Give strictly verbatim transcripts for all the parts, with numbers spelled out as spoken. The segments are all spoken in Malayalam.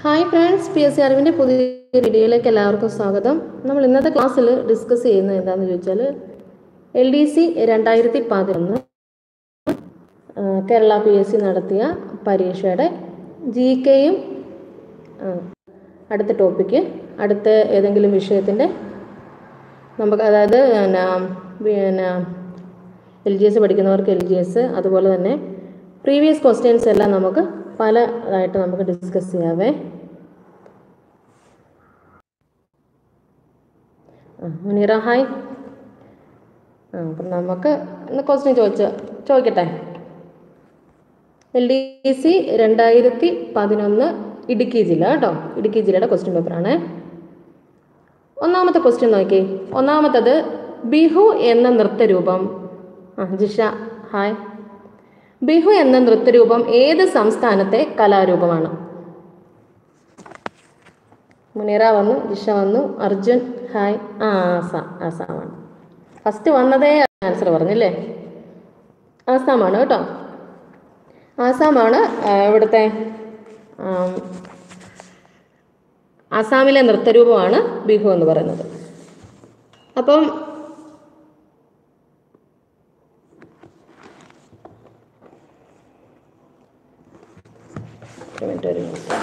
Hi friends, P S C അറിവിൻ്റെ പുതിയ വീഡിയോയിലേക്ക് എല്ലാവർക്കും സ്വാഗതം. നമ്മൾ ഇന്നത്തെ ക്ലാസ്സിൽ ഡിസ്കസ് ചെയ്യുന്നത് എന്താണെന്ന് ചോദിച്ചാൽ എൽ ഡി സി രണ്ടായിരത്തി പതിനൊന്ന് കേരള പി എസ് സി നടത്തിയ പരീക്ഷയുടെ ജി കെയും അടുത്ത ടോപ്പിക്ക് അടുത്ത ഏതെങ്കിലും വിഷയത്തിൻ്റെ നമുക്ക് അതായത് പിന്നെ എൽ ജി എസ് പഠിക്കുന്നവർക്ക് എൽ ജി എസ്, അതുപോലെ തന്നെ പ്രീവിയസ് ക്വസ്റ്റ്യൻസ് എല്ലാം നമുക്ക് പല ഇതായിട്ട് നമുക്ക് ഡിസ്കസ് ചെയ്യാവേ. മുനീറ ഹായ്. ആ അപ്പം നമുക്ക് ഇന്ന് ക്വസ്റ്റ്യൻ ചോദിച്ച ചോദിക്കട്ടെ. എൽ ഡി സി രണ്ടായിരത്തി പതിനൊന്ന് ഇടുക്കി ജില്ല കേട്ടോ, ഇടുക്കി ജില്ലയുടെ ക്വസ്റ്റ്യൻ പേപ്പറാണ്. ഒന്നാമത്തെ ക്വസ്റ്റ്യൻ നോക്കി. ഒന്നാമത്തത് ബിഹു എന്ന നൃത്തരൂപം. ആ ജിഷ ഹായ്. ബിഹു എന്ന നൃത്തരൂപം ഏത് സംസ്ഥാനത്തെ കലാരൂപമാണ്? മുനീറ വന്നു, ജിഷ വന്നു, അർജുൻ ഹായ്. ആ ആസാം, ആസാമാണ്. ഫസ്റ്റ് വന്നതേ ആൻസർ പറഞ്ഞില്ലേ, ആസാമാണ് കേട്ടോ. ആസാമാണ് ഇവിടുത്തെ ആസാമിലെ നൃത്തരൂപമാണ് ബിഹു എന്ന് പറയുന്നത്. അപ്പം ഒരു മിനിറ്റ് ഒരു മിനിറ്റ്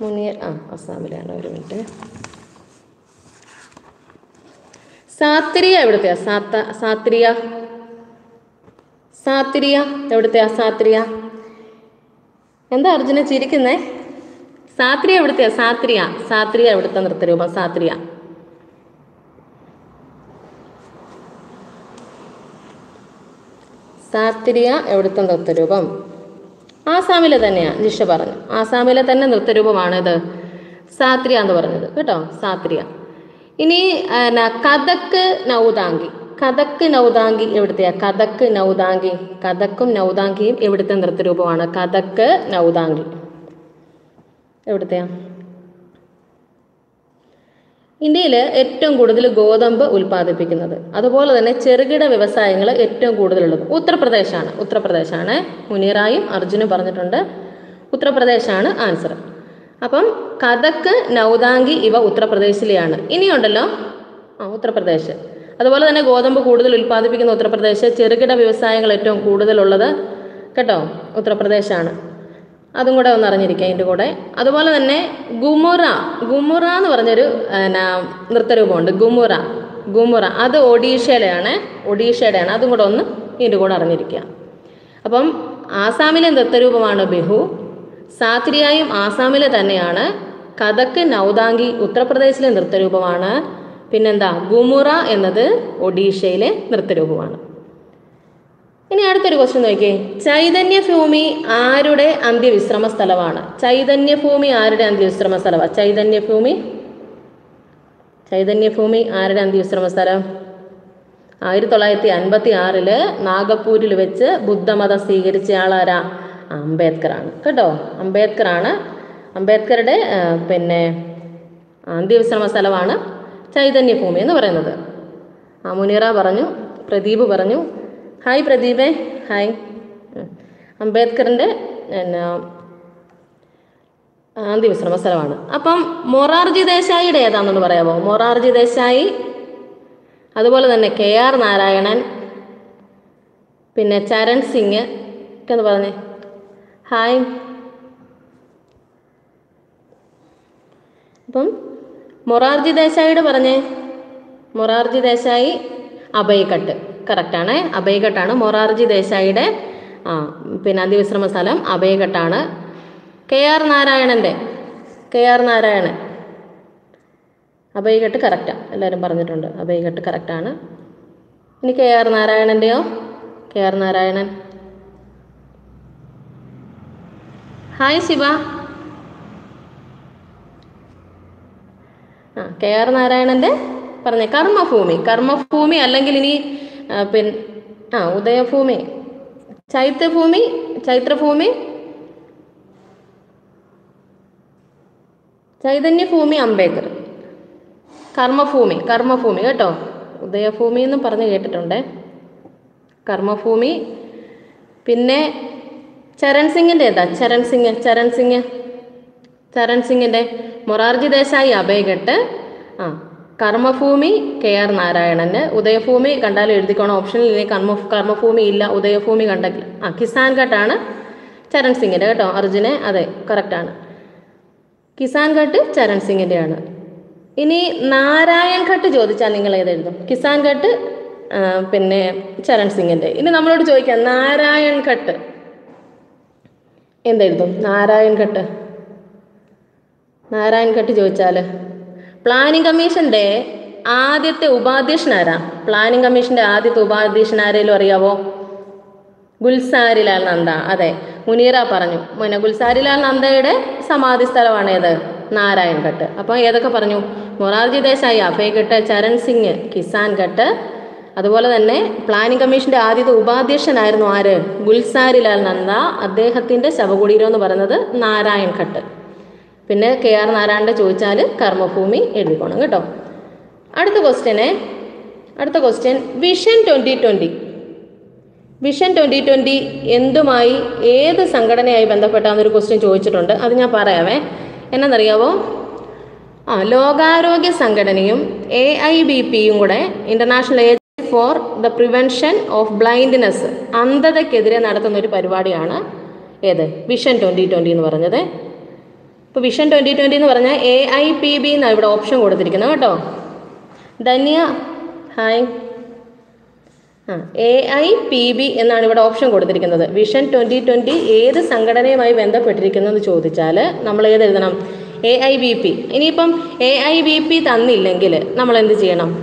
മുനിയർ ആ അസാമിലാണ്. ഒരു മിനിറ്റ്, സാത്രിയ എവിടുത്തെയാ? സാത്ത സാത്രിയ സാത്രിയ എവിടുത്തെയാ? സാത്രിയ എന്താ അർജുന ചിരിക്കുന്നേ? സാത്രിയ എവിടുത്തെയാ? സാത്രിയ സാത്രിയ എവിടുത്തെ നൃത്തരൂപം? സാത്രിയ സാത്രിയ എവിടുത്തെ നൃത്തരൂപം? ആസാമിലെ തന്നെയാണ് ജിഷ പറഞ്ഞു. ആസാമിലെ തന്നെ നൃത്തരൂപമാണിത് സാത്രിയ എന്ന് പറഞ്ഞത് കേട്ടോ, സാത്രിയ. ഇനി കഥക് നൗതാംഗി, കഥക് നൗതാംഗി എവിടുത്തെയാ? കഥക് നൗതാംഗി, കഥക്കും നൗതാംഗിയും എവിടുത്തെ നൃത്തരൂപമാണ്? കഥക് നൗതാംഗി എവിടുത്തെയാ? ഇന്ത്യയിൽ ഏറ്റവും കൂടുതൽ ഗോതമ്പ് ഉൽപ്പാദിപ്പിക്കുന്നത്, അതുപോലെ തന്നെ ചെറുകിട വ്യവസായങ്ങൾ ഏറ്റവും കൂടുതലുള്ളത് ഉത്തർപ്രദേശാണ്. ഉത്തർപ്രദേശാണ് മുനീറായും അർജുനും പറഞ്ഞിട്ടുണ്ട്, ഉത്തർപ്രദേശാണ് ആൻസർ. അപ്പം കഥക് നൗതാംഗി ഇവ ഉത്തർപ്രദേശിലെയാണ്. ഇനിയുണ്ടല്ലോ ആ ഉത്തർപ്രദേശ്, അതുപോലെ തന്നെ ഗോതമ്പ് കൂടുതൽ ഉൽപ്പാദിപ്പിക്കുന്ന ഉത്തർപ്രദേശ്, ചെറുകിട വ്യവസായങ്ങൾ ഏറ്റവും കൂടുതലുള്ളത് കേട്ടോ ഉത്തർപ്രദേശാണ്. അതും കൂടെ ഒന്ന് അറിഞ്ഞിരിക്കുക അതിൻ്റെ കൂടെ. അതുപോലെ തന്നെ ഗുമുറ, ഗുമുറ എന്ന് പറഞ്ഞൊരു നൃത്തരൂപമുണ്ട്, ഗുമുറ ഗുമുറ അത് ഒഡീഷയിലെയാണ്, ഒഡീഷയുടെയാണ്. അതും കൂടെ ഒന്ന് ഇതിൻ്റെ കൂടെ അറിഞ്ഞിരിക്കുക. അപ്പം ആസാമിലെ നൃത്തരൂപമാണ് ബിഹു, സാത്രിയായും ആസാമിലെ തന്നെയാണ്, കഥക് നൗതാംഗി ഉത്തർപ്രദേശിലെ നൃത്തരൂപമാണ്, പിന്നെന്താ ഗുമുറ എന്നത് ഒഡീഷയിലെ നൃത്തരൂപമാണ്. ഇനി അടുത്തൊരു ക്വസ്റ്റ്യൻ നോക്കിയേ. ചൈതന്യഭൂമി ആരുടെ അന്ത്യവിശ്രമ സ്ഥലമാണ്? ചൈതന്യഭൂമി ആരുടെ അന്ത്യവിശ്രമ സ്ഥലമാണ്? ചൈതന്യഭൂമി ചൈതന്യഭൂമി ആരുടെ അന്ത്യവിശ്രമ സ്ഥലം? ആയിരത്തി തൊള്ളായിരത്തി അൻപത്തി ആറില് നാഗപ്പൂരിൽ വെച്ച് ബുദ്ധമതം സ്വീകരിച്ചയാളാരാ? അംബേദ്കറാണ് കേട്ടോ, അംബേദ്കറാണ്. അംബേദ്കറുടെ പിന്നെ അന്ത്യവിശ്രമ സ്ഥലമാണ് ചൈതന്യഭൂമി എന്ന് പറയുന്നത്. ആ മുനീറ പറഞ്ഞു, പ്രദീപ് പറഞ്ഞു, ഹായ് പ്രദീപേ ഹായ്. അംബേദ്കറിൻ്റെ പിന്നെ അന്ത്യവിശ്രമ സ്ഥലമാണ്. അപ്പം മൊറാർജി ദേശായിയുടെ ഏതാണെന്ന് പറയാമോ? മൊറാർജി ദേശായി, അതുപോലെ തന്നെ കെ ആർ നാരായണൻ, പിന്നെ ചരൺ സിംഗ് ഒക്കെ എന്ന് പറഞ്ഞേ ഹായ്. അപ്പം മൊറാർജി ദേശായിയുടെ പറഞ്ഞേ, മൊറാർജി ദേശായി അഭയ്ഘട്ട് കറക്റ്റാണ്, അഭയ്ഘട്ടാണ് മൊറാർജി ദേശായിയുടെ ആ പിന്നെ അന്ത്യവിശ്രമ സ്ഥലം അഭയ്ഘട്ടാണ്. കെ ആർ നാരായണൻ്റെ കെ ആർ നാരായണൻ അഭയ്ഘട്ട് കറക്റ്റാണ്, എല്ലാവരും പറഞ്ഞിട്ടുണ്ട് അഭയ്ഘട്ട് കറക്റ്റാണ്. ഇനി കെ ആർ നാരായണൻ്റെയോ? K R Narayanan hi Shiva. ആ കെ ആർ നാരായണൻ്റെ പറഞ്ഞേ കർമ്മഭൂമി, കർമ്മഭൂമി അല്ലെങ്കിൽ ഇനി പിൻ ആ ഉദയഭൂമി, ചൈത്യഭൂമി, ചൈത്രഭൂമി, ചൈതന്യഭൂമി അംബേദ്കർ, കർമ്മഭൂമി കർമ്മഭൂമി കേട്ടോ. ഉദയഭൂമി എന്നും പറഞ്ഞ് കേട്ടിട്ടുണ്ട്, കർമ്മഭൂമി. പിന്നെ ചരൺ സിംഗിൻ്റെ ഏതാ? Charan Singh Charan Singh Charan Singh Morarji Desai Abegate Karmafumi, K R Narayanan, Udayafumi, Kandal Edicon option, Karmafumi, Illa, Udayafumi, Kandal Kisan Ghatana, Charan Singh origine, Ade, correctana Kisan Ghat, Charan Singh Ini Narayan Khat Jodichangal, Kisan Ghat, Penne, Charan Singh in the number of Joyka, Narayan Khat in the Narayan Khat Narayan Khat Jochala. Planning Commission Day, Aditya Ubadishnara. Planning Commission Day, Aditya Ubadishnara Loriavo Gulsarila Nanda, Ade Munira Paranu. When a Gulsarila Nanda de Samadhistara one other Narayan Ghatta. Upon Yadaka Paranu, Morarji Desai, Abegate, Charan Singh, Kisan Ghatta, Adawala, Planning Commission Day, Aditya Ubadishnara Noire, Gulsarila Nanda, Adehatinda Savaguriron the Baranada, Narayan Ghatta. Pinna K R Narayanan Choichal, Karmafumi, Edicon. At the question, at the question, Vision twenty twenty. Vision twenty twenty, Endumai, E the Sangadana Bandapatan question Choichunda, Adina Parave, and Anariavo Logarogi Sangadanium, A I B P, International Agency for the Prevention of Blindness, under the Kedre Naratanuri Parivadiana, Vision twenty twenty in Varanade. Vision twenty twenty is A I P B option. Dania, hi. A I P B is an option. Vision twenty twenty is the Sangadane by Venda Patrican on the Chodichala. Namala is the A I B P. In Ipum, A I B P Tanil Langilla, Namalan the Genum.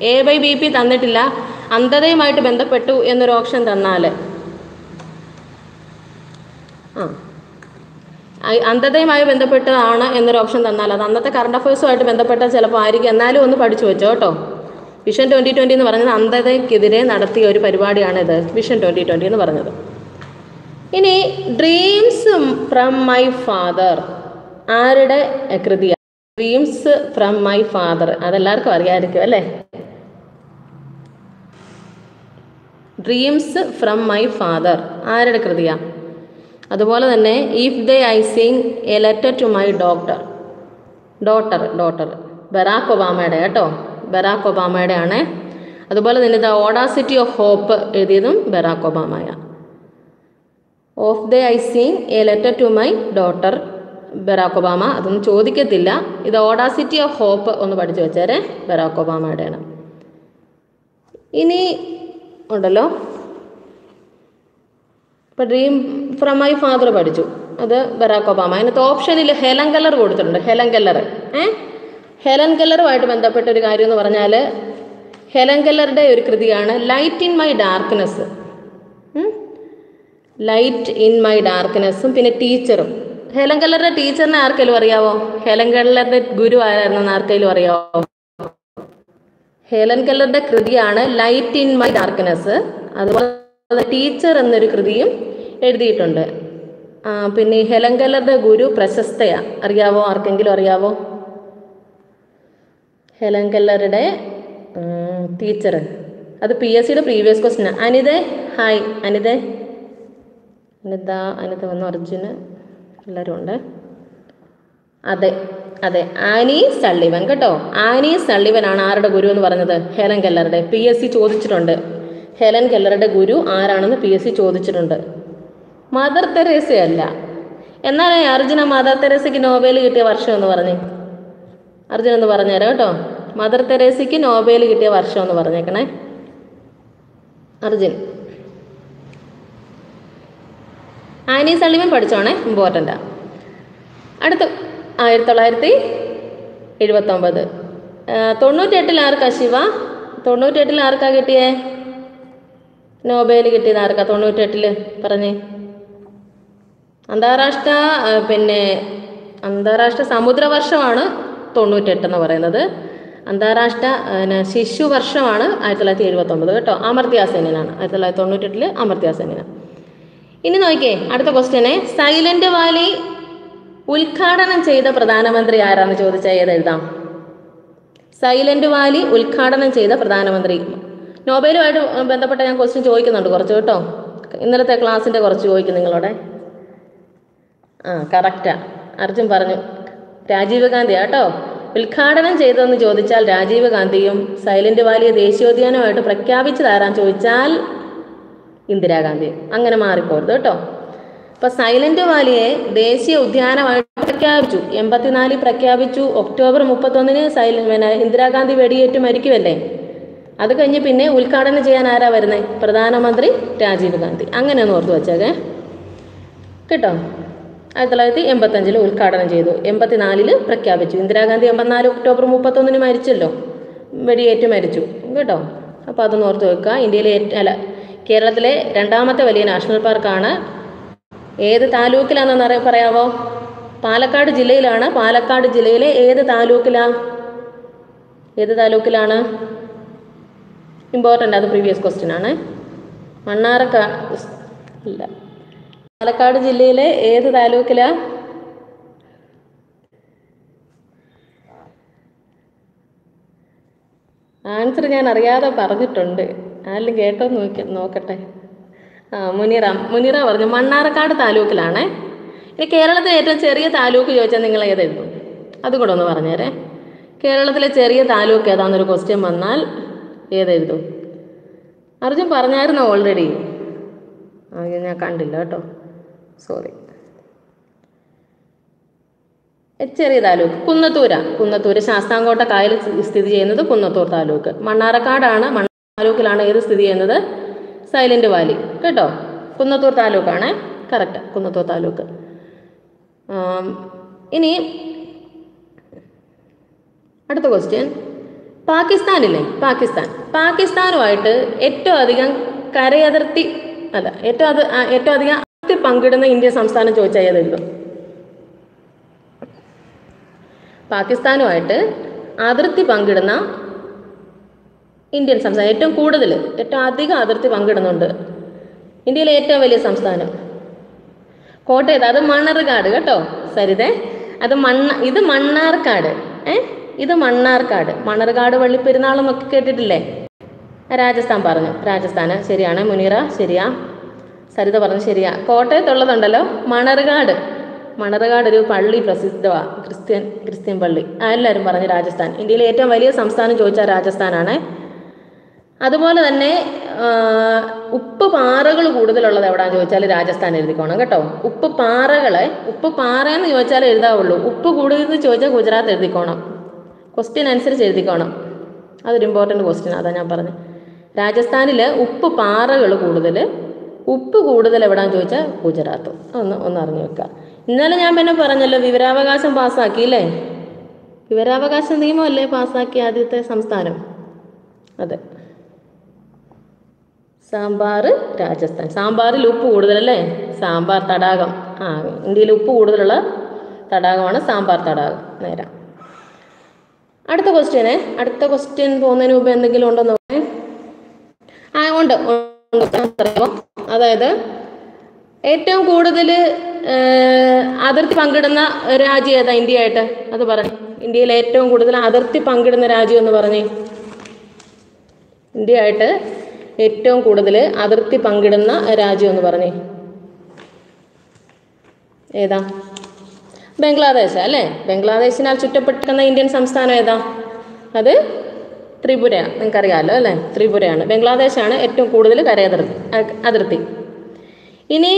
A I B P Tanatilla, and they might have been the Petu in the auction Tanale. I under the Maya Vendapeta Anna in the option than Nalanda, the current affairs at Vendapeta Celapari and Nalu on the Padichoto. Vision twenty twenty in the Varana under the Kidre and Ada theory Paribadi another. Vision twenty twenty in the Varana. In a dreams from my father, Arida Akradia. Dreams from my father, Adalar Kariadicale. Dreams from my father, Arida Akradia. If they I sing a letter to my doctor, daughter, daughter, Barack Obama, Barack Obama, the Audacity of Hope, Barack Obama. If they I sing a letter to my daughter, Barack Obama, the Audacity of Hope, Barack Obama. Ini Dream from my father, Badju. Other Barack Obama. And the option is Helen Keller would Helen Keller. Eh? Helen Keller, white when the Petri Guardian Varanale. Helen Keller de Urkridiana, light in my darkness. Hmm? Light in my darkness. Pin a teacher. Helen Keller, a teacher, and Arkelvario. Helen Keller, the Guru, and Arkelvario. Helen Keller, the Kridiana, light in my darkness. The teacher and the Rikridium, Eddi Tunde. Pini Helen Keller the Guru Prasastea, Ariavo, Archangel Ariavo. Helen Keller de teacher. At the P S C, the previous question. Anide, hi, Anide. Anida, Anita one original. Larunda. Ade, Ade, Annie Sullivan Kato. Annie Sullivan and Arda Guru and one another. Helen Keller de P S C chose Chunda. Helen Keller Guru Aran the P S C Chodichunda. Mother Teresa Ella. And I Arjuna Mother Teresa Nobel Varsha Varane. Arjuna the Varanerato. Mother Teresa Nobel Varsha Varanekana Arjun Annie Sullivan Padichona, important. At the Ayatolati Edwatamba. Tono Tetel Arka Shiva. Tono Tetel Arka Gete. No bail get in Arcatono Tetle Parane Andarashta Pene Andarashta Samudra Varshavana, Tonu Tetan over another Andarashta and Shishu Varshavana, Athalati Vatomata, Amartya Senina, Athalatonu Tetle, Amartya Senina. In an okay, at the question, Silent Valley Ulkadan and Cheda Pradana Mandri Aran Chodachayadam Silent Valley Ulkadan and Cheda Pradana Mandri. Nobody had been the Patan question to Oaken under Gorchoto. In the class in the Gorchoaking a lot. Character Arjun Parano, Rajeev Gandhi ആട്ടോ. ഉദ്ഘാടനം ചെയ്തതെന്ന് ചോദിച്ചാൽ രാജീവ് ഗാന്ധിയും സൈലന്റ് വാലിയെ ദേശീയോദ്യാനമായിട്ട് പ്രഖ്യാപിച്ചതാരാൻ ചോദിച്ചാൽ ഇന്ദിരാഗാന്ധി. അങ്ങനെ മാറിപ്പോരുത് കേട്ടോ. അപ്പോൾ സൈലന്റ് വാലിയെ ദേശീയ ഉദ്യാനമായിട്ട് പ്രഖ്യാപിച്ചു, എൺപത്തിനാലിൽ പ്രഖ്യാപിച്ചു. ഒക്ടോബർ മുപ്പത്തൊന്നിന് സൈലന്റ് ഇന്ദിരാഗാന്ധി വെടിയേറ്റ് മരിക്കുമല്ലേ. അത് കഴിഞ്ഞ് പിന്നെ ഉദ്ഘാടനം ചെയ്യാൻ ആരാ വരുന്നത്? പ്രധാനമന്ത്രി രാജീവ് ഗാന്ധി. അങ്ങനെയൊന്ന് ഓർത്ത് വെച്ചേക്കേ കേട്ടോ. ആയിരത്തി തൊള്ളായിരത്തി എൺപത്തഞ്ചിൽ ഉദ്ഘാടനം ചെയ്തു, എൺപത്തിനാലിൽ പ്രഖ്യാപിച്ചു. ഇന്ദിരാഗാന്ധി എൺപത്തിനാല് ഒക്ടോബർ മുപ്പത്തൊന്നിന് മരിച്ചല്ലോ, വെടിയേറ്റ് മരിച്ചു കേട്ടോ. അപ്പോൾ അതൊന്ന് ഓർത്ത് വെക്കുക. ഇന്ത്യയിലെ അല്ല കേരളത്തിലെ രണ്ടാമത്തെ വലിയ നാഷണൽ പാർക്കാണ്. ഏത് താലൂക്കിലാണെന്ന് അറിയാൻ പറയാമോ? പാലക്കാട് ജില്ലയിലാണ്. പാലക്കാട് ജില്ലയിലെ ഏത് താലൂക്കിലാണ്? ഏത് താലൂക്കിലാണ്? ഇമ്പോർട്ടൻ്റ്, അത് പ്രീവിയസ് ക്വസ്റ്റ്യൻ ആണ്. മണ്ണാർക്കാ ഇല്ല, പാലക്കാട് ജില്ലയിലെ ഏത് താലൂക്കിലാണ്? ആൻസർ ഞാൻ അറിയാതെ പറഞ്ഞിട്ടുണ്ട്, ആരെങ്കിലും കേട്ടോ നോക്കി നോക്കട്ടെ. ആ മുനീറ മുനീറ പറഞ്ഞു മണ്ണാർക്കാട് താലൂക്കിലാണേ. ഇനി കേരളത്തിലെ ഏറ്റവും ചെറിയ താലൂക്ക് ചോദിച്ചാൽ നിങ്ങൾ ഏതെഴുതും? അതും കൂടെ ഒന്ന് പറഞ്ഞേരേ. കേരളത്തിലെ ചെറിയ താലൂക്ക് ഏതാണെന്നൊരു ക്വസ്റ്റ്യൻ വന്നാൽ ഏതെഴുതും? അർജുൻ പറഞ്ഞായിരുന്നു ഓൾറെഡി, ആ ഞാൻ കണ്ടില്ല കേട്ടോ, സോറി. ചെറിയ താലൂക്ക് കുന്നത്തൂരാ. കുന്നത്തൂര് ശാസ്താംകോട്ട കായൽ സ്ഥിതി ചെയ്യുന്നത് കുന്നത്തൂർ താലൂക്ക്. മണ്ണാർക്കാടാണ്, മണ്ണാർക്കാട് താലൂക്കിലാണ് ഏത് സ്ഥിതി ചെയ്യുന്നത്? സൈലന്റ് വാലി കേട്ടോ. കുന്നത്തൂർ താലൂക്കാണ് കറക്റ്റ്, കുന്നത്തൂർ താലൂക്ക്. ഇനി അടുത്ത ക്വസ്റ്റ്യൻ, പാകിസ്ഥാനില്ലേ, പാകിസ്ഥാൻ പാകിസ്ഥാനുമായിട്ട് ഏറ്റവും അതികം കരയതിർത്തി അല്ല ഏറ്റവും അത് ഏറ്റവും അധികം അതിർത്തി പങ്കിടുന്ന ഇന്ത്യ സംസ്ഥാനം ചോദിച്ചാൽ ഏതെഴുതും? പാകിസ്ഥാനുമായിട്ട് അതിർത്തി പങ്കിടുന്ന ഇന്ത്യൻ സംസ്ഥാനം ഏറ്റവും കൂടുതൽ ഏറ്റവും അധികം അതിർത്തി പങ്കിടുന്നുണ്ട്. ഇന്ത്യയിലെ ഏറ്റവും വലിയ സംസ്ഥാനം കോട്ടയത്ത്, അത് മണ്ണാർക്കാട് കേട്ടോ സരിതേ. അത് മണ്ണ ഇത് മണ്ണാർക്കാട് ഏ ഇത് മണ്ണാർക്കാട്. മണ്ണാർക്കാട് വള്ളിപ്പെരുന്നാളെന്നൊക്കെ കേട്ടിട്ടില്ലേ? രാജസ്ഥാൻ പറഞ്ഞു, രാജസ്ഥാന് ശരിയാണ്. മുനീറ ശരിയാ, സരിത പറഞ്ഞു ശരിയാ. കോട്ടയത്തുള്ളതുണ്ടല്ലോ മണർകാട്, മണർകാട് ഒരു പള്ളി പ്രസിദ്ധമാണ്, ക്രിസ്ത്യൻ ക്രിസ്ത്യൻ പള്ളി. ആ എല്ലാവരും പറഞ്ഞു രാജസ്ഥാൻ. ഇന്ത്യയിലെ ഏറ്റവും വലിയ സംസ്ഥാനം ചോദിച്ചാൽ രാജസ്ഥാനാണ്. അതുപോലെ തന്നെ ഉപ്പ് പാറകൾ കൂടുതലുള്ളത് എവിടെയാണെന്ന് ചോദിച്ചാൽ രാജസ്ഥാൻ എഴുതിക്കോണം കേട്ടോ. ഉപ്പ് പാറകളെ ഉപ്പ് പാറയെന്ന് ചോദിച്ചാൽ എഴുതാവുള്ളൂ, ഉപ്പ് കൂടുതലെന്ന് ചോദിച്ചാൽ ഗുജറാത്ത് എഴുതിക്കോണം. ക്വസ്റ്റ്യൻ അനുസരിച്ച് എഴുതിക്കോണം, അതൊരു ഇമ്പോർട്ടൻറ്റ് ക്വസ്റ്റ്യൻ, അതാ ഞാൻ പറഞ്ഞത്. രാജസ്ഥാനിൽ ഉപ്പ് പാറകൾ കൂടുതൽ, ഉപ്പ് കൂടുതൽ എവിടെയാണെന്ന് ചോദിച്ചാൽ ഗുജറാത്ത്. ഒന്ന് ഒന്ന് അറിഞ്ഞു വെക്കുക. ഇന്നലെ ഞാൻ പിന്നെ പറഞ്ഞല്ലോ വിവരാവകാശം പാസ്സാക്കിയില്ലേ, വിവരാവകാശ നിയമമല്ലേ പാസ്സാക്കിയ ആദ്യത്തെ സംസ്ഥാനം? അതെ, സാമ്പാർ രാജസ്ഥാൻ. സാമ്പാറിൽ ഉപ്പ് കൂടുതലല്ലേ, സാമ്പാർ തടാകം. ആ ഇന്ത്യയിൽ ഉപ്പ് കൂടുതലുള്ള തടാകമാണ് സാമ്പാർ തടാകം. നേരാ. അടുത്ത ക്വസ്റ്റ്യനെ അടുത്ത ക്വസ്റ്റ്യൻ പോകുന്നതിന് മുമ്പ് എന്തെങ്കിലും ഉണ്ടോന്ന് പറഞ്ഞേ? ആ ഉണ്ട്, അതായത് ഏറ്റവും കൂടുതൽ അതിർത്തി പങ്കിടുന്ന രാജ്യം ഏതാ ഇന്ത്യയായിട്ട്? അത് പറഞ്ഞു. ഇന്ത്യയിൽ ഏറ്റവും കൂടുതൽ അതിർത്തി പങ്കിടുന്ന രാജ്യം എന്ന് പറഞ്ഞേ. ഇന്ത്യയായിട്ട് ഏറ്റവും കൂടുതൽ അതിർത്തി പങ്കിടുന്ന രാജ്യം എന്ന് പറഞ്ഞേ ഏതാ? ബംഗ്ലാദേശ് അല്ലേ? ബംഗ്ലാദേശിനാൽ ചുറ്റപ്പെട്ടിരിക്കുന്ന ഇന്ത്യൻ സംസ്ഥാനം ഏതാ? അത് ത്രിപുര. നിങ്ങൾക്കറിയാമല്ലോ അല്ലേ, ത്രിപുരയാണ്. ബംഗ്ലാദേശാണ് ഏറ്റവും കൂടുതൽ കരയതിർത്തി അതിർത്തി. ഇനി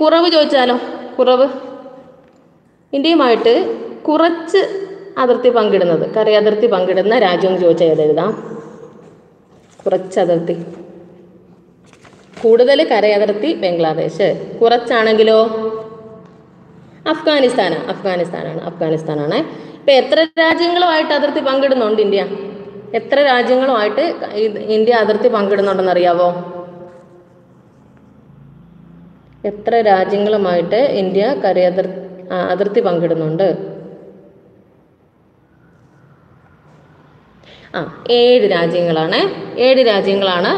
കുറവ് ചോദിച്ചാലോ? കുറവ് ഇന്ത്യയുമായിട്ട് കുറച്ച് അതിർത്തി പങ്കിടുന്നത് കരയതിർത്തി പങ്കിടുന്ന രാജ്യം ചോദിച്ചാൽ ഏതെഴുതാം? കുറച്ച് അതിർത്തി കൂടുതൽ കരയതിർത്തി ബംഗ്ലാദേശ്, കുറച്ചാണെങ്കിലോ അഫ്ഗാനിസ്ഥാനാണ്. അഫ്ഗാനിസ്ഥാനാണ് അഫ്ഗാനിസ്ഥാനാണ് ഇപ്പം എത്ര രാജ്യങ്ങളുമായിട്ട് അതിർത്തി പങ്കിടുന്നുണ്ട് ഇന്ത്യ? എത്ര രാജ്യങ്ങളുമായിട്ട് ഇന്ത്യ അതിർത്തി പങ്കിടുന്നുണ്ടെന്ന് അറിയാവോ? എത്ര രാജ്യങ്ങളുമായിട്ട് ഇന്ത്യ കരയതിർ അതിർത്തി പങ്കിടുന്നുണ്ട്? ആ ഏഴ് രാജ്യങ്ങളാണ്. ഏഴ് രാജ്യങ്ങളാണ്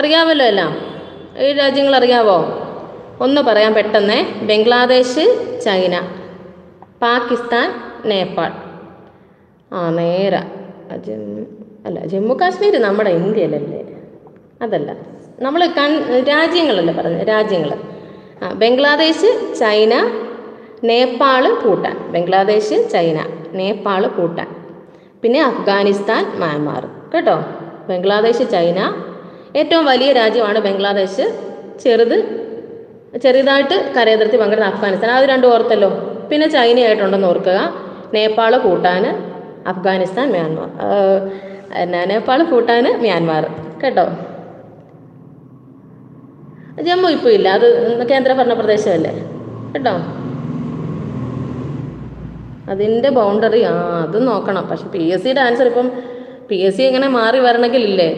അറിയാമല്ലോ എല്ലാം. ഏഴ് രാജ്യങ്ങൾ അറിയാവോ? ഒന്ന് പറയാം പെട്ടെന്ന്. ബംഗ്ലാദേശ്, ചൈന, പാകിസ്ഥാൻ, നേപ്പാൾ. ആ നേര ജമ്മു അല്ല ജമ്മു കാശ്മീർ നമ്മുടെ ഇന്ത്യയിലല്ലേ? അതല്ല, നമ്മൾ കൺ രാജ്യങ്ങളല്ലേ പറഞ്ഞത്, രാജ്യങ്ങൾ. ആ ബംഗ്ലാദേശ്, ചൈന, നേപ്പാൾ ഭൂട്ടാൻ, ബംഗ്ലാദേശ് ചൈന, നേപ്പാൾ ഭൂട്ടാൻ, പിന്നെ അഫ്ഗാനിസ്ഥാൻ മ്യാൻമാർ കേട്ടോ. ബംഗ്ലാദേശ് ചൈന, ഏറ്റവും വലിയ രാജ്യമാണ് ബംഗ്ലാദേശ്, ചെറുത് ചെറുതായിട്ട് കരയതിർത്തി പങ്കിടുന്ന അഫ്ഗാനിസ്ഥാൻ. അത് രണ്ടും ഓർത്തല്ലോ. പിന്നെ ചൈനയായിട്ടുണ്ടെന്ന് ഓർക്കുക. നേപ്പാൾ ഭൂട്ടാൻ അഫ്ഗാനിസ്ഥാൻ മ്യാൻമാർ, എന്നാ നേപ്പാൾ ഭൂട്ടാൻ മ്യാൻമാർ കേട്ടോ. ജമ്മു ഇപ്പോൾ ഇല്ല, അത് കേന്ദ്രഭരണ പ്രദേശമല്ലേ കേട്ടോ. അതിൻ്റെ ബൗണ്ടറി ആ അത് നോക്കണം. പക്ഷെ പി എസ് സിയുടെ ആൻസർ ഇപ്പം പി എസ് സി ഇങ്ങനെ മാറി വരണമെങ്കിൽ ഇല്ലേ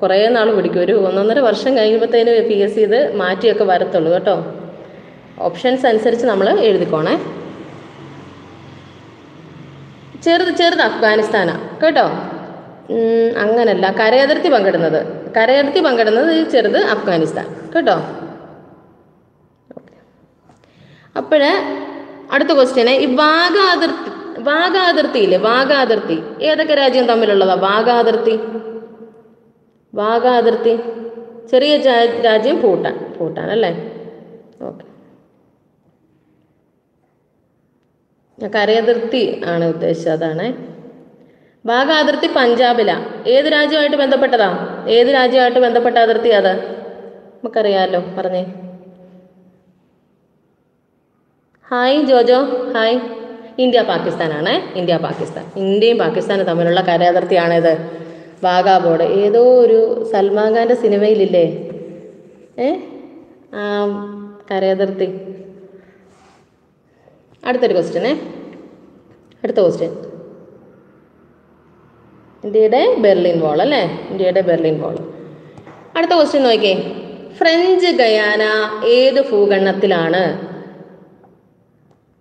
കുറേ നാൾ പിടിക്കും. ഒരു ഒന്നൊന്നര വർഷം കഴിയുമ്പോഴത്തേന് പി എസ് സി ഇത് മാറ്റിയൊക്കെ വരത്തുള്ളൂ കേട്ടോ. ഓപ്ഷൻസ് അനുസരിച്ച് നമ്മൾ എഴുതിക്കോണേ. ചെറുത് ചെറുത് അഫ്ഗാനിസ്ഥാനാണ് കേട്ടോ. അങ്ങനല്ല, കരയതിർത്തി പങ്കിടുന്നത് കരയതിർത്തി പങ്കിടുന്നത് ചെറുത് അഫ്ഗാനിസ്ഥാൻ കേട്ടോ. അപ്പോഴേ അടുത്ത ക്വസ്റ്റ്യന്, ഈ വാഗാതിർത്തി വാഗാതിർത്തി ഇല്ലേ വാഗാതിർത്തി ഏതൊക്കെ രാജ്യം തമ്മിലുള്ളതാ? വാഗാതിർത്തി വാഗാതിർത്തി ചെറിയ രാജ്യം ഭൂട്ടാൻ ഭൂട്ടാൻ അല്ലേ. ഓക്കെ, ഞാൻ കരയതിർത്തി ആണ് ഉദ്ദേശിച്ചത്, അതാണേ. വാഗാതിർത്തി പഞ്ചാബിലാണ്. ഏത് രാജ്യമായിട്ട് ബന്ധപ്പെട്ടതാ? ഏത് രാജ്യമായിട്ട് ബന്ധപ്പെട്ട അതിർത്തി അത് നമുക്കറിയാമല്ലോ. പറഞ്ഞേ ഹായ് ജോജോ, ഹായ്. ഇന്ത്യ പാകിസ്ഥാനാണേ. ഇന്ത്യ പാകിസ്ഥാൻ ഇന്ത്യയും പാകിസ്ഥാനും തമ്മിലുള്ള കരയതിർത്തിയാണിത്. വാഗാ ബോർഡ് ഏതോ ഒരു സൽമാൻ ഖാൻ്റെ സിനിമയിലില്ലേ ഏ ആ കരയതിർത്തി. അടുത്തൊരു ക്വസ്റ്റ്യനെ അടുത്ത ക്വസ്റ്റ്യൻ ഇന്ത്യയുടെ ബെർലിൻ വാൾ അല്ലേ. ഇന്ത്യയുടെ ബെർലിൻ വാൾ. അടുത്ത ക്വസ്റ്റ്യൻ നോക്കിയേ, ഫ്രഞ്ച് ഗയാന ഏത് ഭൂഖണ്ഡത്തിലാണ്?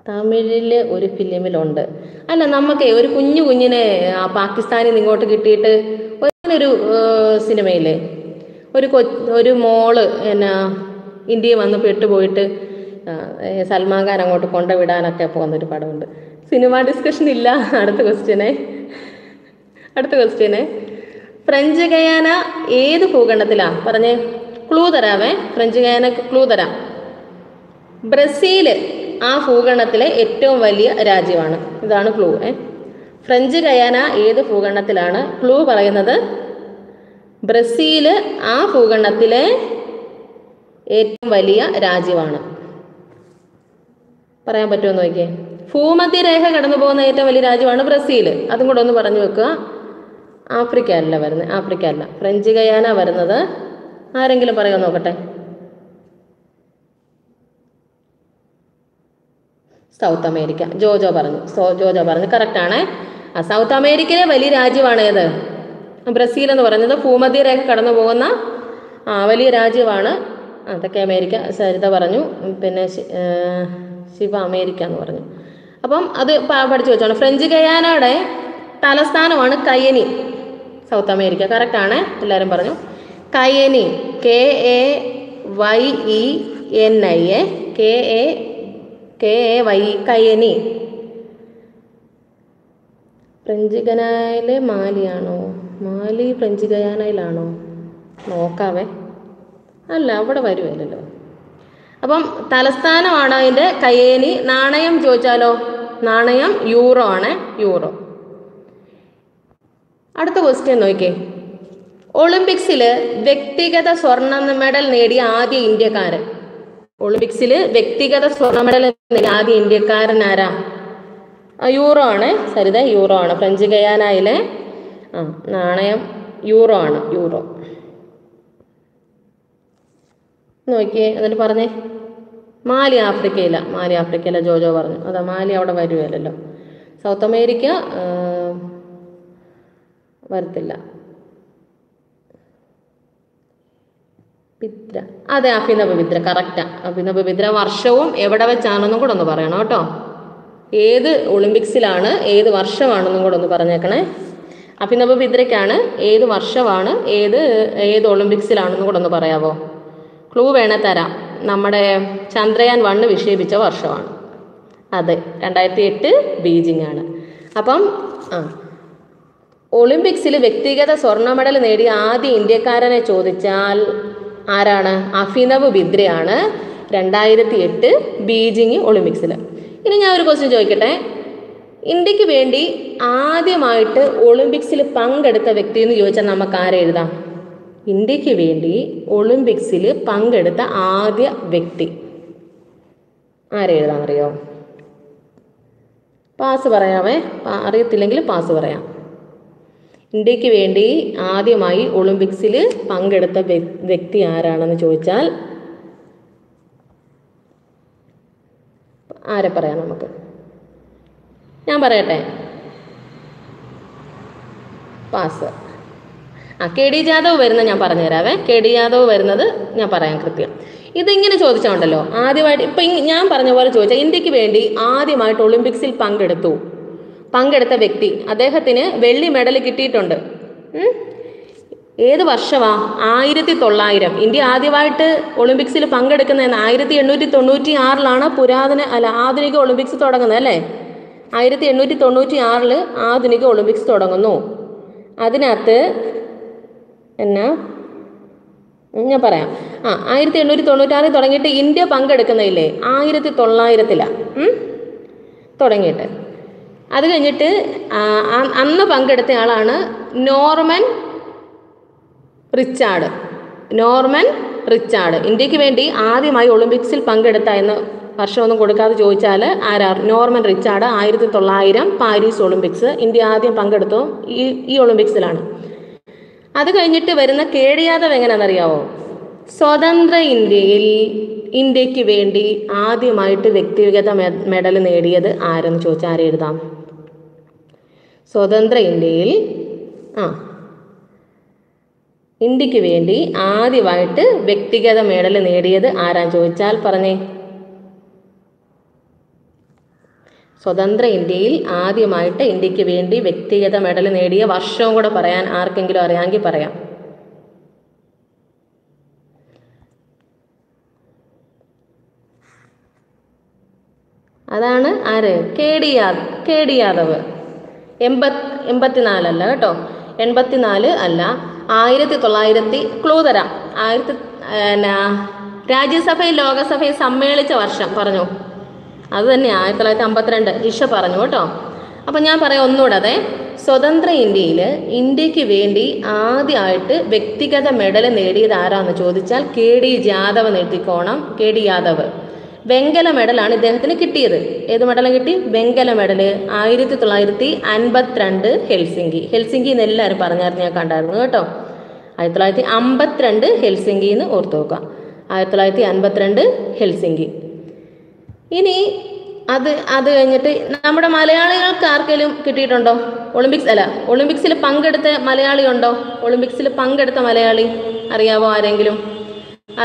തമിഴിൽ ഒരു ഫിലിമിലുണ്ട്. അല്ല, നമുക്കേ ഒരു കുഞ്ഞു കുഞ്ഞിനെ പാകിസ്ഥാനിൽ നിന്ന് ഇങ്ങോട്ട് കിട്ടിയിട്ട് ഒരു സിനിമയിലെ ഒരു കൊ ഒരു മോള് എന്നാ ഇന്ത്യയിൽ വന്ന് പെട്ടുപോയിട്ട് സൽമാൻ ഖാൻ അങ്ങോട്ട് കൊണ്ടുവിടാനൊക്കെ പോകുന്നൊരു പടമുണ്ട്. സിനിമ ഡിസ്കഷൻ ഇല്ല. അടുത്ത ക്വസ്റ്റ്യനെ അടുത്ത ക്വസ്റ്റ്യനെ ഫ്രഞ്ച് ഗയാന ഏത് ഭൂഖണ്ഡത്തിലാണ്? പറഞ്ഞേ, ക്ലൂ തരാവേ. ഫ്രഞ്ച് ഗയാനക്ക് ക്ലൂ തരാം. ബ്രസീല് ആ ഭൂഖണ്ഡത്തിലെ ഏറ്റവും വലിയ രാജ്യമാണ്. ഇതാണ് ക്ലൂ. ഏ ഫ്രഞ്ച് ഗയാന ഏത് ഭൂഖണ്ഡത്തിലാണ്? ക്ലൂ പറയുന്നത് ബ്രസീല് ആ ഭൂഖണ്ഡത്തിലെ ഏറ്റവും വലിയ രാജ്യമാണ്. പറയാൻ പറ്റുമോ നോക്കിയേ. ഭൂമധ്യരേഖ കടന്നു പോകുന്ന ഏറ്റവും വലിയ രാജ്യമാണ് ബ്രസീൽ. അതും കൂടെ ഒന്ന് പറഞ്ഞു വെക്കുക. ആഫ്രിക്ക അല്ല വരുന്നത്, ആഫ്രിക്ക അല്ല ഫ്രഞ്ച് ഗയാന വരുന്നത്. ആരെങ്കിലും പറയാൻ നോക്കട്ടെ. South America. ജോജോ പറഞ്ഞു, ജോജോ പറഞ്ഞു കറക്റ്റാണേ. ആ സൗത്ത് അമേരിക്കയിലെ വലിയ രാജ്യമാണ് ഏത്? ബ്രസീൽ എന്ന് പറയുന്നത് ഭൂമധ്യരേഖ കടന്നു പോകുന്ന ആ വലിയ രാജ്യമാണ്. ആ തെക്കേ അമേരിക്ക സരിത പറഞ്ഞു, പിന്നെ ശിവ അമേരിക്ക എന്ന് പറഞ്ഞു. അപ്പം അത് പഠിച്ചു വെച്ചോണം. ഫ്രഞ്ച് ഗയാനയുടെ തലസ്ഥാനമാണ് കയനി, സൗത്ത് അമേരിക്ക. കറക്റ്റാണേ, എല്ലാവരും പറഞ്ഞു കയനി. K A Y E N I A K A K A Y കയനി. French ഗയാനയിലെ മാലിയാണോ? മാലി ഫ്രഞ്ച് ഗയാനയിലാണോ? നോക്കാവേ. അല്ല, അവിടെ വരുമല്ലോ. അപ്പം തലസ്ഥാനമാണ് അതിൻ്റെ കയേനി. നാണയം ചോദിച്ചാലോ? നാണയം യൂറോ ആണ്, യൂറോ. അടുത്ത ക്വസ്റ്റ്യൻ നോക്കിയേ. ഒളിമ്പിക്സിൽ വ്യക്തിഗത സ്വർണ്ണ മെഡൽ നേടിയ ആദ്യ ഇന്ത്യക്കാരൻ. ഒളിമ്പിക്സിൽ വ്യക്തിഗത സ്വർണ്ണ മെഡൽ നേടിയ ആദ്യ ഇന്ത്യക്കാരൻ ആരാ? യൂറോ ആണ് സരിത, യൂറോ ആണ്. ഫ്രഞ്ച് ഗയാനയിലെ ആ നാണയം യൂറോ ആണ്, യൂറോ. നോക്കിയേ, എന്നിട്ട് പറഞ്ഞേ. മാലി ആഫ്രിക്കയില്ല, മാലി ആഫ്രിക്കയില്ല ജോജോ പറഞ്ഞു. അതാ മാലി അവിടെ വരുമല്ലോ. സൗത്ത് അമേരിക്ക വരത്തില്ല. ബിദ്ര, അതെ അഭിനവ് ബിദ്ര കറക്റ്റാ. അഭിനവ് ബിദ്ര വർഷവും എവിടെ വെച്ചാണെന്നും കൂടെ ഒന്ന് പറയണം കേട്ടോ. ഏത് ഒളിമ്പിക്സിലാണ്, ഏത് വർഷമാണെന്നും കൂടെ ഒന്ന് പറഞ്ഞേക്കണേ. അഭിനവ് ബിദ്രയ്ക്കാണ്. ഏത് വർഷമാണ്, ഏത് ഏത് ഒളിമ്പിക്സിലാണെന്നും കൂടെ ഒന്ന് പറയാവോ? ക്ലൂ വേണേൽ തരാം. നമ്മുടെ ചന്ദ്രയാൻ വണ്ണ് വിക്ഷേപിച്ച വർഷമാണ്. അതെ, രണ്ടായിരത്തി എട്ട് ബീജിംഗ് ആണ്. അപ്പം ആ ഒളിമ്പിക്സിൽ വ്യക്തിഗത സ്വർണ്ണ മെഡൽ നേടിയ ആദ്യ ഇന്ത്യക്കാരനെ ചോദിച്ചാൽ ആരാണ്? അഭിനവ് ബിദ്രയാണ്, രണ്ടായിരത്തി എട്ട് ബീജിംഗ് ഒളിമ്പിക്സിൽ. ഇനി ഞാൻ ഒരു ക്വസ്റ്റ്യൻ ചോദിക്കട്ടെ. ഇന്ത്യക്ക് വേണ്ടി ആദ്യമായിട്ട് ഒളിമ്പിക്സിൽ പങ്കെടുത്ത വ്യക്തി എന്ന് ചോദിച്ചാൽ നമുക്ക് ആരെ എഴുതാം? ഇന്ത്യക്ക് വേണ്ടി ഒളിമ്പിക്സിൽ പങ്കെടുത്ത ആദ്യ വ്യക്തി ആരെ എഴുതാൻ അറിയോ? പാസ് പറയാമേ, അറിയത്തില്ലെങ്കിൽ പാസ് പറയാം. ഇന്ത്യക്ക് വേണ്ടി ആദ്യമായി ഒളിമ്പിക്സിൽ പങ്കെടുത്ത വ്യക്തി ആരാണെന്ന് ചോദിച്ചാൽ ആരെ പറയാം നമുക്ക്? ഞാൻ പറയട്ടെ, പാസ്. ആ കെ ഡി ജാദവ് വരുന്നത് ഞാൻ പറഞ്ഞുതരാവേ. കെ ഡി ജാദവ് വരുന്നത് ഞാൻ പറയാം കൃത്യം. ഇതിങ്ങനെ ചോദിച്ചാണ്ടല്ലോ ആദ്യമായിട്ട്, ഇപ്പം ഞാൻ പറഞ്ഞ പോലെ ചോദിച്ചാൽ ഇന്ത്യക്ക് വേണ്ടി ആദ്യമായിട്ട് ഒളിമ്പിക്സിൽ പങ്കെടുത്തു പങ്കെടുത്ത വ്യക്തി, അദ്ദേഹത്തിന് വെള്ളി മെഡൽ കിട്ടിയിട്ടുണ്ട്. ഏത് വർഷമാ? ആയിരത്തി തൊള്ളായിരം. ഇന്ത്യ ആദ്യമായിട്ട് ഒളിമ്പിക്സിൽ പങ്കെടുക്കുന്നതെന്ന് ആയിരത്തി എണ്ണൂറ്റി തൊണ്ണൂറ്റി ആറിലാണ് പുരാതന അല്ല ആധുനിക ഒളിമ്പിക്സ് തുടങ്ങുന്നത് അല്ലേ. ആയിരത്തി എണ്ണൂറ്റി തൊണ്ണൂറ്റി ആറിൽ ആധുനിക ഒളിമ്പിക്സ് തുടങ്ങുന്നു. അതിനകത്ത് എന്നാ ഞാൻ പറയാം. ആ ആയിരത്തി എണ്ണൂറ്റി തൊണ്ണൂറ്റാറിൽ തുടങ്ങിയിട്ട് ഇന്ത്യ പങ്കെടുക്കുന്നില്ലേ ആയിരത്തി തൊള്ളായിരത്തിലാണ് തുടങ്ങിയിട്ട്. അത് കഴിഞ്ഞിട്ട് അന്ന് പങ്കെടുത്ത ആളാണ് നോർമൻ റിച്ചാർഡ്. നോർമൻ റിച്ചാർഡ് ഇന്ത്യക്ക് വേണ്ടി ആദ്യമായി ഒളിമ്പിക്സിൽ പങ്കെടുത്ത എന്ന് വർഷമൊന്നും കൊടുക്കാതെ ചോദിച്ചാൽ ആരാ? Norman Richard. ആയിരത്തി തൊള്ളായിരം പാരീസ് ഒളിമ്പിക്സ് ഇന്ത്യ ആദ്യം പങ്കെടുത്തു ഈ ഈ ഒളിമ്പിക്സിലാണ്. അത് കഴിഞ്ഞിട്ട് വരുന്ന കെ ഡി യാദവ് എങ്ങനെയാണെന്നറിയാവോ? സ്വതന്ത്ര ഇന്ത്യയിൽ ഇന്ത്യക്ക് വേണ്ടി ആദ്യമായിട്ട് വ്യക്തിഗത മെഡൽ നേടിയത് ആരെന്ന് ചോദിച്ചാൽ ആരെ എഴുതാം? സ്വതന്ത്ര ഇന്ത്യയിൽ ആ ഇന്ത്യക്ക് വേണ്ടി ആദ്യമായിട്ട് വ്യക്തിഗത മെഡൽ നേടിയത് ആരാന്ന് ചോദിച്ചാൽ പറഞ്ഞേ. സ്വതന്ത്ര ഇന്ത്യയിൽ ആദ്യമായിട്ട് ഇന്ത്യക്ക് വേണ്ടി വ്യക്തിഗത മെഡൽ നേടിയ വർഷവും കൂടെ പറയാൻ ആർക്കെങ്കിലും അറിയാമെങ്കിൽ പറയാം. അതാണ് ആര്? K D Yadav. K D Yadav. എൺപത് എൺപത്തിനാലല്ല കേട്ടോ, എൺപത്തിനാല് അല്ല, ആയിരത്തി തൊള്ളായിരത്തി ക്ലൂ തരാം. ആയിരത്തി എന്നാ രാജ്യസഭയും ലോകസഭയും സമ്മേളിച്ച വർഷം പറഞ്ഞു. അത് തന്നെ ആയിരത്തി തൊള്ളായിരത്തി അമ്പത്തിരണ്ട് ഇഷ പറഞ്ഞു കേട്ടോ. അപ്പം ഞാൻ പറയാം ഒന്നുകൂടെ. അതെ, സ്വതന്ത്ര ഇന്ത്യയിൽ ഇന്ത്യക്ക് വേണ്ടി ആദ്യമായിട്ട് വ്യക്തിഗത മെഡൽ നേടിയത് ആരാന്ന് ചോദിച്ചാൽ കെ ഡി ജാദവ് നേട്ടിക്കോണം. കെ ഡി യാദവ് വെങ്കല മെഡലാണ് ഇദ്ദേഹത്തിന് കിട്ടിയത്. ഏത് മെഡലാണ് കിട്ടി? വെങ്കല മെഡൽ. ആയിരത്തി തൊള്ളായിരത്തി അൻപത്തിരണ്ട് ഹെൽസിങ്കി. ഹെൽസിങ്കി എന്ന് എല്ലാവരും പറഞ്ഞായിരുന്നു, ഞാൻ കണ്ടായിരുന്നു കേട്ടോ. ആയിരത്തി തൊള്ളായിരത്തി അമ്പത്തിരണ്ട് ഹെൽസിങ്കി എന്ന് ഓർത്തു നോക്കാം. ആയിരത്തി തൊള്ളായിരത്തി അൻപത്തിരണ്ട് ഹെൽസിങ്കി. ഇനി അത് അത് കഴിഞ്ഞിട്ട് നമ്മുടെ മലയാളികൾക്ക് ആർക്കെങ്കിലും കിട്ടിയിട്ടുണ്ടോ ഒളിമ്പിക്സ്? അല്ല, ഒളിമ്പിക്സിൽ പങ്കെടുത്ത മലയാളി ഉണ്ടോ? ഒളിമ്പിക്സിൽ പങ്കെടുത്ത മലയാളി അറിയാവോ ആരെങ്കിലും?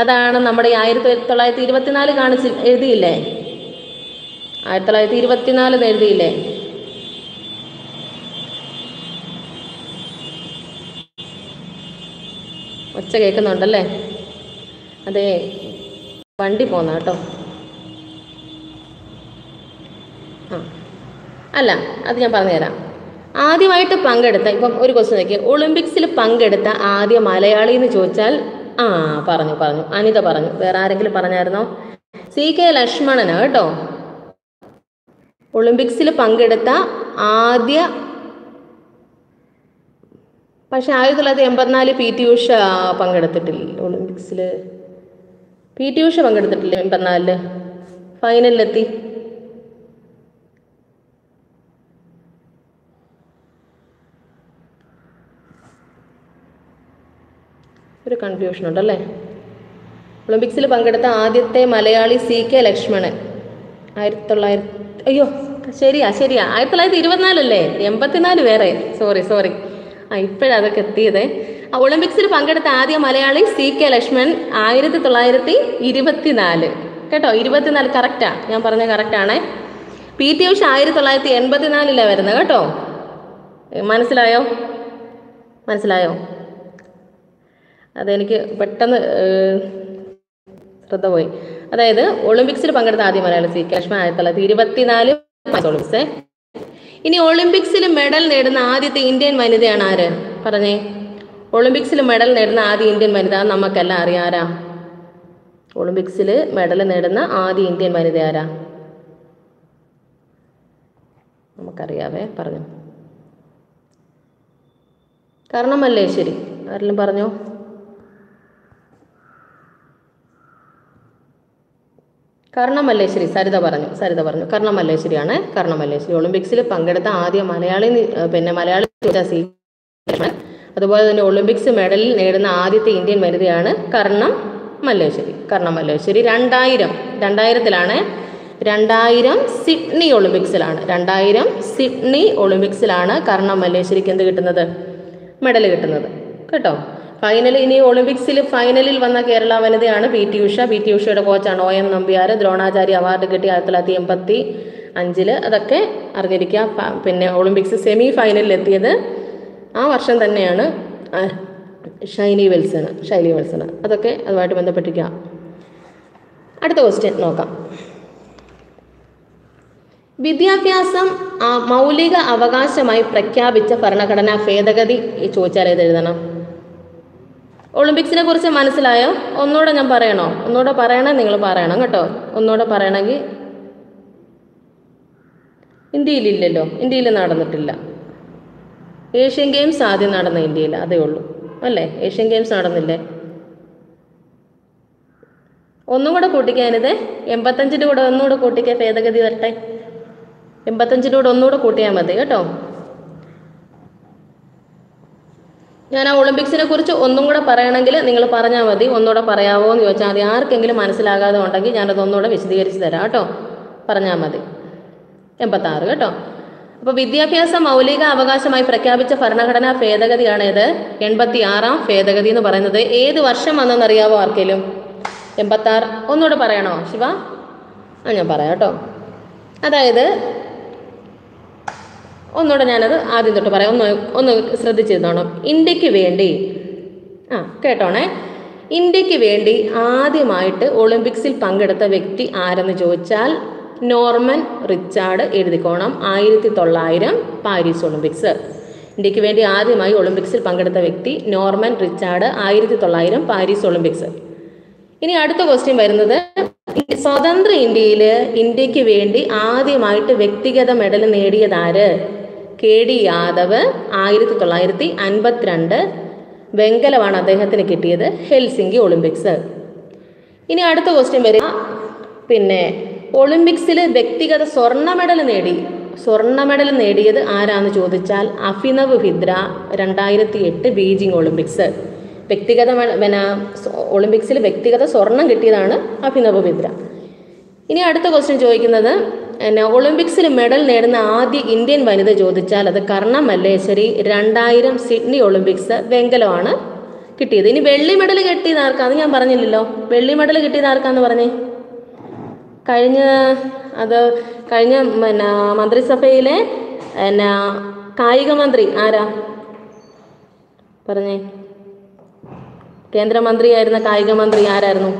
അതാണ് നമ്മുടെ ഈ ആയിരത്തി തൊള്ളായിരത്തി ഇരുപത്തിനാല് കാണിച്ച് എഴുതിയില്ലേ, ആയിരത്തി തൊള്ളായിരത്തി ഇരുപത്തിനാല് എഴുതിയില്ലേ, ഒച്ച കേൾക്കുന്നുണ്ടല്ലേ? അതെ, വണ്ടി പോന്ന കേട്ടോ. ആ അല്ല, അത് ഞാൻ പറഞ്ഞുതരാം. ആദ്യമായിട്ട് പങ്കെടുത്ത, ഇപ്പം ഒരു ക്വസ്റ്റ്യൻ നോക്കി, ഒളിമ്പിക്സിൽ പങ്കെടുത്ത ആദ്യ മലയാളി എന്ന് ചോദിച്ചാൽ ആ പറഞ്ഞു പറഞ്ഞു അനിത പറഞ്ഞു. വേറെ ആരെങ്കിലും പറഞ്ഞായിരുന്നോ? സി കെ ലക്ഷ്മണനാണ് കേട്ടോ ഒളിമ്പിക്സിൽ പങ്കെടുത്ത ആദ്യ. പക്ഷെ ആയിരത്തി തൊള്ളായിരത്തി എൺപത്തിനാല് പി ടി ഉഷ പങ്കെടുത്തിട്ടില്ല ഒളിമ്പിക്സിൽ. പി ടി ഉഷ പങ്കെടുത്തിട്ടില്ല എൺപത്തിനാലില് ഫൈനലിലെത്തി. ഒരു കൺഫ്യൂഷൻ ഉണ്ടല്ലേ. ഒളിമ്പിക്സിൽ പങ്കെടുത്ത ആദ്യത്തെ മലയാളി സി കെ ലക്ഷ്മണൻ. ആയിരത്തി തൊള്ളായിരത്തി അയ്യോ ശരിയാ ശരിയാ ആയിരത്തി തൊള്ളായിരത്തി ഇരുപത്തിനാലല്ലേ, എൺപത്തിനാല് വേറെ. സോറി സോറി ആ ഇപ്പോഴതൊക്കെ എത്തിയതേ. ആ ഒളിമ്പിക്സിൽ പങ്കെടുത്ത ആദ്യ മലയാളി സി കെ ലക്ഷ്മണൻ ആയിരത്തി തൊള്ളായിരത്തി ഇരുപത്തിനാല് കേട്ടോ. ഇരുപത്തിനാല് കറക്റ്റാണ്, ഞാൻ പറഞ്ഞ കറക്റ്റാണേ. പി ടി ഉഷ ആയിരത്തി തൊള്ളായിരത്തി എൺപത്തിനാലിലാണ് വരുന്നത് കേട്ടോ. മനസ്സിലായോ? മനസ്സിലായോ? അതെനിക്ക് പെട്ടെന്ന് ശ്രദ്ധ പോയി. അതായത് ഒളിമ്പിക്സിൽ പങ്കെടുത്ത ആദ്യ മലയാളി സി കെ ലക്ഷ്മണൻ ആയിരത്തി തൊള്ളായിരത്തി ഇരുപത്തിനാല് ഒളിമ്പിക്സ്. ഇനി ഒളിമ്പിക്സിൽ മെഡൽ നേടുന്ന ആദ്യത്തെ ഇന്ത്യൻ വനിതയാണ് ആര്? പറഞ്ഞേ. ഒളിമ്പിക്സിൽ മെഡൽ നേടുന്ന ആദ്യ ഇന്ത്യൻ വനിത നമുക്കെല്ലാം അറിയാം. ആരാ? ഒളിമ്പിക്സിൽ മെഡൽ നേടുന്ന ആദ്യ ഇന്ത്യൻ വനിത ആരാ? നമുക്കറിയാവേ പറഞ്ഞു. കർണം മല്ലേശ്വരി ആരെങ്കിലും പറഞ്ഞോ? കർണം മല്ലേശ്വരി സരിത പറഞ്ഞു സരിത പറഞ്ഞു കർണം മല്ലേശ്വരിയാണ്. കർണം മല്ലേശ്വരി ഒളിമ്പിക്സിൽ പങ്കെടുത്ത ആദ്യ മലയാളി പിന്നെ മലയാളി സി ലക്ഷ്മണൻ. അതുപോലെ തന്നെ ഒളിമ്പിക്സ് മെഡലിൽ നേടുന്ന ആദ്യത്തെ ഇന്ത്യൻ വനിതയാണ് കർണം മല്ലേശ്വരി. കർണം മല്ലേശ്വരി രണ്ടായിരം രണ്ടായിരത്തിലാണ് രണ്ടായിരം സിഡ്നി ഒളിമ്പിക്സിലാണ് രണ്ടായിരം സിഡ്നി ഒളിമ്പിക്സിലാണ് കർണം മല്ലേശ്വരിക്ക് എന്ത് കിട്ടുന്നത്? മെഡൽ കിട്ടുന്നത് കേട്ടോ. ഫൈനൽ ഇനി ഒളിമ്പിക്സിൽ ഫൈനലിൽ വന്ന കേരള വനിതയാണ് P T Usha. P T ഉഷയുടെ കോച്ചാണ് O M Nambiar. Dronacharya award കിട്ടി ആയിരത്തി തൊള്ളായിരത്തി എൺപത്തി അഞ്ചില്. അതൊക്കെ അറിഞ്ഞിരിക്കുക. പിന്നെ ഒളിമ്പിക്സ് സെമി ഫൈനലിലെത്തിയത് ആ വർഷം തന്നെയാണ് ഷൈനി വിൽസൺ ഷൈനി വിൽസൺ അതൊക്കെ അതുമായിട്ട് ബന്ധപ്പെട്ടിരിക്കുക. അടുത്ത ക്വസ്റ്റ്യൻ നോക്കാം. വിദ്യാഭ്യാസം മൗലിക അവകാശമായി പ്രഖ്യാപിച്ച ഭരണഘടനാ ഭേദഗതി ചോദിച്ചാൽ ഏതെഴുതണം? ഒളിമ്പിക്സിനെ കുറിച്ച് മനസ്സിലായോ? ഒന്നുകൂടെ ഞാൻ പറയണോ? ഒന്നുകൂടെ പറയണേ, നിങ്ങൾ പറയണം കേട്ടോ. ഒന്നുകൂടെ പറയണമെങ്കിൽ ഇന്ത്യയിലില്ലല്ലോ, ഇന്ത്യയിൽ നടന്നിട്ടില്ല. ഏഷ്യൻ ഗെയിംസ് ആദ്യം നടന്ന ഇന്ത്യയിൽ, അതേ ഉള്ളൂ അല്ലേ? ഏഷ്യൻ ഗെയിംസ് നടന്നില്ലേ? ഒന്നും കൂടെ കൂട്ടിക്കാനിത് എൺപത്തഞ്ചിൻ്റെ കൂടെ ഒന്നുകൂടെ കൂട്ടിക്കാൻ ഭേദഗതി വരട്ടെ. എൺപത്തഞ്ചിൻ്റെ കൂടെ ഒന്നുകൂടെ കൂട്ടിയാൽ മതി കേട്ടോ. ഞാൻ ആ ഒളിമ്പിക്സിനെ കുറിച്ച് ഒന്നും കൂടെ പറയണമെങ്കിൽ നിങ്ങൾ പറഞ്ഞാൽ മതി. ഒന്നുകൂടെ പറയാമോ എന്ന് ചോദിച്ചാൽ മതി. ആർക്കെങ്കിലും മനസ്സിലാകാതെ ഉണ്ടെങ്കിൽ ഞാനത് ഒന്നുകൂടെ വിശദീകരിച്ച് തരാം കേട്ടോ. പറഞ്ഞാൽ മതി. എൺപത്താറ് കേട്ടോ. അപ്പോൾ വിദ്യാഭ്യാസം മൗലിക അവകാശമായി പ്രഖ്യാപിച്ച ഭരണഘടനാ ഭേദഗതിയാണ് ഇത് എൺപത്തി ആറാം ഭേദഗതി എന്ന് പറയുന്നത്. ഏത് വർഷം വന്നെന്നറിയാവോ ആർക്കെങ്കിലും? എൺപത്താറ്. ഒന്നുകൂടെ പറയണോ ശിവ? ആ ഞാൻ പറയാം കേട്ടോ. അതായത് ഒന്നുകൂടെ ഞാനത് ആദ്യം തൊട്ട് പറയാം. ഒന്ന് ഒന്ന് ശ്രദ്ധിച്ചിരുന്നോണം. ഇന്ത്യക്ക് വേണ്ടി ആ കേട്ടോണേ ഇന്ത്യക്ക് വേണ്ടി ആദ്യമായിട്ട് ഒളിമ്പിക്സിൽ പങ്കെടുത്ത വ്യക്തി ആരെന്ന് ചോദിച്ചാൽ നോർമൻ റിച്ചാർഡ് എഴുതിക്കോണം. ആയിരത്തി തൊള്ളായിരം പാരീസ് ഒളിമ്പിക്സ്. ഇന്ത്യക്ക് വേണ്ടി ആദ്യമായി ഒളിമ്പിക്സിൽ പങ്കെടുത്ത വ്യക്തി നോർമൻ റിച്ചാർഡ്, ആയിരത്തി തൊള്ളായിരം പാരീസ് ഒളിമ്പിക്സ്. ഇനി അടുത്ത ക്വസ്റ്റ്യൻ വരുന്നത്, സ്വതന്ത്ര ഇന്ത്യയിൽ ഇന്ത്യക്ക് വേണ്ടി ആദ്യമായിട്ട് വ്യക്തിഗത മെഡൽ നേടിയതാര്? കെ ഡി യാദവ്, ആയിരത്തി തൊള്ളായിരത്തി അൻപത്തിരണ്ട് വെങ്കലമാണ് അദ്ദേഹത്തിന് കിട്ടിയത്, ഹെൽസിങ്കി ഒളിമ്പിക്സ്. ഇനി അടുത്ത ക്വസ്റ്റ്യൻ വരിക, പിന്നെ ഒളിമ്പിക്സിൽ വ്യക്തിഗത സ്വർണ്ണ മെഡൽ നേടി സ്വർണ്ണ മെഡൽ നേടിയത് ആരാന്ന് ചോദിച്ചാൽ അഭിനവ് ഭിന്ദ്ര, രണ്ടായിരത്തി എട്ട് ബീജിംഗ് ഒളിമ്പിക്സ്. വ്യക്തിഗത പിന്നെ ഒളിമ്പിക്സിൽ വ്യക്തിഗത സ്വർണം കിട്ടിയതാണ് അഭിനവ് ഭിന്ദ്ര. ഇനി അടുത്ത ക്വസ്റ്റ്യൻ ചോദിക്കുന്നത് പിന്നെ ഒളിമ്പിക്സിൽ മെഡൽ നേടുന്ന ആദ്യ ഇന്ത്യൻ വനിത ചോദിച്ചാൽ അത് കർണം മല്ലേശ്വരി, രണ്ടായിരം സിഡ്നി ഒളിമ്പിക്സ് വെങ്കലമാണ് കിട്ടിയത്. ഇനി വെള്ളി മെഡൽ കിട്ടിയത് ആർക്കാന്ന് ഞാൻ പറഞ്ഞില്ലല്ലോ. വെള്ളി മെഡൽ കിട്ടിയത് ആർക്കാന്ന് പറഞ്ഞേ? കഴിഞ്ഞ അത് കഴിഞ്ഞ പിന്നെ മന്ത്രിസഭയിലെ പിന്നെ കായിക മന്ത്രി ആരാ പറഞ്ഞേ? കേന്ദ്രമന്ത്രിയായിരുന്ന കായിക മന്ത്രി ആരായിരുന്നു?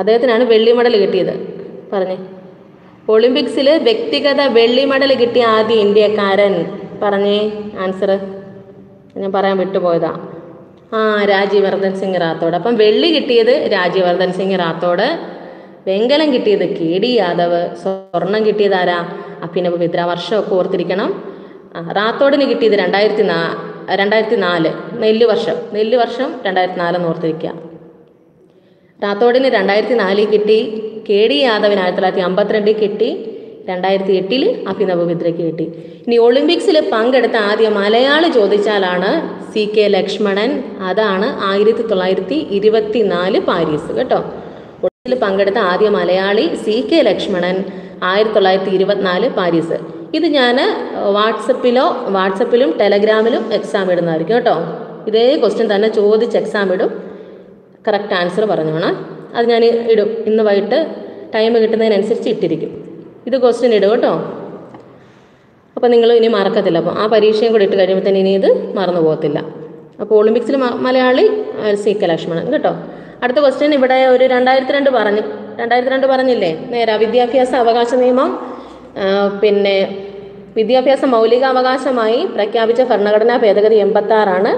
അദ്ദേഹത്തിനാണ് വെള്ളി മെഡൽ കിട്ടിയത്. പറഞ്ഞേ. ഒളിമ്പിക്സിൽ വ്യക്തിഗത വെള്ളി മെഡൽ കിട്ടിയ ആദ്യ ഇന്ത്യക്കാരൻ പറഞ്ഞേ ആൻസർ. ഞാൻ പറയാൻ വിട്ടുപോയതാ. ആ രാജ്യവർദ്ധൻ സിംഗ് റാത്തോഡ്. അപ്പം വെള്ളി കിട്ടിയത് രാജ്യവർദ്ധൻ സിംഗ് റാത്തോഡ്, വെങ്കലം കിട്ടിയത് കെ ഡി യാദവ്, സ്വർണം കിട്ടിയത് ആരാ? അഭിനവ് ഭിന്ദ്ര. വർഷമൊക്കെ ഓർത്തിരിക്കണം. റാത്തോഡിന് കിട്ടിയത് രണ്ടായിരത്തി നാ രണ്ടായിരത്തി നാല് നെല്ല് വർഷം നെല്ല് വർഷം രണ്ടായിരത്തി നാലെന്ന് ഓർത്തിരിക്കുക. റാത്തോഡിന് രണ്ടായിരത്തി നാലിൽ കിട്ടി, കെ ഡി യാദവിന് ആയിരത്തി തൊള്ളായിരത്തി അമ്പത്തിരണ്ടിൽ കിട്ടി, രണ്ടായിരത്തി എട്ടിൽ അഭിനവ് ഭിന്ദ്രയ്ക്ക് കിട്ടി. ഇനി ഒളിമ്പിക്സിൽ പങ്കെടുത്ത ആദ്യ മലയാളി ചോദിച്ചാലാണ് സി കെ ലക്ഷ്മണൻ. അതാണ് ആയിരത്തി തൊള്ളായിരത്തി ഇരുപത്തി നാല് പാരീസ് കേട്ടോ. പങ്കെടുത്ത ആദ്യ മലയാളി സി കെ ലക്ഷ്മണൻ, ആയിരത്തി തൊള്ളായിരത്തി ഇരുപത്തിനാല് പാരീസ്. ഇത് ഞാൻ വാട്സപ്പിലോ വാട്സപ്പിലും ടെലഗ്രാമിലും എക്സാം ഇടുന്നതായിരിക്കും കേട്ടോ. ഇതേ ക്വസ്റ്റ്യൻ തന്നെ ചോദിച്ച് എക്സാം ഇടും. കറക്റ്റ് ആൻസർ പറഞ്ഞോണം. അത് ഞാൻ ഇടും. ഇന്ന് വൈകിട്ട് ടൈം കിട്ടുന്നതിനനുസരിച്ച് ഇട്ടിരിക്കും. ഇത് ക്വസ്റ്റ്യൻ ഇടും കേട്ടോ. അപ്പോൾ നിങ്ങൾ ഇനി മറക്കത്തില്ല. അപ്പോൾ ആ പരീക്ഷയും കൂടി ഇട്ട് കഴിയുമ്പോൾ തന്നെ ഇനി ഇത് മറന്നു പോകത്തില്ല. അപ്പോൾ ഒളിമ്പിക്സിൽ മലയാളി സി കെ ലക്ഷ്മണൻ കേട്ടോ. അടുത്ത ക്വസ്റ്റ്യൻ ഇവിടെ ഒരു രണ്ടായിരത്തി രണ്ട് പറഞ്ഞു രണ്ടായിരത്തി രണ്ട് പറഞ്ഞില്ലേ നേരാ. വിദ്യാഭ്യാസ അവകാശ നിയമം പിന്നെ വിദ്യാഭ്യാസ മൗലികാവകാശമായി പ്രഖ്യാപിച്ച ഭരണഘടനാ ഭേദഗതി എൺപത്താറാണ്,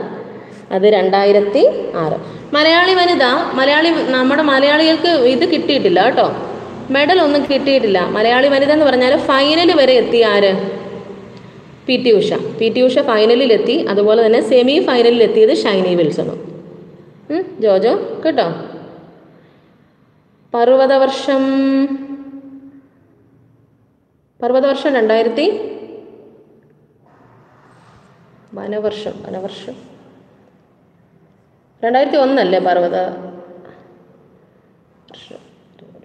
അത് രണ്ടായിരത്തി ആറ്. മലയാളി വനിത മലയാളി നമ്മുടെ മലയാളികൾക്ക് ഇത് കിട്ടിയിട്ടില്ല കേട്ടോ. മെഡൽ ഒന്നും കിട്ടിയിട്ടില്ല. മലയാളി വനിത എന്ന് പറഞ്ഞാൽ ഫൈനൽ വരെ എത്തി ആര്? P T Usha. P T Usha ഫൈനലിലെത്തി. അതുപോലെ തന്നെ സെമി ഫൈനലിലെത്തിയത് ഷൈനി വിൽസണും ജോജോ കേട്ടോ. പർവ്വതവർഷം പർവ്വതവർഷം രണ്ടായിരത്തി വനവർഷം വനവർഷം രണ്ടായിരത്തി ഒന്നല്ലേ പർവ്വത വർഷം?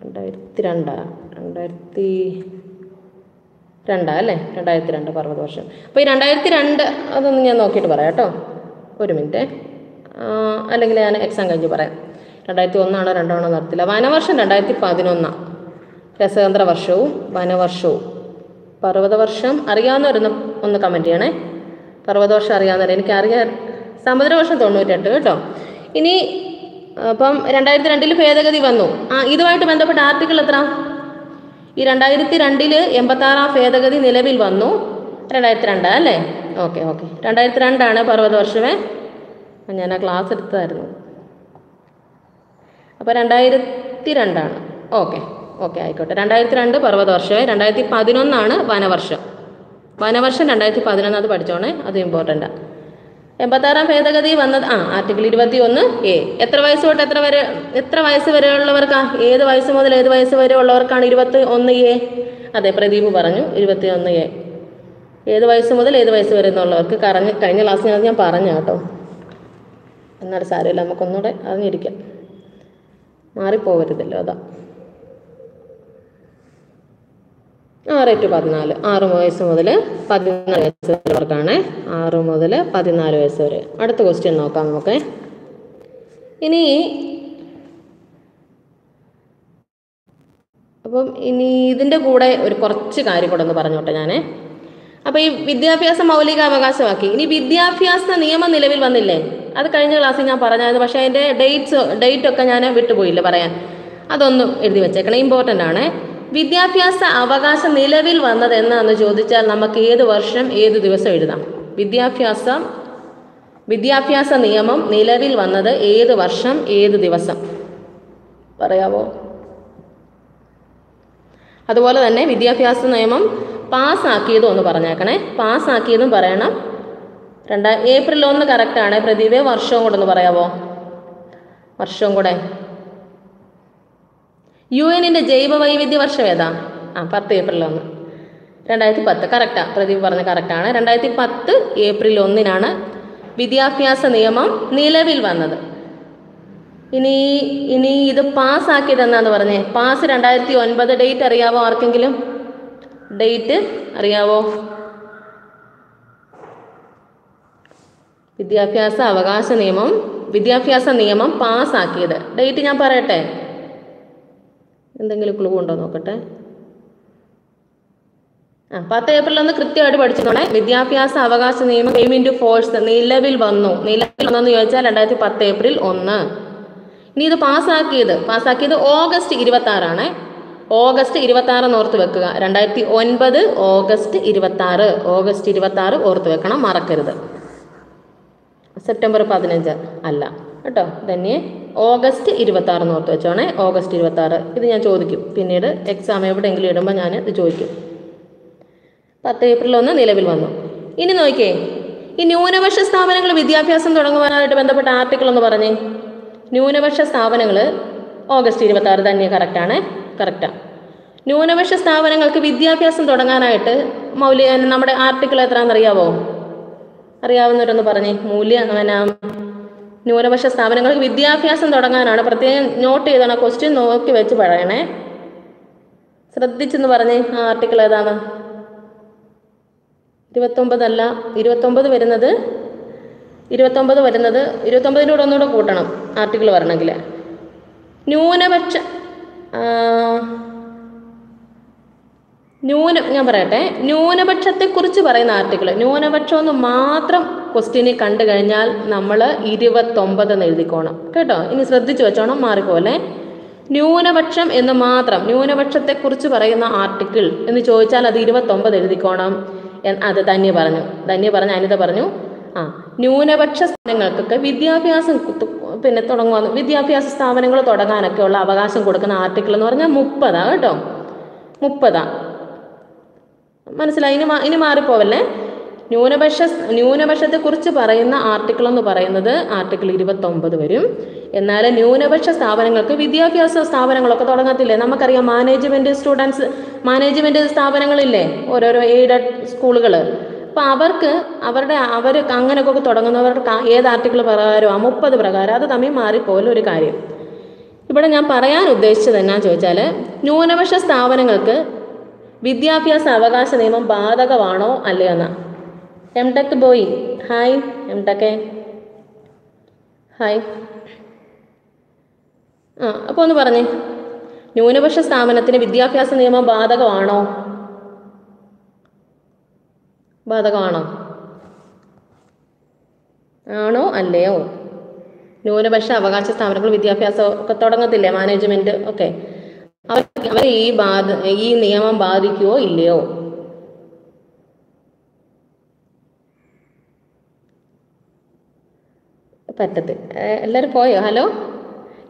രണ്ടായിരത്തി രണ്ടാ രണ്ടായിരത്തി രണ്ടാ അല്ലേ? രണ്ടായിരത്തി രണ്ട് പർവ്വതവർഷം. അപ്പോൾ ഈ രണ്ടായിരത്തി രണ്ട് അതൊന്ന് ഞാൻ നോക്കിയിട്ട് പറയാം കേട്ടോ, ഒരു മിനിറ്റ്. അല്ലെങ്കിൽ ഞാൻ എക്സാം കഴിഞ്ഞ് പറയാം. രണ്ടായിരത്തി ഒന്നാണോ രണ്ടാണോ നടത്തില്ല. വനവർഷം രണ്ടായിരത്തി പതിനൊന്നാണ്. രസതന്ത്ര വർഷവും വനവർഷവും. പർവ്വതവർഷം അറിയാവുന്നവരൊന്ന് ഒന്ന് കമൻറ്റ് ചെയ്യണേ. പർവ്വതവർഷം അറിയാവുന്നവരെ എനിക്ക് അറിയാൻ. സമുദ്രവർഷം തൊണ്ണൂറ്റെട്ട് കേട്ടോ. ഇനി അപ്പം രണ്ടായിരത്തി രണ്ടിൽ ഭേദഗതി വന്നു. ആ ഇതുമായിട്ട് ബന്ധപ്പെട്ട ആർട്ടിക്കിൾ എത്ര? ഈ രണ്ടായിരത്തി രണ്ടിൽ എൺപത്താറാം ഭേദഗതി നിലവിൽ വന്നു. രണ്ടായിരത്തി രണ്ടാ അല്ലേ? ഓക്കെ ഓക്കെ രണ്ടായിരത്തി രണ്ടാണ് പർവ്വതവർഷമേ. ഞാൻ ആ ക്ലാസ് എടുത്തതായിരുന്നു. അപ്പോൾ രണ്ടായിരത്തി രണ്ടാണ്. ഓക്കെ ഓക്കെ ആയിക്കോട്ടെ. രണ്ടായിരത്തി രണ്ട് പർവ്വതവർഷമേ. രണ്ടായിരത്തി പതിനൊന്നാണ് വനവർഷം. വനവർഷം രണ്ടായിരത്തി പതിനൊന്ന്, അത് പഠിച്ചോണേ, അത് ഇമ്പോർട്ടൻ്റാണ്. എൺപത്താറാം ഭേദഗതി വന്നത് ആ ആർട്ടിക്കിൾ ഇരുപത്തി ഒന്ന് എ. എത്ര വയസ്സ് തൊട്ട് എത്ര വരെ എത്ര വയസ്സ് വരെ ഉള്ളവർക്കാണ്? ഏത് വയസ്സ് മുതൽ ഏത് വയസ്സ് വരെ ഉള്ളവർക്കാണ് ഇരുപത്തി ഒന്ന് എ? അതെ, പ്രദീപ് പറഞ്ഞു ഇരുപത്തി ഒന്ന് എ. ഏത് വയസ്സ് മുതൽ ഏത് വയസ്സ് വരെ എന്നുള്ളവർക്ക് കറഞ്ഞ് കഴിഞ്ഞ ക്ലാസ്സിനകത്ത് ഞാൻ പറഞ്ഞു കേട്ടോ. എന്നാൽ സാരമില്ല, നമുക്കൊന്നുകൂടെ അറിഞ്ഞിരിക്കാം, മാറിപ്പോകരുതല്ലോ. അതാ ആറ് ടു പതിനാല്. ആറ് വയസ്സ് മുതൽ പതിനാല് വയസ്സ് വരെയുള്ളവർക്കാണ്. ആറ് മുതൽ പതിനാല് വയസ്സ് വരെ. അടുത്ത ക്വസ്റ്റ്യൻ നോക്കാം നമുക്ക്. ഇനി അപ്പം ഇനി ഇതിൻ്റെ കൂടെ ഒരു കുറച്ച് കാര്യം കൂടെ ഒന്ന് പറഞ്ഞോട്ടെ ഞാൻ. അപ്പം ഈ വിദ്യാഭ്യാസം മൗലിക അവകാശമാക്കി. ഇനി വിദ്യാഭ്യാസ നിയമം നിലവിൽ വന്നില്ലേ? അത് കഴിഞ്ഞ ക്ലാസ്സിൽ ഞാൻ പറഞ്ഞായിരുന്നു, പക്ഷേ അതിൻ്റെ ഡേറ്റ്സ് ഡേറ്റൊക്കെ ഞാൻ വിട്ടുപോയില്ല പറയാൻ. അതൊന്നും എഴുതി വെച്ചേക്കണം, ഇമ്പോർട്ടൻ്റ് ആണ്. വിദ്യാഭ്യാസ അവകാശം നിലവിൽ വന്നത് എന്നാന്ന് ചോദിച്ചാൽ നമുക്ക് ഏത് വർഷം ഏത് ദിവസം എഴുതാം. വിദ്യാഭ്യാസം വിദ്യാഭ്യാസ നിയമം നിലവിൽ വന്നത് ഏത് വർഷം ഏത് ദിവസം പറയാമോ? അതുപോലെ തന്നെ വിദ്യാഭ്യാസ നിയമം പാസ്സാക്കിയതും ഒന്ന് പറഞ്ഞേക്കണേ. പാസ്സാക്കിയതും പറയണം. രണ്ടാ ഏപ്രിൽ ഒന്ന് കറക്റ്റാണ്. പ്രദീപേ വർഷവും കൂടെ ഒന്ന് പറയാമോ? വർഷവും കൂടെ. യു എനിൻ്റെ ജൈവ വൈവിധ്യ വർഷം ഏതാ? ആ പത്ത് ഏപ്രിൽ ഒന്ന് രണ്ടായിരത്തി പത്ത്. കറക്റ്റാണ്, പ്രദീപ് പറഞ്ഞ കറക്റ്റാണ്. രണ്ടായിരത്തി പത്ത് ഏപ്രിൽ ഒന്നിനാണ് വിദ്യാഭ്യാസ നിയമം നിലവിൽ വന്നത്. ഇനി ഇനി ഇത് പാസ്സാക്കിയത് എന്നാന്ന് പറഞ്ഞേ? പാസ് രണ്ടായിരത്തി ഒൻപത്. ഡേറ്റ് അറിയാവോ ആർക്കെങ്കിലും? ഡേറ്റ് അറിയാവോ? വിദ്യാഭ്യാസ അവകാശ നിയമം വിദ്യാഭ്യാസ നിയമം പാസ്സാക്കിയത് ഡേറ്റ് ഞാൻ പറയട്ടെ. എന്തെങ്കിലും ക്ലൂ ഉണ്ടോ നോക്കട്ടെ. ആ പത്ത് ഏപ്രിൽ ഒന്ന് കൃത്യമായിട്ട് പഠിച്ചതോടെ വിദ്യാഭ്യാസ അവകാശ നിയമം കെയിം ഇൻടു ഫോഴ്സ് നിലവിൽ വന്നു. നിലവിൽ വന്നെന്ന് ചോദിച്ചാൽ രണ്ടായിരത്തി പത്ത് ഏപ്രിൽ ഒന്ന്. ഇനി ഇത് പാസ്സാക്കിയത് പാസ്സാക്കിയത് ഓഗസ്റ്റ് ഇരുപത്തി ആറാണ്. ഓഗസ്റ്റ് ഇരുപത്തി ആറ് ഓർത്ത് വെക്കുക. രണ്ടായിരത്തി ഒൻപത് ഓഗസ്റ്റ് ഇരുപത്തി ആറ് ഓഗസ്റ്റ് ഇരുപത്തി ആറ് ഓർത്ത് വെക്കണം, മറക്കരുത്. സെപ്റ്റംബർ പതിനഞ്ച് അല്ല കേട്ടോ, തന്നെ ഓഗസ്റ്റ് ഇരുപത്തി ആറ് ഓർത്ത് വെച്ചോണേ. ഓഗസ്റ്റ് ഇരുപത്തി ആറ് ഇത് ഞാൻ ചോദിക്കും പിന്നീട് എക്സാം എവിടെയെങ്കിലും ഇടുമ്പോൾ ഞാൻ ഇത് ചോദിക്കും. പത്ത് ഏപ്രിൽ ഒന്ന് നിലവിൽ വന്നു. ഇനി നോക്കിയേ, ഈ ന്യൂനപക്ഷ സ്ഥാപനങ്ങൾ വിദ്യാഭ്യാസം തുടങ്ങുവാനായിട്ട് ബന്ധപ്പെട്ട ആർട്ടിക്കിൾ എന്ന് പറഞ്ഞേ. ന്യൂനപക്ഷ സ്ഥാപനങ്ങൾ ഓഗസ്റ്റ് ഇരുപത്തി ആറ് തന്നെ കറക്റ്റാണ്, കറക്റ്റാണ്. ന്യൂനപക്ഷ സ്ഥാപനങ്ങൾക്ക് വിദ്യാഭ്യാസം തുടങ്ങാനായിട്ട് മൗലിക നമ്മുടെ ആർട്ടിക്കിൾ എത്രയാണെന്നറിയാവോ? അറിയാവുന്നവരൊന്ന് പറഞ്ഞേ. മൂല്യ അങ്ങനെ ന്യൂനപക്ഷ സ്ഥാപനങ്ങൾക്ക് വിദ്യാഭ്യാസം തുടങ്ങാനാണ്. പ്രത്യേകം നോട്ട് ചെയ്താണ്, ക്വസ്റ്റ്യൻ നോക്കി വെച്ച് പറയണേ, ശ്രദ്ധിച്ചെന്ന് പറഞ്ഞേ. ആ ആർട്ടിക്കിൾ ഏതാണ്? ഇരുപത്തൊമ്പതല്ല, ഇരുപത്തൊമ്പത് വരുന്നത് ഇരുപത്തൊമ്പത് വരുന്നത് ഇരുപത്തൊമ്പതിൻ്റെ കൂടെ ഒന്നുകൂടെ കൂട്ടണം ആർട്ടിക്കിൾ വരണമെങ്കിൽ. ന്യൂനപക്ഷ ന്യൂന ഞാൻ പറയട്ടെ ന്യൂനപക്ഷത്തെക്കുറിച്ച് പറയുന്ന ആർട്ടിക്കിൾ. ന്യൂനപക്ഷം എന്ന് മാത്രം ക്വസ്റ്റ്യനെ കണ്ടു കഴിഞ്ഞാൽ നമ്മൾ ഇരുപത്തൊമ്പത് എന്ന് എഴുതിക്കോണം കേട്ടോ. ഇനി ശ്രദ്ധിച്ചു വെച്ചോണം, മാറിപ്പോലെ. ന്യൂനപക്ഷം എന്ന് മാത്രം ന്യൂനപക്ഷത്തെക്കുറിച്ച് പറയുന്ന ആർട്ടിക്കിൾ എന്ന് ചോദിച്ചാൽ അത് ഇരുപത്തൊമ്പത് എഴുതിക്കോണം. അത് ധന്യ പറഞ്ഞു ധന്യ പറഞ്ഞു അനിത പറഞ്ഞു. ആ ന്യൂനപക്ഷ സ്ഥാപനങ്ങൾക്കൊക്കെ വിദ്യാഭ്യാസം പിന്നെ തുടങ്ങുന്ന വിദ്യാഭ്യാസ സ്ഥാപനങ്ങൾ തുടങ്ങാനൊക്കെയുള്ള അവകാശം കൊടുക്കുന്ന ആർട്ടിക്കിൾ എന്ന് പറഞ്ഞാൽ മുപ്പതാണ് കേട്ടോ, മുപ്പതാ. മനസ്സിലായി? ഇനി ഇനി മാറിപ്പോവല്ലേ. ന്യൂനപക്ഷ ന്യൂനപക്ഷത്തെക്കുറിച്ച് പറയുന്ന ആർട്ടിക്കിൾ എന്ന് പറയുന്നത് ആർട്ടിക്കിൾ ഇരുപത്തൊമ്പത് വരും. എന്നാൽ ന്യൂനപക്ഷ സ്ഥാപനങ്ങൾക്ക് വിദ്യാഭ്യാസ സ്ഥാപനങ്ങളൊക്കെ തുടങ്ങത്തില്ലേ? നമുക്കറിയാം മാനേജ്മെൻറ്റ് സ്റ്റുഡൻസ് മാനേജ്മെൻറ്റ് സ്ഥാപനങ്ങളില്ലേ, ഓരോരോ എയ്ഡഡ് സ്കൂളുകൾ. അപ്പോൾ അവർക്ക് അവരുടെ അവർ അങ്ങനെയൊക്കെ തുടങ്ങുന്നവർക്ക് ഏത് ആർട്ടിക്കിൾ പ്രകാരമോ മുപ്പത് പ്രകാരം അത് തമ്മിൽ മാറിപ്പോലെ ഒരു കാര്യം. ഇവിടെ ഞാൻ പറയാൻ ഉദ്ദേശിച്ചത് എന്നാന്ന് ചോദിച്ചാൽ ന്യൂനപക്ഷ സ്ഥാപനങ്ങൾക്ക് വിദ്യാഭ്യാസ അവകാശ നിയമം ബാധകമാണോ അല്ലേ എന്നാ. M tech boy hi, M ടെക്കെ ഹായ്. ആ അപ്പോൾ ഒന്ന് പറഞ്ഞേ, ന്യൂനപക്ഷ സ്ഥാപനത്തിന് വിദ്യാഭ്യാസ നിയമം ബാധകമാണോ? ബാധകമാണോ? ആണോ അല്ലയോ? ന്യൂനപക്ഷ അവകാശ സ്ഥാപനങ്ങൾ വിദ്യാഭ്യാസം ഒക്കെ തുടങ്ങത്തില്ലേ, മാനേജ്മെൻറ്റ് ഒക്കെ, അവർ അവർ ഈ ബാധ ഈ നിയമം ബാധിക്കുവോ ഇല്ലയോ? പറ്റത്ത് എല്ലാവരും പോയോ? ഹലോ,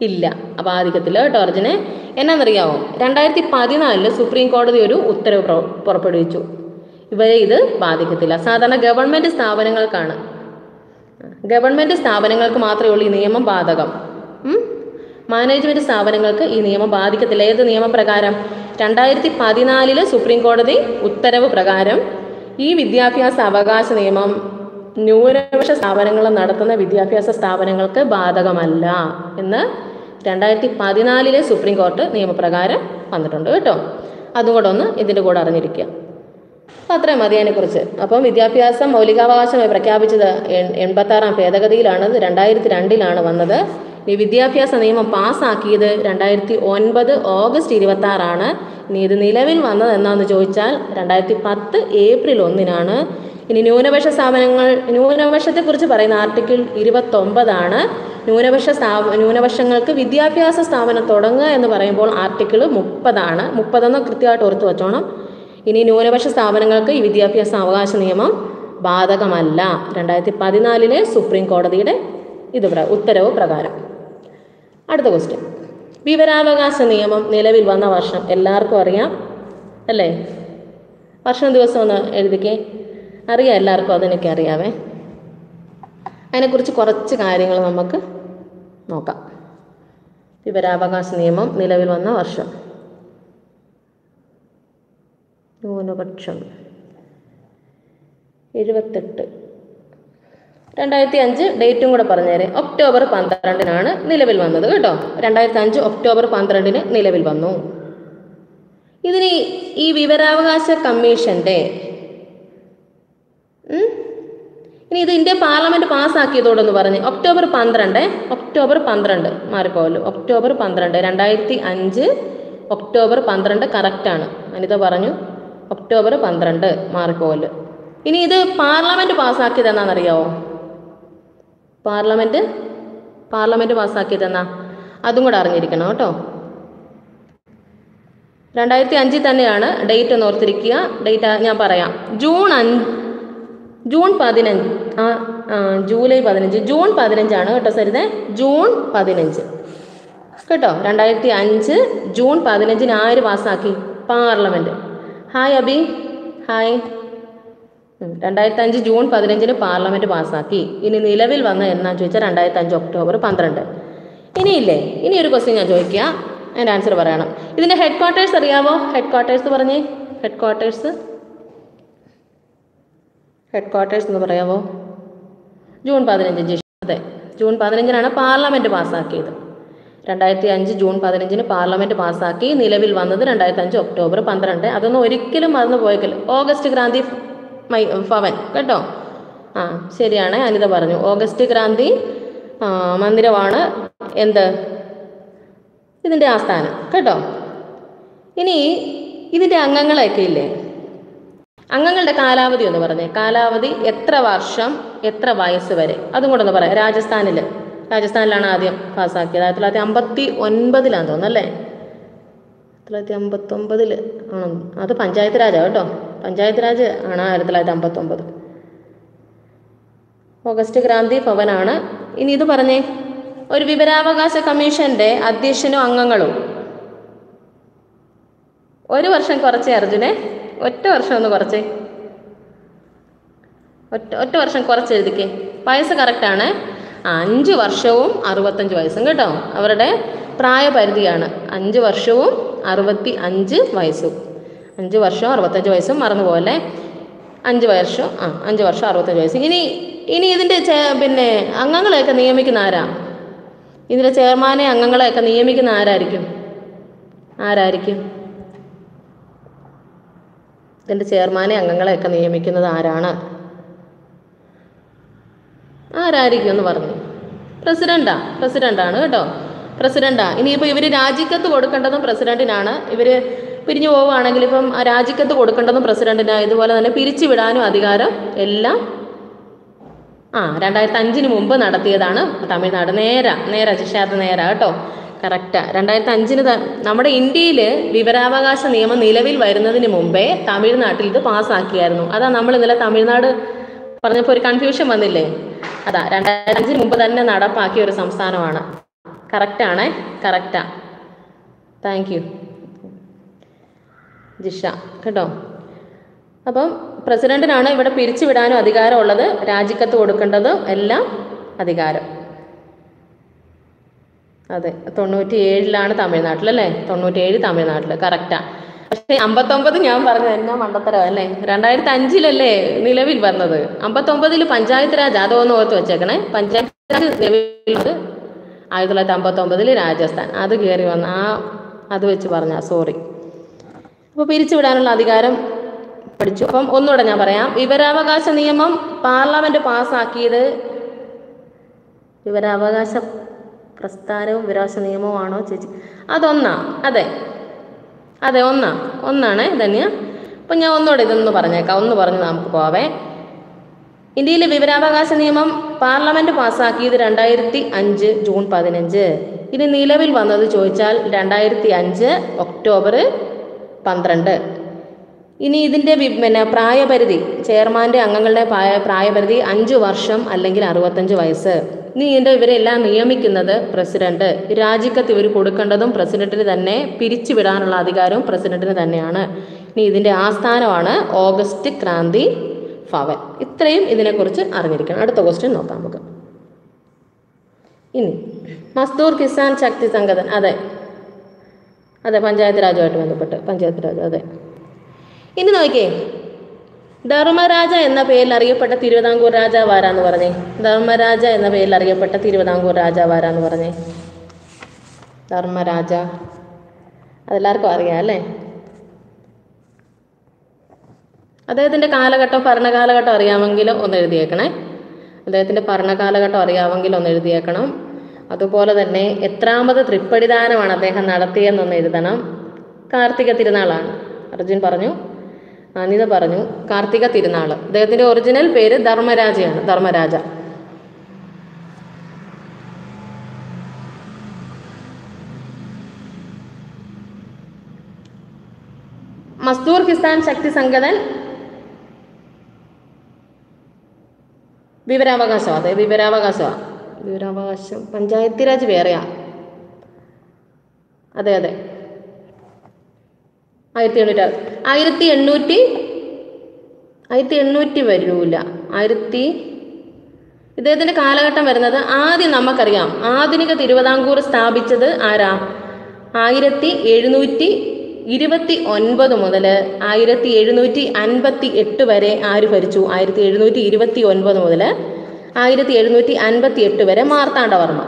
ഇല്ല, ബാധിക്കത്തില്ല കേട്ടോ. അർജുനെ എന്നാന്നറിയാമോ, രണ്ടായിരത്തി പതിനാലില് സുപ്രീം കോടതി ഒരു ഉത്തരവ് പുറപ്പെടുവിച്ചു, ഇവരെ ഇത് ബാധിക്കത്തില്ല. സാധാരണ ഗവൺമെൻറ് സ്ഥാപനങ്ങൾക്കാണ്, ഗവൺമെൻറ് സ്ഥാപനങ്ങൾക്ക് മാത്രമേ ഉള്ളൂ ഈ നിയമം ബാധകം. മാനേജ്മെൻറ് സ്ഥാപനങ്ങൾക്ക് ഈ നിയമം ബാധിക്കത്തില്ല. ഏത് നിയമപ്രകാരം? രണ്ടായിരത്തി പതിനാലില് സുപ്രീം കോടതി ഉത്തരവ് പ്രകാരം ഈ വിദ്യാഭ്യാസ അവകാശ നിയമം ന്യൂനപക്ഷ സ്ഥാപനങ്ങൾ നടത്തുന്ന വിദ്യാഭ്യാസ സ്ഥാപനങ്ങൾക്ക് ബാധകമല്ല എന്ന് രണ്ടായിരത്തി പതിനാലിലെ സുപ്രീം കോടതി നിയമപ്രകാരം വന്നിട്ടുണ്ട് കേട്ടോ. അതുകൂടെ ഒന്ന് ഇതിൻ്റെ കൂടെ അറിഞ്ഞിരിക്കുക. അപ്പോൾ അത്രയും മതി അതിനെക്കുറിച്ച്. അപ്പം വിദ്യാഭ്യാസം മൗലികാവകാശമായി പ്രഖ്യാപിച്ചത് എൺപത്താറാം ഭേദഗതിയിലാണ്, രണ്ടായിരത്തി രണ്ടിലാണ് വന്നത്. ഈ വിദ്യാഭ്യാസ നിയമം പാസ്സാക്കിയത് രണ്ടായിരത്തി ഒൻപത് ഓഗസ്റ്റ് ഇരുപത്തി ആറാണ്. ഇനി ഇത് നിലവിൽ വന്നത് എന്നാന്ന് ചോദിച്ചാൽ രണ്ടായിരത്തി പത്ത് ഏപ്രിൽ ഒന്നിനാണ്. ഇനി ന്യൂനപക്ഷ സ്ഥാപനങ്ങൾ ന്യൂനപക്ഷത്തെക്കുറിച്ച് പറയുന്ന ആർട്ടിക്കിൾ ഇരുപത്തൊമ്പതാണ്. ന്യൂനപക്ഷ സ്ഥാപ ന്യൂനപക്ഷങ്ങൾക്ക് വിദ്യാഭ്യാസ സ്ഥാപനം തുടങ്ങുക എന്ന് പറയുമ്പോൾ ആർട്ടിക്കിൾ മുപ്പതാണ്. മുപ്പതെന്ന് കൃത്യമായിട്ട് ഓർത്തു വച്ചോണം. ഇനി ന്യൂനപക്ഷ സ്ഥാപനങ്ങൾക്ക് ഈ വിദ്യാഭ്യാസ അവകാശ നിയമം ബാധകമല്ല, രണ്ടായിരത്തി പതിനാലിലെ സുപ്രീം കോടതിയുടെ ഇത് ഉത്തരവ് പ്രകാരം. അടുത്ത ക്വസ്റ്റ്യൻ, വിവരാവകാശ നിയമം നിലവിൽ വന്ന വർഷം എല്ലാവർക്കും അറിയാം അല്ലേ? വർഷം ദിവസം ഒന്ന് എഴുതിക്കേ. അറിയാം എല്ലാവർക്കും, അതിനൊക്കെ അറിയാമേ. അതിനെക്കുറിച്ച് കുറച്ച് കാര്യങ്ങൾ നമുക്ക് നോക്കാം. വിവരാവകാശ നിയമം നിലവിൽ വന്ന വർഷം, ന്യൂനപക്ഷം എഴുപത്തെട്ട്, രണ്ടായിരത്തി അഞ്ച് ഡേറ്റും കൂടെ പറഞ്ഞുതരാം. ഒക്ടോബർ പന്ത്രണ്ടിനാണ് നിലവിൽ വന്നത് കേട്ടോ. രണ്ടായിരത്തി അഞ്ച് ഒക്ടോബർ പന്ത്രണ്ടിന് നിലവിൽ വന്നു. ഇതിന് ഈ വിവരാവകാശ കമ്മീഷൻ്റെ ഇനി ഇത് ഇന്ത്യ പാർലമെൻറ്റ് പാസ്സാക്കിയതോടൊന്ന് പറഞ്ഞ് ഒക്ടോബർ പന്ത്രണ്ട് ഒക്ടോബർ പന്ത്രണ്ട് മാറിപ്പോവല്ലോ. ഒക്ടോബർ പന്ത്രണ്ട് രണ്ടായിരത്തി അഞ്ച് ഒക്ടോബർ പന്ത്രണ്ട് കറക്റ്റാണ്. അനിത പറഞ്ഞു ഒക്ടോബർ പന്ത്രണ്ട് മാറിപ്പോവല്ലോ. ഇനി ഇത് പാർലമെൻറ്റ് പാസ്സാക്കിയതെന്നാണെന്നറിയാവോ? പാർലമെൻറ്റ് പാർലമെൻറ്റ് പാസ്സാക്കിയതെന്നാ അതും കൂടെ അറിഞ്ഞിരിക്കണം കേട്ടോ. രണ്ടായിരത്തി അഞ്ചിൽ തന്നെയാണ് ഡേറ്റ് ഒന്ന് ഓർത്തിരിക്കുക. ഡേറ്റ് ഞാൻ പറയാം. ജൂൺ അഞ്ച് ജൂൺ പതിനഞ്ച് ആ ജൂലൈ പതിനഞ്ച് ജൂൺ പതിനഞ്ചാണ് കേട്ടോ സരിതേ. ജൂൺ പതിനഞ്ച് കേട്ടോ. രണ്ടായിരത്തി അഞ്ച് ജൂൺ പതിനഞ്ചിന് ആര് പാസ്സാക്കി? പാർലമെൻറ്റ്. Hi Abi, hi. രണ്ടായിരത്തി അഞ്ച് ജൂൺ പതിനഞ്ചിന് പാർലമെൻറ്റ് പാസ്സാക്കി. ഇനി നിലവിൽ വന്നത് എന്നാന്ന് ചോദിച്ചാൽ രണ്ടായിരത്തി അഞ്ച് ഒക്ടോബർ പന്ത്രണ്ട്. ഇനിയില്ലേ, ഇനി ഒരു ക്വസ്റ്റ്യൻ ഞാൻ ചോദിക്കുക, അതിൻ്റെ ആൻസർ പറയണം. ഇതിൻ്റെ ഹെഡ് ക്വാർട്ടേഴ്സ് അറിയാമോ? ഹെഡ് ക്വാർട്ടേഴ്സ് പറഞ്ഞേ. ഹെഡ് ക്വാർട്ടേഴ്സ് ഹെഡ് ക്വാർട്ടേഴ്സ് എന്ന് പറയാമോ? ജൂൺ പതിനഞ്ച് ജിഷ്, അതെ ജൂൺ പതിനഞ്ചിനാണ് പാർലമെൻറ്റ് പാസ്സാക്കിയത്. രണ്ടായിരത്തി അഞ്ച് ജൂൺ പതിനഞ്ചിന് പാർലമെൻറ്റ് പാസ്സാക്കി. നിലവിൽ വന്നത് രണ്ടായിരത്തി അഞ്ച് ഒക്ടോബർ പന്ത്രണ്ട്. അതൊന്നും ഒരിക്കലും മറന്നു പോയേക്കില്ല. ഓഗസ്റ്റ് ക്രാന്തി മൈ ഭവൻ കേട്ടോ. ആ ശരിയാണ്, അനിത പറഞ്ഞു. ഓഗസ്റ്റ് ക്രാന്തി മന്ദിരമാണ് എന്ത് ഇതിൻ്റെ ആസ്ഥാനം കേട്ടോ. ഇനി ഇതിൻ്റെ അംഗങ്ങളെയൊക്കെ ഇല്ലേ, അംഗങ്ങളുടെ കാലാവധി ഒന്ന് പറഞ്ഞേ. കാലാവധി എത്ര വർഷം എത്ര വയസ്സ് വരെ, അതും കൂടെ ഒന്ന് പറയാം. രാജസ്ഥാനിൽ രാജസ്ഥാനിലാണ് ആദ്യം പാസ്സാക്കിയത്. ആയിരത്തി തൊള്ളായിരത്തി അമ്പത്തി ഒൻപതിലാന്ന് തോന്നുന്നല്ലേ, ആയിരത്തി തൊള്ളായിരത്തി അമ്പത്തൊമ്പതിൽ ആണോ? അത് പഞ്ചായത്ത് രാജാ കേട്ടോ, പഞ്ചായത്ത് രാജ് ആണ് ആയിരത്തി തൊള്ളായിരത്തി അമ്പത്തൊമ്പത്. ഓഗസ്റ്റ് ക്രാന്തി ഭവനാണ്. ഇനി ഇത് പറഞ്ഞേ, ഒരു വിവരാവകാശ കമ്മീഷന്റെ അധ്യക്ഷനോ അംഗങ്ങളോ. ഒരു വർഷം കുറച്ചേ അർജുനെ, ഒറ്റ വർഷം ഒന്ന് കുറച്ചേ, ഒറ്റ ഒറ്റ വർഷം കുറച്ചെഴുതിക്കേ. വയസ്സ് കറക്റ്റാണ്, അഞ്ച് വർഷവും അറുപത്തഞ്ച് വയസ്സും കേട്ടോ. അവരുടെ പ്രായപരിധിയാണ് അഞ്ച് വർഷവും അറുപത്തി അഞ്ച് വയസ്സും. അഞ്ച് വർഷവും അറുപത്തഞ്ച് വയസ്സും മറന്നുപോലെ അഞ്ച് വർഷം ആ അഞ്ച് വർഷം അറുപത്തഞ്ച് വയസ്സ്. ഇനി ഇനി ഇതിൻ്റെ പിന്നെ അംഗങ്ങളെയൊക്കെ നിയമിക്കുന്ന ആരാ? ഇതിൻ്റെ ചെയർമാനെ അംഗങ്ങളെയൊക്കെ നിയമിക്കുന്ന ആരായിരിക്കും? ആരായിരിക്കും ഇതിൻ്റെ ചെയർമാനെ അംഗങ്ങളെയൊക്കെ നിയമിക്കുന്നത്? ആരാണ്? ആരായിരിക്കും എന്ന് പറഞ്ഞു. പ്രസിഡന്റാ, പ്രസിഡന്റാണ് കേട്ടോ, പ്രസിഡന്റാ. ഇനിയിപ്പോൾ ഇവർ രാജിക്കത്ത് കൊടുക്കേണ്ടതും പ്രസിഡന്റിനാണ്. ഇവർ പിരിഞ്ഞു പോവുകയാണെങ്കിൽ ഇപ്പം ആ രാജിക്കത്ത് കൊടുക്കേണ്ടതും പ്രസിഡന്റിനാണ്. ഇതുപോലെ തന്നെ പിരിച്ചു വിടാനും അധികാരം എല്ലാം ആ രണ്ടായിരത്തി അഞ്ചിന് മുമ്പ് നടത്തിയതാണ് തമിഴ്നാട്. നേര നേര ശിക്ഷാർത്ഥ നേര കേട്ടോ, കറക്റ്റാ. രണ്ടായിരത്തി അഞ്ചിന് നമ്മുടെ ഇന്ത്യയിൽ വിവരാവകാശ നിയമം നിലവിൽ വരുന്നതിന് മുമ്പേ തമിഴ്നാട്ടിൽ ഇത് പാസ്സാക്കിയായിരുന്നു. അതാ നമ്മൾ ഇന്നലെ തമിഴ്നാട് പറഞ്ഞപ്പോൾ ഒരു കൺഫ്യൂഷൻ വന്നില്ലേ? അതാ രണ്ടായിരത്തി അഞ്ചിന് മുമ്പ് തന്നെ നടപ്പാക്കിയ ഒരു സംസ്ഥാനമാണ്. കറക്റ്റാണേ, കറക്റ്റാ. താങ്ക് യു ജിഷ കേട്ടോ. അപ്പം പ്രസിഡന്റിനാണ് ഇവിടെ പിരിച്ചുവിടാനും അധികാരമുള്ളത്, രാജിക്കത്ത് കൊടുക്കേണ്ടത് എല്ലാം അധികാരം. അതെ, തൊണ്ണൂറ്റി ഏഴിലാണ് തമിഴ്നാട്ടിൽ അല്ലേ? തൊണ്ണൂറ്റി ഏഴ് തമിഴ്നാട്ടിൽ, കറക്റ്റാ. പക്ഷേ അമ്പത്തൊമ്പത് ഞാൻ പറഞ്ഞു തന്നെ മണ്ടത്തരം അല്ലേ? രണ്ടായിരത്തി അഞ്ചിലല്ലേ നിലവിൽ വന്നത്? അമ്പത്തൊമ്പതിൽ പഞ്ചായത്ത് രാജ്, അതൊന്ന് ഓർത്ത് വെച്ചേക്കണേ. പഞ്ചായത്ത് രാജ് നിലവിൽ ആയിരത്തി തൊള്ളായിരത്തി അമ്പത്തൊമ്പതിൽ രാജസ്ഥാൻ അത് കയറി വന്ന ആ അത് വെച്ച് പറഞ്ഞാൽ സോറി. അപ്പോൾ പിരിച്ചുവിടാനുള്ള അധികാരം പഠിച്ചു. അപ്പം ഒന്നുകൂടെ ഞാൻ പറയാം. വിവരാവകാശ നിയമം പാർലമെന്റ് പാസ്സാക്കിയത് വിവരാവകാശ പ്രസ്ഥാനവും വിവരാവകാശ നിയമവും ആണോ ചേച്ചി? അതൊന്നാ, അതെ അതെ ഒന്നാ, ഒന്നാണ് ധന്യ. അപ്പം ഞാൻ ഒന്നുകൂടെ ഇതൊന്ന് പറഞ്ഞേക്കാം, ഒന്ന് പറഞ്ഞ് നമുക്ക് പോവേ. ഇന്ത്യയിലെ വിവരാവകാശ നിയമം പാർലമെന്റ് പാസ്സാക്കിയത് രണ്ടായിരത്തി അഞ്ച് ജൂൺ പതിനഞ്ച്. ഇനി നിലവിൽ വന്നത് ചോദിച്ചാൽ രണ്ടായിരത്തി അഞ്ച് ഒക്ടോബർ പന്ത്രണ്ട്. ഇനി ഇതിൻ്റെ പിന്നെ പ്രായപരിധി, ചെയർമാൻ്റെ അംഗങ്ങളുടെ പ്രായപരിധി അഞ്ച് വർഷം അല്ലെങ്കിൽ അറുപത്തഞ്ച് വയസ്സ്. ഇനി ഇതിൻ്റെ ഇവരെല്ലാം നിയമിക്കുന്നത് പ്രസിഡന്റ്. രാജിക്കത്ത് ഇവർ കൊടുക്കേണ്ടതും പ്രസിഡന്റിന് തന്നെ, പിരിച്ചുവിടാനുള്ള അധികാരവും പ്രസിഡന്റിന് തന്നെയാണ്. ഇനി ഇതിൻ്റെ ആസ്ഥാനമാണ് ഓഗസ്റ്റ് ക്രാന്തി ഭവൻ. ഇത്രയും ഇതിനെക്കുറിച്ച് അറിഞ്ഞിരിക്കണം. അടുത്ത ക്വസ്റ്റ്യൻ നോക്കാം നമുക്ക്. ഇനി മസ്ദൂർ കിസാൻ ശക്തി സംഘടന, അതെ അതെ പഞ്ചായത്ത് രാജുമായിട്ട് ബന്ധപ്പെട്ട് പഞ്ചായത്ത് രാജ്, അതെ. ഇനി നോക്കിയേ, ധർമ്മരാജ എന്ന പേരിൽ അറിയപ്പെട്ട തിരുവിതാംകൂർ രാജാവാരാന്ന് പറഞ്ഞേ? ധർമ്മരാജ എന്ന പേരിൽ അറിയപ്പെട്ട തിരുവിതാംകൂർ രാജാവാരാന്ന് പറഞ്ഞേ? ധർമ്മരാജ അതെല്ലാവർക്കും അറിയാം അല്ലേ? അദ്ദേഹത്തിൻ്റെ കാലഘട്ടം, ഭരണകാലഘട്ടം അറിയാമെങ്കിൽ ഒന്ന് എഴുതിയേക്കണേ. അദ്ദേഹത്തിൻ്റെ ഭരണകാലഘട്ടം അറിയാമെങ്കിൽ ഒന്ന് എഴുതിയേക്കണം. അതുപോലെ തന്നെ എത്രാമത് തൃപ്പടിദാനമാണ് അദ്ദേഹം നടത്തിയെന്നൊന്ന് എഴുതണം. കാർത്തിക തിരുനാളാണ്, അർജുൻ പറഞ്ഞു, അനിത പറഞ്ഞു, കാർത്തിക തിരുനാൾ. അദ്ദേഹത്തിൻ്റെ ഒറിജിനൽ പേര് ധർമ്മരാജയാണ്, ധർമ്മരാജ. മസ്ദൂർ കിസാൻ ശക്തി സംഘടൻ വിവരാവകാശമാണ്, അതെ വിവരാവകാശമാണ്. വിവരാവകാശം പഞ്ചായത്തി രാജ് വേറെയാ, അതെ അതെ ആയിരത്തി എണ്ണൂറ്റി ആയിരത്തി എണ്ണൂറ്റി ആയിരത്തി എണ്ണൂറ്റി വരൂല ആയിരത്തി ഇദ്ദേഹത്തിൻ്റെ കാലഘട്ടം വരുന്നത് ആദ്യം നമുക്കറിയാം. ആധുനിക തിരുവിതാംകൂർ സ്ഥാപിച്ചത് ആരാ? ആയിരത്തി എഴുന്നൂറ്റി ഇരുപത്തി ഒൻപത് മുതൽ ആയിരത്തി എഴുന്നൂറ്റി അൻപത്തി എട്ട് വരെ ആര് ഭരിച്ചു? ആയിരത്തി എഴുന്നൂറ്റി ഇരുപത്തി ഒൻപത് മുതൽ ആയിരത്തി എഴുന്നൂറ്റി അൻപത്തി എട്ട് വരെ മാർത്താണ്ഡവർമ്മ.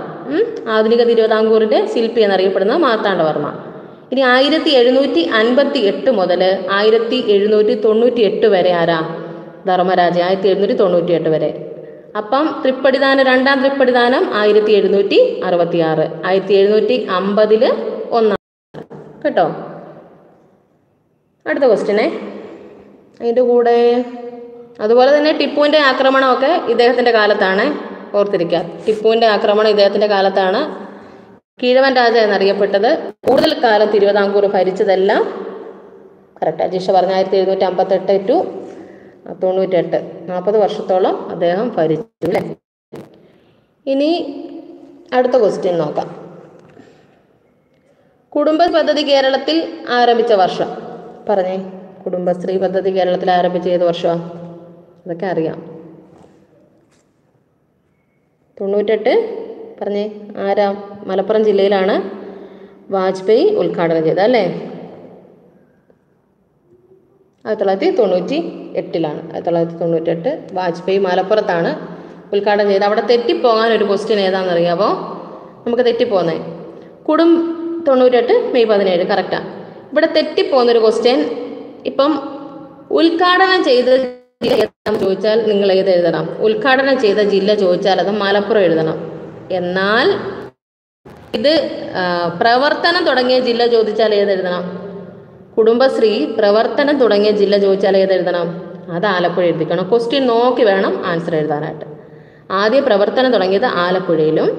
ആധുനിക തിരുവിതാംകൂറിൻ്റെ ശില്പി എന്നറിയപ്പെടുന്ന മാർത്താണ്ഡവർമ്മ. ഇനി ആയിരത്തി എഴുന്നൂറ്റി അൻപത്തി എട്ട് മുതൽ ആയിരത്തി എഴുന്നൂറ്റി തൊണ്ണൂറ്റി എട്ട് വരെ ആരാ? ധർമ്മരാജ, ആയിരത്തി എഴുന്നൂറ്റി തൊണ്ണൂറ്റി എട്ട് വരെ. അപ്പം തൃപ്പടിദാനം, രണ്ടാം തൃപ്പടിദാനം ആയിരത്തി എഴുന്നൂറ്റി അറുപത്തി ആറ്, ആയിരത്തി എഴുന്നൂറ്റി അമ്പതിൽ ഒന്നാം കേട്ടോ. അടുത്ത ക്വസ്റ്റ്യനെ അതിൻ്റെ കൂടെ അതുപോലെ തന്നെ ടിപ്പുവിൻ്റെ ആക്രമണമൊക്കെ ഇദ്ദേഹത്തിൻ്റെ കാലത്താണ്, ഓർത്തിരിക്കുക. ടിപ്പുവിൻ്റെ ആക്രമണം ഇദ്ദേഹത്തിൻ്റെ കാലത്താണ്. കീഴവൻ രാജ എന്നറിയപ്പെട്ടത് കൂടുതൽ കാലം തിരുവിതാംകൂർ ഭരിച്ചതെല്ലാം കറക്റ്റ് അജീഷ പറഞ്ഞ ആയിരത്തി എഴുന്നൂറ്റി അമ്പത്തെട്ട് ടു തൊണ്ണൂറ്റെട്ട്, നാൽപ്പത് വർഷത്തോളം അദ്ദേഹം ഭരിച്ചു അല്ലേ? ഇനി അടുത്ത ക്വസ്റ്റ്യൻ നോക്കാം. കുടുംബ പദ്ധതി കേരളത്തിൽ ആരംഭിച്ച വർഷം പറഞ്ഞേ. കുടുംബശ്രീ പദ്ധതി കേരളത്തിൽ ആരംഭിച്ച ഏത് വർഷമാണ്? അതൊക്കെ അറിയാം. തൊണ്ണൂറ്റെട്ട് പറഞ്ഞേ. ആരാ? മലപ്പുറം ജില്ലയിലാണ് വാജ്പേയി ഉദ്ഘാടനം ചെയ്തത് അല്ലേ? ആയിരത്തി തൊള്ളായിരത്തി തൊണ്ണൂറ്റി എട്ടിലാണ് ആയിരത്തി തൊള്ളായിരത്തി തൊണ്ണൂറ്റെട്ട് വാജ്പേയി മലപ്പുറത്താണ് ഉദ്ഘാടനം ചെയ്തത്. അവിടെ തെറ്റിപ്പോകാൻ ഒരു ക്വസ്റ്റ്യൻ ഏതാണെന്നറിയാമോ? നമുക്ക് തെറ്റിപ്പോന്നേ കുടും തൊണ്ണൂറ്റെട്ട് മെയ് പതിനേഴ് കറക്റ്റാണ്. ഇവിടെ തെറ്റിപ്പോകുന്നൊരു ക്വസ്റ്റ്യൻ, ഇപ്പം ഉദ്ഘാടനം ചെയ്ത ജില്ല ഏതാണെന്ന് ചോദിച്ചാൽ നിങ്ങൾ ഏത് എഴുതണം? ഉദ്ഘാടനം ചെയ്ത ജില്ല ചോദിച്ചാൽ അത് മലപ്പുറം എഴുതണം. എന്നാൽ ഇത് പ്രവർത്തനം തുടങ്ങിയ ജില്ല ചോദിച്ചാൽ ഏതെഴുതണം? കുടുംബശ്രീ പ്രവർത്തനം തുടങ്ങിയ ജില്ല ചോദിച്ചാൽ ഏതെഴുതണം? അത് ആലപ്പുഴ എഴുതിക്കണം. ക്വസ്റ്റ്യൻ നോക്കി വേണം ആൻസർ എഴുതാനായിട്ട്. ആദ്യം പ്രവർത്തനം തുടങ്ങിയത് ആലപ്പുഴയിലും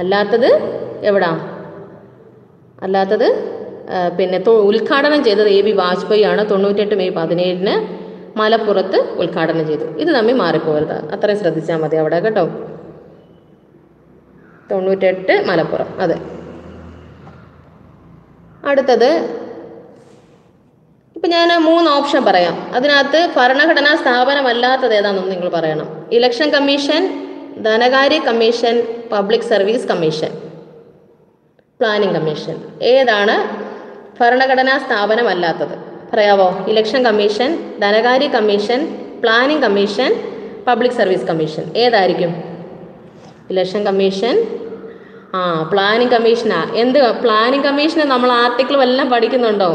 അല്ലാത്തത് എവിടാ? അല്ലാത്തത് പിന്നെ ഉദ്ഘാടനം ചെയ്തത് എ ബി വാജ്പേയി ആണ്. തൊണ്ണൂറ്റെട്ട് മെയ് പതിനേഴിന് മലപ്പുറത്ത് ഉദ്ഘാടനം ചെയ്തു. ഇത് തമ്മിൽ മാറിപ്പോകരുത്, അത്രയും ശ്രദ്ധിച്ചാൽ മതി അവിടെ കേട്ടോ. തൊണ്ണൂറ്റെട്ട് മലപ്പുറം. അതെ. അടുത്തത് ഇപ്പം ഞാൻ മൂന്ന് ഓപ്ഷൻ പറയാം, അതിനകത്ത് ഭരണഘടനാ സ്ഥാപനമല്ലാത്തത് ഏതാണെന്ന് നിങ്ങൾ പറയണം. ഇലക്ഷൻ കമ്മീഷൻ, ധനകാര്യ commission, public service commission, planning commission. ഏതാണ് ഭരണഘടനാ സ്ഥാപനമല്ലാത്തത് പറയാവോ? ഇലക്ഷൻ കമ്മീഷൻ, ധനകാര്യ commission, planning commission, public service commission. ഏതായിരിക്കും? Election commission. ആ പ്ലാനിംഗ് കമ്മീഷനാ. എന്ത് പ്ലാനിംഗ് കമ്മീഷന് നമ്മൾ ആർട്ടിക്കിളും എല്ലാം പഠിക്കുന്നുണ്ടോ?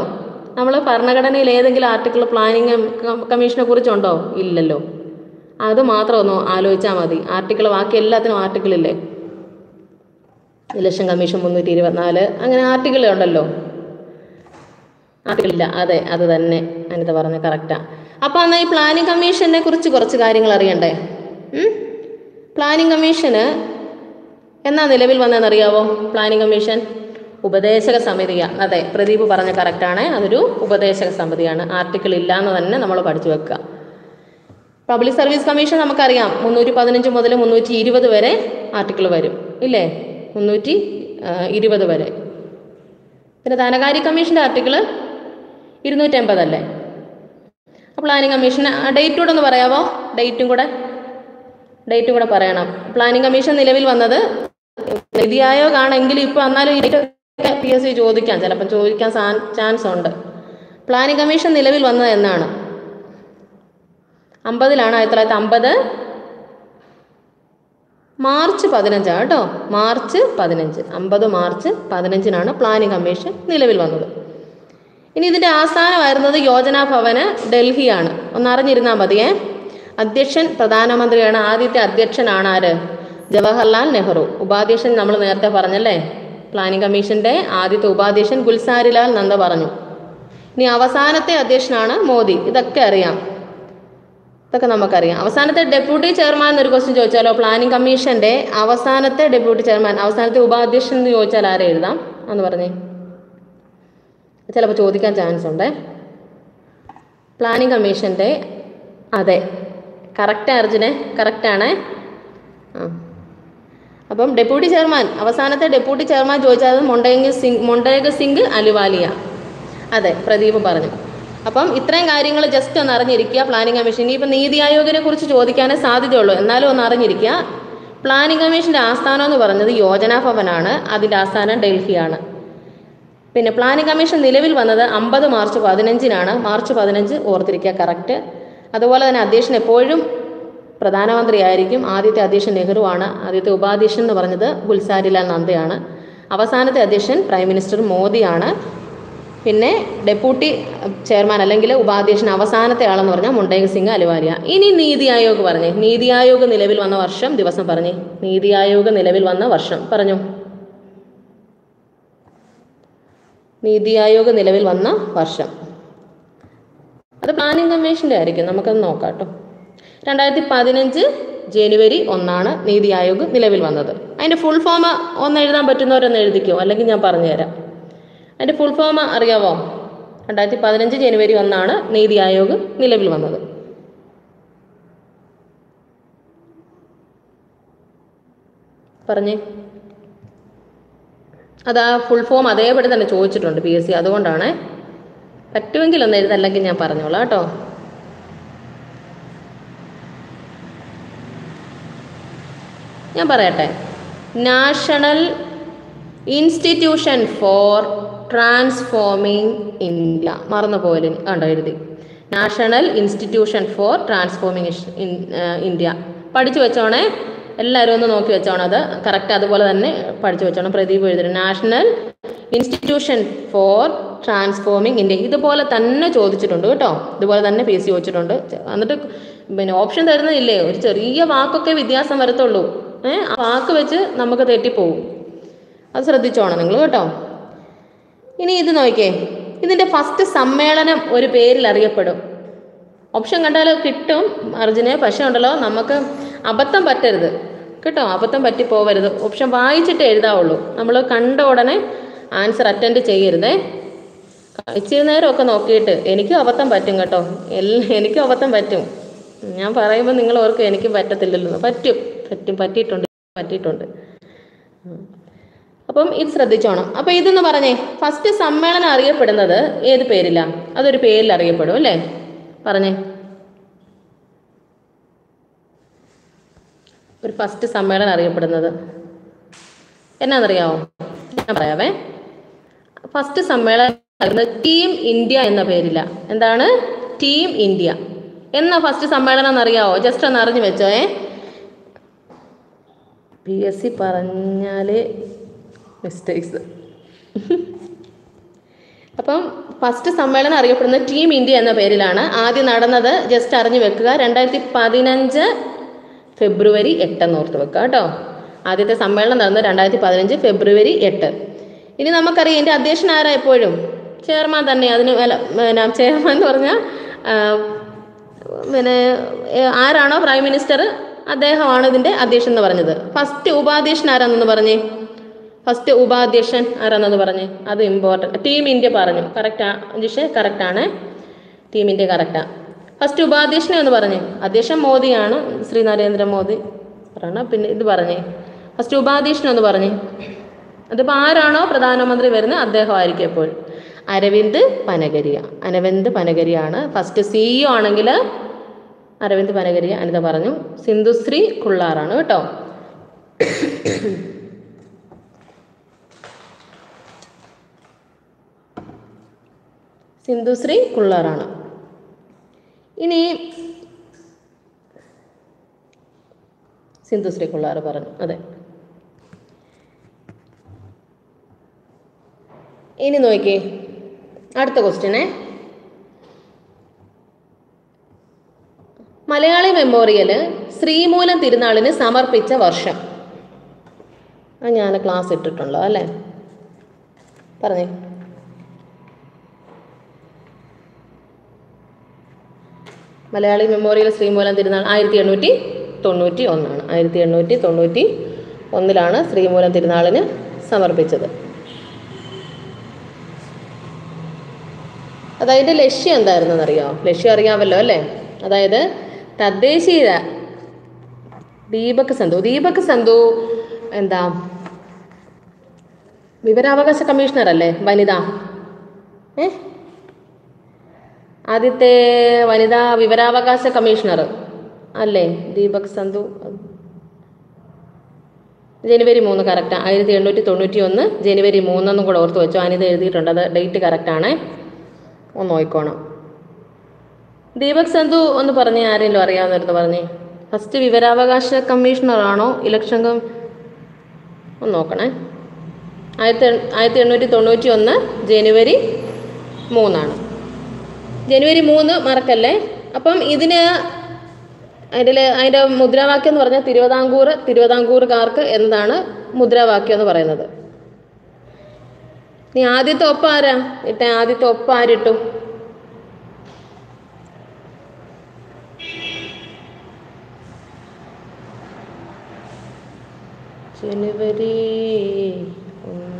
നമ്മൾ ഭരണഘടനയിൽ ഏതെങ്കിലും ആർട്ടിക്കിൾ പ്ലാനിംഗ് കമ്മീഷനെ കുറിച്ചുണ്ടോ? ഇല്ലല്ലോ. അത് മാത്രം ഒന്ന് ആലോചിച്ചാൽ മതി. ആർട്ടിക്കിൾ ബാക്കി എല്ലാത്തിനും ആർട്ടിക്കിളില്ലേ? ഇലക്ഷൻ കമ്മീഷൻ മുന്നൂറ്റി ഇരുപത്തിനാല് അങ്ങനെ ആർട്ടിക്കിൾ ഉണ്ടല്ലോ. ആർട്ടിക്കിളില്ല. അതെ, അത് തന്നെ അനിത പറഞ്ഞ കറക്റ്റാണ്. അപ്പം എന്നാൽ ഈ പ്ലാനിംഗ് കമ്മീഷനെ കുറിച്ച് കുറച്ച് കാര്യങ്ങൾ അറിയണ്ടേ? പ്ലാനിംഗ് കമ്മീഷന് എന്നാ നിലവിൽ വന്നതെന്നറിയാവോ? പ്ലാനിംഗ് കമ്മീഷൻ ഉപദേശക സമിതിയാണ്. അതെ, പ്രദീപ് പറഞ്ഞ കറക്റ്റാണ്. അതൊരു ഉപദേശക സമിതിയാണ്. ആർട്ടിക്കിൾ ഇല്ലാന്ന് തന്നെ നമ്മൾ പഠിച്ചു വെക്കുക. പബ്ലിക് സർവീസ് കമ്മീഷൻ നമുക്കറിയാം, മുന്നൂറ്റി പതിനഞ്ച് മുതൽ മുന്നൂറ്റി ഇരുപത് വരെ ആർട്ടിക്കിൾ വരും ഇല്ലേ? മുന്നൂറ്റി ഇരുപത് വരെ. പിന്നെ ധനകാര്യ കമ്മീഷൻ്റെ ആർട്ടിക്കിൾ ഇരുന്നൂറ്റമ്പതല്ലേ? അപ്പോൾ പ്ലാനിംഗ് കമ്മീഷൻ ഡേറ്റ് കൂടെ ഒന്ന് പറയാമോ? ഡേറ്റും കൂടെ ഡേറ്റ് കൂടെ പറയണം. പ്ലാനിംഗ് കമ്മീഷൻ നിലവിൽ വന്നത് നിതി ആയോഗാണെങ്കിലും ഇപ്പോൾ എന്നാലും പി എസ് സി ചോദിക്കാം, ചിലപ്പോൾ ചോദിക്കാൻ ചാൻസ് ഉണ്ട്. പ്ലാനിംഗ് കമ്മീഷൻ നിലവിൽ വന്നത് എന്നാണ്? അമ്പതിലാണ്. ആയിരത്തി തൊള്ളായിരത്തി അമ്പത് മാർച്ച് പതിനഞ്ചാണ് കേട്ടോ. മാർച്ച് പതിനഞ്ച് അമ്പത് മാർച്ച് പതിനഞ്ചിനാണ് പ്ലാനിംഗ് കമ്മീഷൻ നിലവിൽ വന്നത്. ഇനി ഇതിൻ്റെ ആസ്ഥാനമായിരുന്നത് യോജനാ ഭവന് ഡൽഹിയാണ്. ഒന്നറിഞ്ഞിരുന്നാൽ മതിയേ. അധ്യക്ഷൻ പ്രധാനമന്ത്രിയാണ്. ആദ്യത്തെ അധ്യക്ഷനാണ് ആര്? ജവഹർലാൽ നെഹ്റു. ഉപാധ്യക്ഷൻ നമ്മൾ നേരത്തെ പറഞ്ഞല്ലേ, പ്ലാനിംഗ് കമ്മീഷൻ്റെ ആദ്യത്തെ ഉപാധ്യക്ഷൻ ഗുൽസാരിലാൽ നന്ദ പറഞ്ഞു. ഇനി അവസാനത്തെ അധ്യക്ഷനാണ് മോദി. ഇതൊക്കെ അറിയാം, ഇതൊക്കെ നമുക്കറിയാം. അവസാനത്തെ ഡെപ്യൂട്ടി ചെയർമാൻ എന്നൊരു ക്വസ്റ്റ്യൻ ചോദിച്ചാലോ? പ്ലാനിംഗ് കമ്മീഷൻ്റെ അവസാനത്തെ ഡെപ്യൂട്ടി ചെയർമാൻ, അവസാനത്തെ ഉപാധ്യക്ഷൻ എന്ന് ചോദിച്ചാൽ ആരെ എഴുതാം എന്ന് പറഞ്ഞേ? ചിലപ്പോൾ ചോദിക്കാൻ ചാൻസ് ഉണ്ട്. പ്ലാനിംഗ് കമ്മീഷൻ്റെ അതെ കറക്റ്റ് അർജുനെ, കറക്റ്റാണേ. ആ അപ്പം ഡെപ്യൂട്ടി ചെയർമാൻ, അവസാനത്തെ ഡെപ്യൂട്ടി ചെയർമാൻ ചോദിച്ചത് മൊണ്ടേഗ് സിംഗ് മൊണ്ടേഗ് സിംഗ് അലുവാലിയ. അതെ, പ്രദീപ് പറഞ്ഞു. അപ്പം ഇത്രയും കാര്യങ്ങൾ ജസ്റ്റ് ഒന്ന് അറിഞ്ഞിരിക്കുക. പ്ലാനിംഗ് കമ്മീഷൻ ഇനിയിപ്പോൾ നീതി ആയോഗിനെ കുറിച്ച് ചോദിക്കാനേ സാധ്യതയുള്ളൂ, എന്നാലും ഒന്ന് അറിഞ്ഞിരിക്കുക. പ്ലാനിംഗ് കമ്മീഷൻ്റെ ആസ്ഥാനം എന്ന് പറഞ്ഞത് യോജനാ ഭവനാണ്. അതിൻ്റെ ആസ്ഥാനം ഡൽഹിയാണ്. പിന്നെ പ്ലാനിംഗ് കമ്മീഷൻ നിലവിൽ വന്നത് അമ്പത് മാർച്ച് പതിനഞ്ചിനാണ്. മാർച്ച് പതിനഞ്ച് ഓർത്തിരിക്കുക, കറക്റ്റ്. അതുപോലെ തന്നെ അധ്യക്ഷൻ എപ്പോഴും പ്രധാനമന്ത്രിയായിരിക്കും. ആദ്യത്തെ അധ്യക്ഷൻ നെഹ്റുവാണ്. ആദ്യത്തെ ഉപാധ്യക്ഷൻ എന്ന് പറഞ്ഞത് ഗുൽസാരിലാൽ നന്ദയാണ്. അവസാനത്തെ അധ്യക്ഷൻ പ്രൈം മിനിസ്റ്റർ മോദിയാണ്. പിന്നെ ഡെപ്യൂട്ടി ചെയർമാൻ അല്ലെങ്കിൽ ഉപാധ്യക്ഷൻ അവസാനത്തെ ആളെന്ന് പറഞ്ഞാൽ മൊണ്ടേഗ് സിംഗ് അലുവാലിയ. ഇനി നീതി ആയോഗ് പറഞ്ഞേ. നീതി ആയോഗ് നിലവിൽ വന്ന വർഷം ദിവസം പറഞ്ഞേ. നീതി ആയോഗ് നിലവിൽ വന്ന വർഷം പറഞ്ഞു. നീതി ആയോഗ് നിലവിൽ വന്ന വർഷം അത് പ്ലാനിംഗ് കമ്മീഷൻ്റെ ആയിരിക്കും. നമുക്കത് നോക്കാം കേട്ടോ. രണ്ടായിരത്തി പതിനഞ്ച് ജനുവരി ഒന്നാണ് നീതി ആയോഗ് നിലവിൽ വന്നത്. അതിൻ്റെ ഫുൾ ഫോം ഒന്ന് എഴുതാൻ പറ്റുന്നവരൊന്ന് എഴുതിക്കോ, അല്ലെങ്കിൽ ഞാൻ പറഞ്ഞുതരാം. അതിൻ്റെ ഫുൾ ഫോം അറിയാവോ? രണ്ടായിരത്തി പതിനഞ്ച് ജനുവരി ഒന്നാണ് നീതി ആയോഗ് നിലവിൽ വന്നത്. പറഞ്ഞേ. അത് ആ ഫുൾ ഫോം അതേപടി തന്നെ ചോദിച്ചിട്ടുണ്ട് പി എസ് സി. അതുകൊണ്ടാണ് പറ്റുമെങ്കിൽ ഒന്ന് എഴുതല്ലെങ്കിൽ ഞാൻ പറഞ്ഞോളാം കേട്ടോ. ഞാൻ പറയട്ടെ, national institution for transforming India, മറന്നുപോയി കണ്ടോ എഴുതി, national institution for transforming India. പഠിച്ചു വെച്ചോണേ എല്ലാവരും, ഒന്ന് നോക്കി വെച്ചോണം, അത് കറക്റ്റ് അതുപോലെ തന്നെ പഠിച്ചു വെച്ചോണം. പ്രദീപ് എഴുതിയിട്ട് national institution for transforming India ഇതുപോലെ തന്നെ ചോദിച്ചിട്ടുണ്ട് കേട്ടോ, ഇതുപോലെ തന്നെ പി എസ് സി ചോദിച്ചിട്ടുണ്ട്. എന്നിട്ട് പിന്നെ ഓപ്ഷൻ തരുന്നില്ലേ, ഒരു ചെറിയ വാക്കൊക്കെ വ്യത്യാസം വരത്തുള്ളൂ, ഏഹ് ആ വാക്ക് വെച്ച് നമുക്ക് തെറ്റിപ്പോവും, അത് ശ്രദ്ധിച്ചോണം നിങ്ങൾ കേട്ടോ. ഇനി ഇത് നോക്കിയേ, ഇതിൻ്റെ ഫസ്റ്റ് സമ്മേളനം ഒരു പേരിൽ അറിയപ്പെടും. ഓപ്ഷൻ കണ്ടാൽ കിട്ടും അർജുനെ, പക്ഷേ ഉണ്ടല്ലോ നമുക്ക് അബദ്ധം പറ്റരുത് കേട്ടോ, അബദ്ധം പറ്റിപ്പോവരുത്. ഓപ്ഷൻ വായിച്ചിട്ട് എഴുതാവുള്ളൂ, നമ്മൾ കണ്ട ഉടനെ ആൻസർ അറ്റൻഡ് ചെയ്യരുതേ. ഇച്ചിരി നേരമൊക്കെ നോക്കിയിട്ട്, എനിക്കും അബദ്ധം പറ്റും കേട്ടോ, എല്ലാം എനിക്കും അബദ്ധം പറ്റും. ഞാൻ പറയുമ്പോൾ നിങ്ങൾ ഓർക്കും എനിക്കും പറ്റത്തില്ലല്ലോ, പറ്റും പറ്റും, പറ്റിയിട്ടുണ്ട് പറ്റിയിട്ടുണ്ട് അപ്പം ഇത് ശ്രദ്ധിച്ചോണം. അപ്പം ഇതെന്ന് പറഞ്ഞേ, ഫസ്റ്റ് സമ്മേളനം അറിയപ്പെടുന്നത് ഏത് പേരിലാണ്? അതൊരു പേരിൽ അറിയപ്പെടും അല്ലേ, പറഞ്ഞേ. ഒരു ഫസ്റ്റ് സമ്മേളനം അറിയപ്പെടുന്നത് എന്നാന്നറിയാമോ? ഞാൻ പറയാവേ. ഫസ്റ്റ് സമ്മേളനം ടീം ഇന്ത്യ എന്ന പേരില്ല. എന്താണ് ടീം ഇന്ത്യ എന്ന ഫസ്റ്റ് സമ്മേളനം എന്നറിയാവോ? ജസ്റ്റ് ഒന്ന് അറിഞ്ഞു വെച്ചോ. ഏ പി എസ് സി പറഞ്ഞാലേ മിസ്റ്റേക്സ്. അപ്പം ഫസ്റ്റ് സമ്മേളനം അറിയപ്പെടുന്നത് ടീം ഇന്ത്യ എന്ന പേരിലാണ്. ആദ്യം നടന്നത് ജസ്റ്റ് അറിഞ്ഞു വെക്കുക, രണ്ടായിരത്തി പതിനഞ്ച് ഫെബ്രുവരി എട്ടെന്ന് ഓർത്ത് വെക്കുക കേട്ടോ. ആദ്യത്തെ സമ്മേളനം നടന്നത് രണ്ടായിരത്തി പതിനഞ്ച് ഫെബ്രുവരി എട്ട്. ഇനി നമുക്കറിയാം ഇതിൻ്റെ അധ്യക്ഷൻ ആരാ? എപ്പോഴും ചെയർമാൻ തന്നെ. അതിന് പിന്നെ ചെയർമാൻ എന്ന് പറഞ്ഞാൽ പിന്നെ ആരാണോ പ്രൈം മിനിസ്റ്റർ അദ്ദേഹമാണ് ഇതിൻ്റെ അധ്യക്ഷൻ എന്ന് പറഞ്ഞത്. ഫസ്റ്റ് ഉപാധ്യക്ഷൻ ആരാണെന്ന് പറഞ്ഞേ, ഫസ്റ്റ് ഉപാധ്യക്ഷൻ ആരാണെന്ന് പറഞ്ഞേ, അത് ഇമ്പോർട്ടൻ്റ്. ടീം ഇന്ത്യ പറഞ്ഞു, കറക്റ്റാ ജിഷേ, കറക്റ്റാണ്, ടീം ഇന്ത്യ കറക്റ്റാണ്. ഫസ്റ്റ് ഉപാധ്യക്ഷനെ എന്ന് പറഞ്ഞേ, അധ്യക്ഷൻ മോദിയാണ്, ശ്രീ നരേന്ദ്രമോദി പറയണ. പിന്നെ ഇത് പറഞ്ഞേ, ഫസ്റ്റ് ഉപാധ്യക്ഷനെന്ന് പറഞ്ഞേ, അതിപ്പോൾ ആരാണോ പ്രധാനമന്ത്രി വരുന്നത് അദ്ദേഹമായിരിക്കും എപ്പോഴും അരവിന്ദ് പനഗരിയ. അരവിന്ദ് പനഗരിയാണ് ഫസ്റ്റ്. സിഇഒ ആണെങ്കിൽ അരവിന്ദ് പനഗരിയ, അനിത പറഞ്ഞു. സിന്ധുശ്രീ കുള്ളാറാണ് കേട്ടോ. സിന്ധുശ്രീ കുള്ളാറാണ്. ഇനി സിന്ധുശ്രീ കുള്ളാർ പറഞ്ഞു, അതെ. ഇനി നോക്കി അടുത്ത ക്വസ്റ്റ്യനെ, മലയാളി മെമ്മോറിയല് ശ്രീമൂലം തിരുനാളിന് സമർപ്പിച്ച വർഷം. ആ ഞാൻ ക്ലാസ് ഇട്ടിട്ടുണ്ടോ അല്ലേ, പറഞ്ഞേ. മലയാളി മെമ്മോറിയൽ ശ്രീമൂലം തിരുനാൾ ആയിരത്തി എണ്ണൂറ്റി തൊണ്ണൂറ്റി ഒന്നാണ് ആയിരത്തി എണ്ണൂറ്റി തൊണ്ണൂറ്റി ഒന്നിലാണ് ശ്രീമൂലം തിരുനാളിന് സമർപ്പിച്ചത്. അതായത് ലക്ഷ്യം എന്തായിരുന്നു അറിയാമോ? ലക്ഷ്യം അറിയാമല്ലോ അല്ലേ. അതായത് തദ്ദേശീയ ദീപക് സന്ധു, ദീപക് സന്ധു എന്താ വിവരാവകാശ കമ്മീഷണർ അല്ലേ, വനിത ഏ ആദ്യത്തെ വനിതാ വിവരാവകാശ കമ്മീഷണർ അല്ലേ ദീപക് സന്ധു. ജനുവരി മൂന്ന് കറക്റ്റാണ്, ആയിരത്തി എണ്ണൂറ്റി തൊണ്ണൂറ്റി ഒന്ന് ജനുവരി മൂന്നെന്നും കൂടെ ഓർത്ത് വെച്ചു. അനിത എഴുതിയിട്ടുണ്ട്, അത് ഡേറ്റ് കറക്റ്റാണേ, ഒന്ന് നോക്കിക്കോണം. ദീപക് സന്ധു ഒന്ന് പറഞ്ഞേ, ആരെങ്കിലും അറിയാവുന്നവരെന്ന് പറഞ്ഞേ. ഫസ്റ്റ് വിവരാവകാശ കമ്മീഷണറാണോ ഇലക്ഷൻ കം ഒന്ന് നോക്കണേ. ആയിരത്തി ആയിരത്തി എണ്ണൂറ്റി തൊണ്ണൂറ്റി ഒന്ന് ജനുവരി മൂന്നാണ്. ജനുവരി മൂന്ന് മറക്കല്ലേ. അപ്പം ഇതിന് അതിൽ അതിൻ്റെ മുദ്രാവാക്യം എന്ന് പറഞ്ഞാൽ തിരുവിതാംകൂർ തിരുവിതാംകൂറുകാർക്ക് എന്നതാണ് മുദ്രാവാക്യം എന്ന് പറയുന്നത്. നീ ആദ്യത്തെ ഒപ്പം ആരാ ഇട്ടേ? ആദ്യത്തെ ഒപ്പം ആരിട്ടു? ജനുവരി ഒന്ന്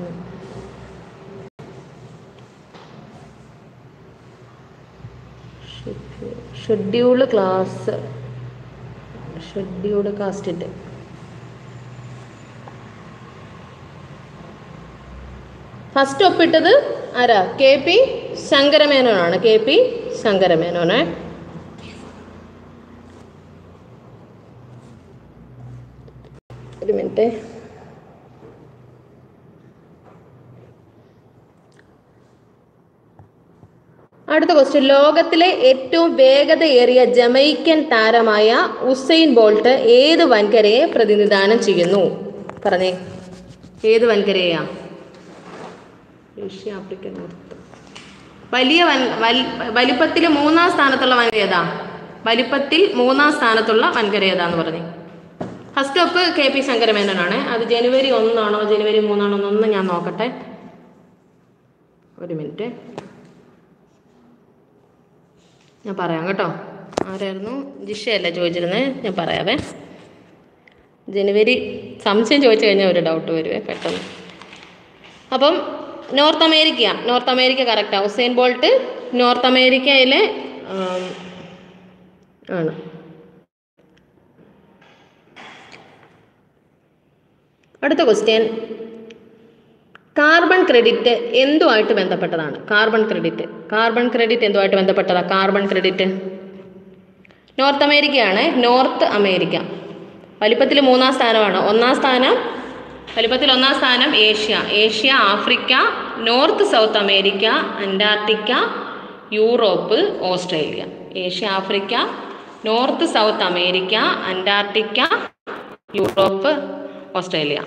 scheduled class scheduled caste First up it is K P Sangaramenon. K P Sangaramenon. Wait a minute. Another question. ലോകത്തിലെ ഏറ്റവും വേഗതയേറിയ ജമൈക്കൻ താരമായ ഉസൈൻ ബോൾട്ട് ഏത് വൻകരയെ പ്രതിനിധാനം ചെയ്യുന്നു? പറഞ്ഞേ, ഏത് വൻകരയാ? Asia, Africa, north. വലിയ വലിപ്പത്തിൽ മൂന്നാം സ്ഥാനത്തുള്ള വൻകര ഏതാ? വലിപ്പത്തിൽ മൂന്നാം സ്ഥാനത്തുള്ള വൻകര ഏതാന്ന് പറഞ്ഞേ. ഫസ്റ്റ് സ്റ്റോപ്പ് കെ പി ശങ്കരമേനോനാണ്. അത് ജനുവരി ഒന്നാണോ ജനുവരി മൂന്നാണോ എന്നൊന്നും ഞാൻ നോക്കട്ടെ, ഒരു മിനിറ്റ് ഞാൻ പറയാം കേട്ടോ. ആരായിരുന്നു? ജിഷയല്ല ചോദിച്ചിരുന്നത്, ഞാൻ പറയാവേ. ജനുവരി സംശയം ചോദിച്ചു കഴിഞ്ഞാൽ ഒരു ഡൗട്ട് വരുവേ പെട്ടെന്ന്. അപ്പം നോർത്ത് അമേരിക്ക, നോർത്ത് അമേരിക്ക കറക്റ്റാണ്. ഉസൈൻ ബോൾട്ട് നോർത്ത് അമേരിക്കയിലെ ആണ്. അടുത്ത ക്വസ്റ്റ്യൻ, കാർബൺ ക്രെഡിറ്റ് എന്തുമായിട്ട് ബന്ധപ്പെട്ടതാണ്? കാർബൺ ക്രെഡിറ്റ്, കാർബൺ ക്രെഡിറ്റ് എന്തുമായിട്ട് ബന്ധപ്പെട്ടതാണ്? കാർബൺ ക്രെഡിറ്റ് നോർത്ത് അമേരിക്കയാണ്. നോർത്ത് അമേരിക്ക വലിപ്പത്തിൽ മൂന്നാം സ്ഥാനമാണ്. ഒന്നാം സ്ഥാനം വലിപ്പത്തിൽ ഒന്നാം സ്ഥാനം Asia, Asia, Africa, north south America, Antarctica, Europe, Australia. Asia, Africa, north south America, Antarctica, Europe, Australia.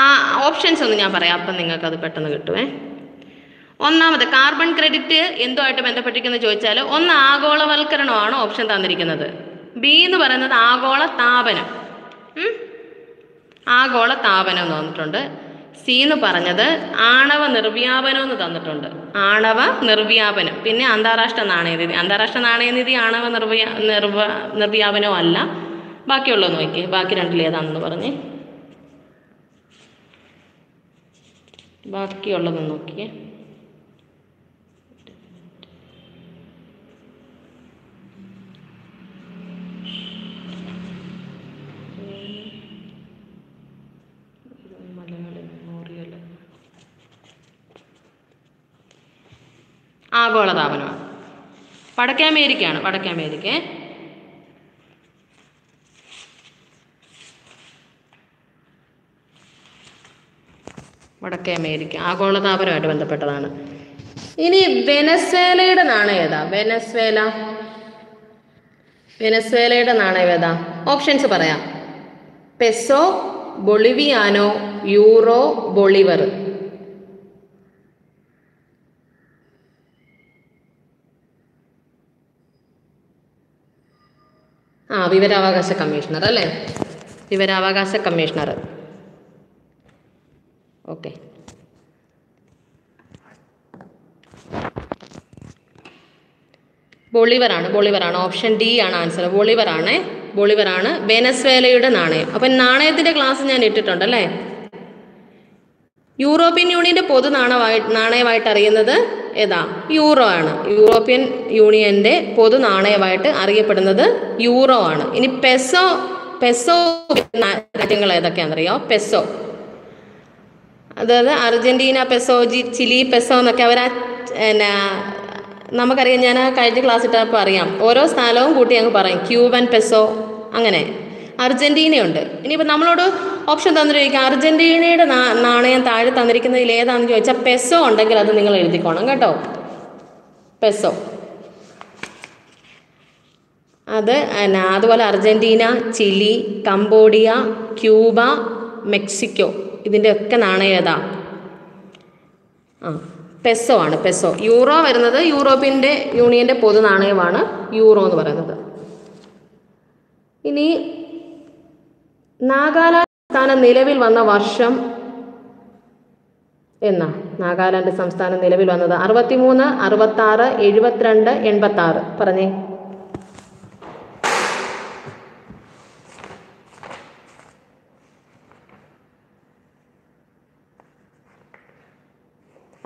ആ ഓപ്ഷൻസ് ഒന്ന് ഞാൻ പറയാം, അപ്പം നിങ്ങൾക്കത് പെട്ടെന്ന് കിട്ടുവേ. ഒന്നാമത് കാർബൺ ക്രെഡിറ്റ് എന്തുമായിട്ട് ബന്ധപ്പെട്ടിരിക്കുന്നു ചോദിച്ചാൽ, ഒന്ന് ആഗോളവൽക്കരണമാണ് ഓപ്ഷൻ തന്നിരിക്കുന്നത്. ബി എന്ന് പറയുന്നത് ആഗോള താപനം, ആഗോള താപനം എന്ന് തന്നിട്ടുണ്ട്. സി എന്ന് പറഞ്ഞത് ആണവ നിർവ്യാപനം എന്ന് തന്നിട്ടുണ്ട്, ആണവ നിർവ്യാപനം. പിന്നെ അന്താരാഷ്ട്ര നാണയനിധി, അന്താരാഷ്ട്ര നാണയനിധി ആണവ നിർവ്യാ നിർവ നിർവ്യാപനവും അല്ല. ബാക്കിയുള്ള നോക്കി, ബാക്കി രണ്ടിലേതാണെന്ന് പറഞ്ഞേ, ബാക്കിയുള്ളത് നോക്കിയേ. ആഗോളതാപനമാണ്. വടക്കേ അമേരിക്കയാണ്, വടക്കേ അമേരിക്ക. വടക്കേ അമേരിക്ക ആഗോളതാപനമായിട്ട് ബന്ധപ്പെട്ടതാണ്. ഇനി വെനസ്വേലയുടെ നാണയം ഏതാ? വെനസ്വേല, വെനസ്വേലയുടെ നാണയം ഏതാ? ഓപ്ഷൻസ് പറയാം. Peso, ബൊളിവിയാനോ, euro, Bolivar. ആ വിവരാവകാശ കമ്മീഷണർ അല്ലേ, വിവരാവകാശ കമ്മീഷണർ. ഓക്കെ, ബൊളിവറാണ്, ബൊളിവറാണ് ഓപ്ഷൻ ഡി ആണ് ആൻസർ. ബൊളിവറാണ്, ബൊളിവറാണ് വെനസ്വേലയുടെ നാണയം. അപ്പം നാണയത്തിൻ്റെ ക്ലാസ് ഞാൻ ഇട്ടിട്ടുണ്ട് അല്ലേ. യൂറോപ്യൻ യൂണിയൻ്റെ പൊതു നാണയമായി നാണയമായിട്ട് അറിയുന്നത് ഏതാ? യൂറോ ആണ്. യൂറോപ്യൻ യൂണിയൻ്റെ പൊതു നാണയമായിട്ട് അറിയപ്പെടുന്നത് യൂറോ ആണ്. ഇനി പെസോ, പെസോ രാജ്യങ്ങൾ ഏതൊക്കെയാണെന്നറിയോ? പെസോ, അതായത് അർജന്റീന പെസോ, ജി ചിലി പെസോ എന്നൊക്കെ അവർ എന്നാ നമുക്കറിയാം. ഞാൻ ആ കഴിഞ്ഞ ക്ലാസ് ഇട്ടപ്പോൾ അറിയാം, ഓരോ സ്ഥലവും കൂട്ടി അങ്ങ് പറയും. ക്യൂബൻ പെസോ, അങ്ങനെ അർജന്റീനയുണ്ട്. ഇനിയിപ്പോൾ നമ്മളോട് ഓപ്ഷൻ തന്നിരിക്കുക അർജന്റീനയുടെ നാണയം താഴെ തന്നിരിക്കുന്നതിൽ ഏതാണെന്ന് ചോദിച്ചാൽ പെസോ ഉണ്ടെങ്കിൽ അത് നിങ്ങൾ എഴുതിക്കോണം കേട്ടോ. പെസോ അത് എന്നാ, അതുപോലെ Argentina, Chile, Cambodia, Cuba, Mexico, ഇതിൻ്റെ ഒക്കെ നാണയം ഏതാ? ആ പെസോ ആണ്, പെസോ. യൂറോ വരുന്നത് യൂറോപ്യൻ്റെ യൂണിയൻ്റെ പൊതു നാണയമാണ് യൂറോ എന്ന് പറയുന്നത്. ഇനി നാഗാലാൻഡ് സംസ്ഥാനം നിലവിൽ വന്ന വർഷം എന്നാ? നാഗാലാൻഡ് സംസ്ഥാനം നിലവിൽ വന്നത് അറുപത്തിമൂന്ന്, അറുപത്തി ആറ്, എഴുപത്തിരണ്ട്, എൺപത്തി ആറ്. പറഞ്ഞേ,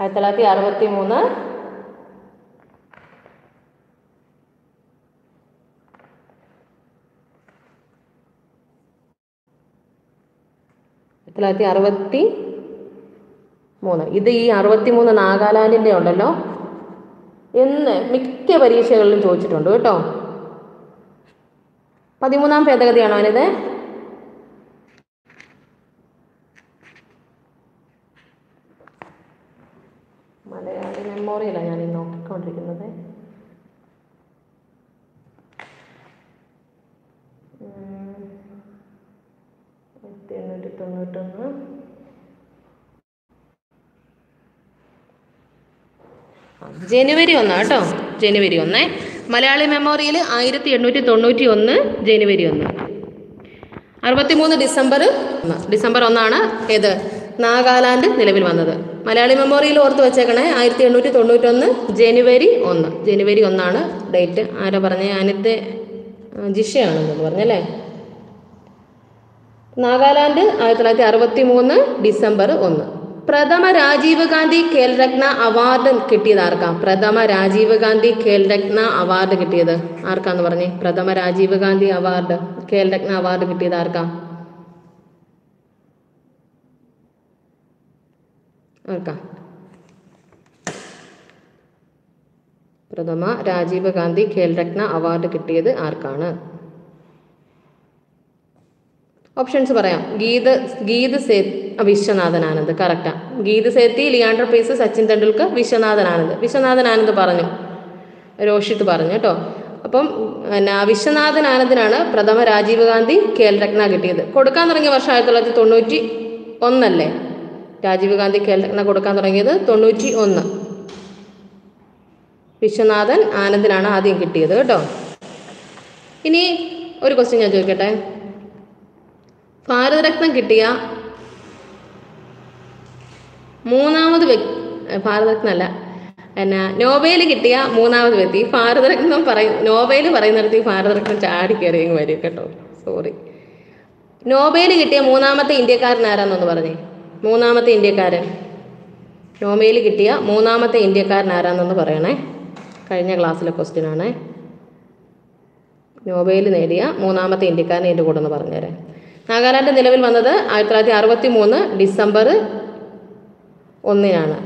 ആയിരത്തി തൊള്ളായിരത്തി അറുപത്തി മൂന്ന് ആയിരത്തി തൊള്ളായിരത്തി അറുപത്തി മൂന്ന്. ഇത് ഈ അറുപത്തി മൂന്ന് നാഗാലാൻഡിൻ്റെ ഉണ്ടല്ലോ എന്ന് മിക്ക പരീക്ഷകളിലും ചോദിച്ചിട്ടുണ്ട് കേട്ടോ. പതിമൂന്നാം ഭേദഗതിയാണോ ഇത്? മലയാളി മെമ്മോറിയലാണ് ഞാൻ നോക്കിക്കൊണ്ടിരിക്കുന്നത്. എണ്ണൂറ്റി തൊണ്ണൂറ്റൊന്ന് ജനുവരി ഒന്നാണ് കേട്ടോ, ജനുവരി ഒന്ന്. മലയാളി മെമ്മോറിയൽ ആയിരത്തി എണ്ണൂറ്റി തൊണ്ണൂറ്റി ഒന്ന് ജനുവരി ഒന്ന്. അറുപത്തിമൂന്ന് ഡിസംബർ ഡിസംബർ ഒന്നാണ് ഏത് നാഗാലാൻഡ് നിലവിൽ വന്നത്. മലയാളി മെമ്മോറിയൽ ഓർത്ത് വെച്ചേക്കണേ, ആയിരത്തി എണ്ണൂറ്റി തൊണ്ണൂറ്റൊന്ന് ജനുവരി ഒന്ന് ജനുവരി ഒന്നാണ് ഡേറ്റ്. ആരാ പറഞ്ഞേ? അനിത് ജിഷയാണെന്ന് പറഞ്ഞല്ലേ. നാഗാലാൻഡ് ആയിരത്തി തൊള്ളായിരത്തി അറുപത്തി മൂന്ന് ഡിസംബർ ഒന്ന്. പ്രഥമ രാജീവ് ഗാന്ധി ഖേൽരത്ന അവാർഡ് കിട്ടിയത് ആർക്കാ? പ്രഥമ രാജീവ് ഗാന്ധി ഖേൽരത്ന അവാർഡ് കിട്ടിയത് ആർക്കാന്ന് പറഞ്ഞേ? പ്രഥമ രാജീവ് ഗാന്ധി അവാർഡ് ഖേൽരത്ന അവാർഡ് കിട്ടിയത് ആർക്കാ? ആർക്കാ പ്രഥമ രാജീവ് ഗാന്ധി ഖേൽരത്ന അവാർഡ് കിട്ടിയത് ആർക്കാണ്? ഓപ്ഷൻസ് പറയാം. ഗീത് ഗീത് സേത് വിശ്വനാഥൻ ആനന്ദ് കറക്റ്റാ. ഗീത് സേത്തി, ലിയാൻഡർ പേസ്, സച്ചിൻ തെണ്ടുൽക്കർ, വിശ്വനാഥൻ ആനന്ദ്. വിശ്വനാഥൻ ആനന്ദ് പറഞ്ഞു, രോഷിത് പറഞ്ഞു കേട്ടോ. അപ്പം എന്നാ വിശ്വനാഥൻ ആനന്ദിനാണ് പ്രഥമ രാജീവ് ഗാന്ധി ഖേൽരത്ന കിട്ടിയത്. കൊടുക്കാൻ തുടങ്ങിയ വർഷം ആയിരത്തി തൊള്ളായിരത്തി തൊണ്ണൂറ്റി ഒന്നല്ലേ രാജീവ് ഗാന്ധി ഖേൽരത്ന കൊടുക്കാൻ തുടങ്ങിയത്? തൊണ്ണൂറ്റി ഒന്ന് വിശ്വനാഥൻ ആനന്ദിനാണ് ആദ്യം കിട്ടിയത് കേട്ടോ. ഇനി ഒരു ക്വസ്റ്റ്യൻ ഞാൻ ചോദിക്കട്ടെ. ഭാരതരത്നം കിട്ടിയ മൂന്നാമത് വ്യക്തി, ഭാരതരത്ന അല്ല എന്നാ നോബേൽ കിട്ടിയ മൂന്നാമത് വ്യക്തി. ഭാരതരത്നം പറയും നോബേൽ പറയുന്നിടത്ത് ഈ ഭാരതരത്നം ചാടി കയറിയെങ്കിൽ വരും കേട്ടോ, സോറി. നോബേൽ കിട്ടിയ മൂന്നാമത്തെ ഇന്ത്യക്കാരൻ ആരാന്നൊന്ന് പറഞ്ഞേ. മൂന്നാമത്തെ ഇന്ത്യക്കാരൻ, നോബേൽ കിട്ടിയ മൂന്നാമത്തെ ഇന്ത്യക്കാരൻ ആരാന്നൊന്ന് പറയണേ. കഴിഞ്ഞ ക്ലാസ്സിലെ ക്വസ്റ്റ്യൻ ആണേ. നോബേൽ നേടിയ മൂന്നാമത്തെ ഇന്ത്യക്കാരൻ എൻ്റെ കൂടെ ഒന്ന് പറഞ്ഞുതരാം. നാഗാലാൻഡ് നിലവിൽ വന്നത് ആയിരത്തി തൊള്ളായിരത്തി അറുപത്തി മൂന്ന് ഡിസംബർ ഒന്നിനാണ്.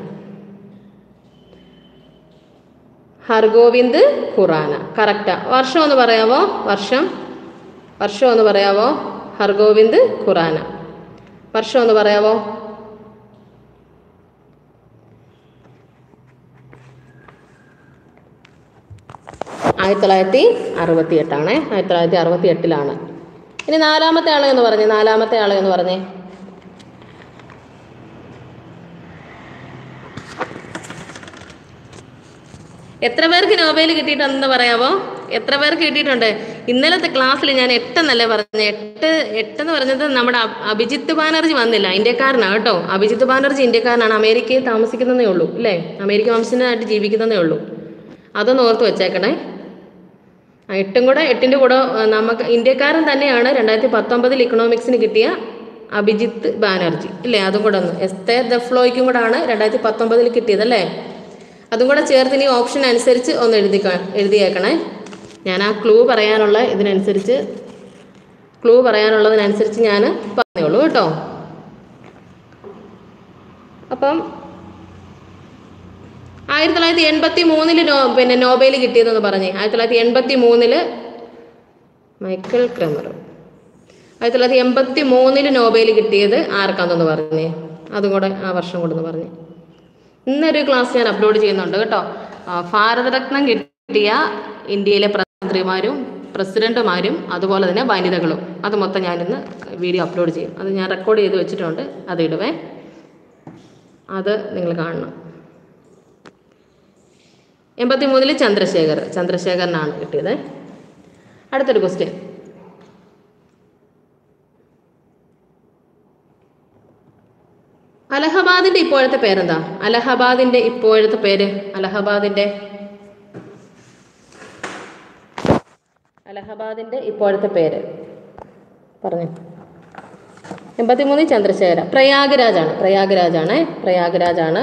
ഹർഗോവിന്ദ് ഖുറാന കറക്റ്റാ. വർഷം ഒന്ന് പറയാമോ? വർഷം വർഷം ഒന്ന് പറയാമോ? ഹർഗോവിന്ദ് ഖുറാന. വർഷം ഒന്ന് പറയാമോ? ആയിരത്തി തൊള്ളായിരത്തി അറുപത്തി എട്ടാണ് ആയിരത്തി തൊള്ളായിരത്തി അറുപത്തി എട്ടിലാണ്. ഇനി നാലാമത്തെ ആളെ എന്ന് പറഞ്ഞേ. നാലാമത്തെ ആളെ എന്ന് പറഞ്ഞേ. എത്ര പേർക്ക് നോബേൽ കിട്ടിയിട്ടുണ്ടെന്ന് പറയാമോ? എത്ര പേർക്ക് കിട്ടിയിട്ടുണ്ട്? ഇന്നലത്തെ ക്ലാസ്സിൽ ഞാൻ എട്ടെന്നല്ലേ പറഞ്ഞത്. എട്ട് എട്ടെന്ന് പറഞ്ഞത് നമ്മുടെ അഭിജിത്ത് ബാനർജി വന്നില്ല, ഇന്ത്യക്കാരനാണ് കേട്ടോ. അഭിജിത്ത് ബാനർജി ഇന്ത്യക്കാരനാണ്, അമേരിക്കയിൽ താമസിക്കുന്നതേ ഉള്ളൂ അല്ലേ, അമേരിക്ക വംശനായിട്ട് ജീവിക്കുന്നതേ ഉള്ളൂ. അതൊന്ന് ഓർത്ത് വെച്ചേക്കണേ. എട്ടും കൂടെ എട്ടിൻ്റെ കൂടെ നമുക്ക് ഇന്ത്യക്കാരൻ തന്നെയാണ് രണ്ടായിരത്തി പത്തൊമ്പതിൽ ഇക്കണോമിക്സിന് കിട്ടിയ അഭിജിത്ത് ബാനർജി അല്ലേ. അതും കൂടെ ഒന്ന് എസ്തേ ദഫ്ലോയ്ക്കും കൂടെ ആണ് രണ്ടായിരത്തി പത്തൊമ്പതിൽ കിട്ടിയതല്ലേ. അതും കൂടെ ചേർത്ത് ഇനി ഓപ്ഷൻ അനുസരിച്ച് ഒന്ന് എഴുതി എഴുതിയേക്കണേ. ഞാൻ ആ ക്ലൂ പറയാനുള്ള ഇതിനനുസരിച്ച് ക്ലൂ പറയാനുള്ളതിനനുസരിച്ച് ഞാൻ പറഞ്ഞോളൂ കേട്ടോ. അപ്പം ആയിരത്തി തൊള്ളായിരത്തി എൺപത്തി മൂന്നില് നോ പിന്നെ നോബേൽ കിട്ടിയതെന്ന് പറഞ്ഞേ. ആയിരത്തി തൊള്ളായിരത്തി എൺപത്തി മൂന്നില് മൈക്കൽ ക്രമർ. ആയിരത്തി തൊള്ളായിരത്തി എൺപത്തി മൂന്നില് നോബേൽ കിട്ടിയത് ആർക്കാണെന്ന് പറഞ്ഞേ. അതും കൂടെ ആ വർഷം കൊണ്ടെന്ന് പറഞ്ഞേ. ഇന്നൊരു ക്ലാസ് ഞാൻ അപ്ലോഡ് ചെയ്യുന്നുണ്ട് കേട്ടോ. ഭാരതരത്നം കിട്ടിയ ഇന്ത്യയിലെ പ്രധാനമന്ത്രിമാരും പ്രസിഡന്റുമാരും അതുപോലെ തന്നെ വനിതകളും, അത് മൊത്തം ഞാനിന്ന് വീഡിയോ അപ്ലോഡ് ചെയ്യും. അത് ഞാൻ റെക്കോർഡ് ചെയ്ത് വെച്ചിട്ടുണ്ട്, അത് ഇടുവേ, അത് നിങ്ങൾ കാണണം. എൺപത്തി മൂന്നില് ചന്ദ്രശേഖർ ചന്ദ്രശേഖരനാണ് കിട്ടിയത്. അടുത്തൊരു ക്വസ്റ്റ്യൻ. അലഹബാദിന്റെ ഇപ്പോഴത്തെ പേരെന്താ? അലഹബാദിന്റെ ഇപ്പോഴത്തെ പേര് അലഹബാദിന്റെ അലഹബാദിന്റെ ഇപ്പോഴത്തെ പേര് പറഞ്ഞു. എൺപത്തി മൂന്നിൽ ചന്ദ്രശേഖര. പ്രയാഗ്രാജാണ് പ്രയാഗ്രാജാണ് പ്രയാഗ്രാജാണ്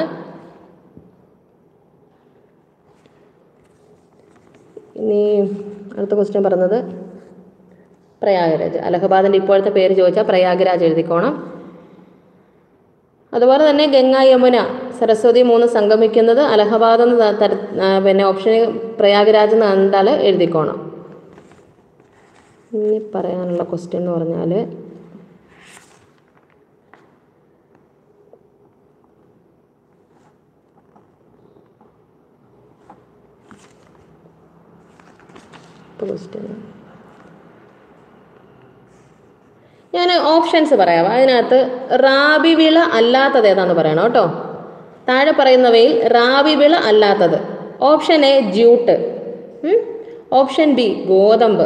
ഇനി അടുത്ത ക്വസ്റ്റ്യൻ പറഞ്ഞത് പ്രയാഗ്രാജ്. അലഹബാദിൻ്റെ ഇപ്പോഴത്തെ പേര് ചോദിച്ചാൽ പ്രയാഗ്രാജ് എഴുതിക്കോണം. അതുപോലെ തന്നെ ഗംഗ യമുന സരസ്വതി മൂന്ന് സംഗമിക്കുന്നത് അലഹബാദ് എന്ന തര പിന്നെ ഓപ്ഷന് പ്രയാഗ്രാജ് എന്ന് കണ്ടാൽ എഴുതിക്കോണം. ഇനി പറയാനുള്ള ക്വസ്റ്റ്യൻ എന്ന് പറഞ്ഞാൽ ഞാൻ ഓപ്ഷൻസ് പറയാം. അതിനകത്ത് റാബി വിള അല്ലാത്തത് ഏതാന്ന് പറയണം കേട്ടോ. താഴെ പറയുന്നവയിൽ റാബി വിള അല്ലാത്തത് option A jute, option B ഗോതമ്പ്,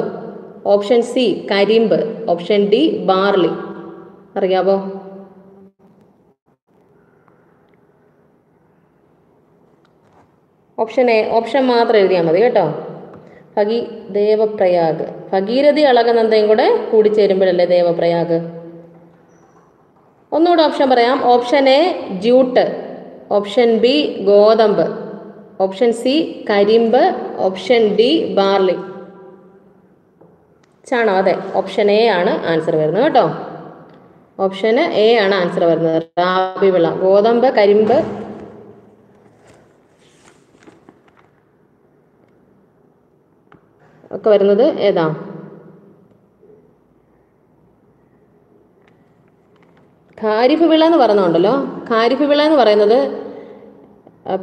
ഓപ്ഷൻ സി കരിമ്പ്, ഓപ്ഷൻ ഡി ബാർലി. അറിയാവോ? ഓപ്ഷൻ എ, ഓപ്ഷൻ മാത്രം എഴുതിയാൽ മതി കേട്ടോ. ഭഗീ ദേവപ്രയാഗ് ഭഗീരഥി അളകനന്ദയും കൂടെ കൂടിച്ചേരുമ്പോഴല്ലേ ദേവപ്രയാഗ്. ഒന്നുകൂടെ ഓപ്ഷൻ പറയാം. Option A jute, option B ഗോതമ്പ്, ഓപ്ഷൻ സി കരിമ്പ്, ഓപ്ഷൻ ഡി ബാർലി. ചാണോ? അതെ, ഓപ്ഷൻ എ ആണ് ആൻസർ വരുന്നത് കേട്ടോ. ഓപ്ഷൻ എ ആണ് ആൻസർ വരുന്നത്. റാബി വിള ഗോതമ്പ് കരിമ്പ്. ഒക്കെ വരുന്നത് ഏതാ? ഖാരിഫ് വിള എന്ന് പറയുന്നുണ്ടല്ലോ. ഖാരിഫ് വിള എന്ന് പറയുന്നത്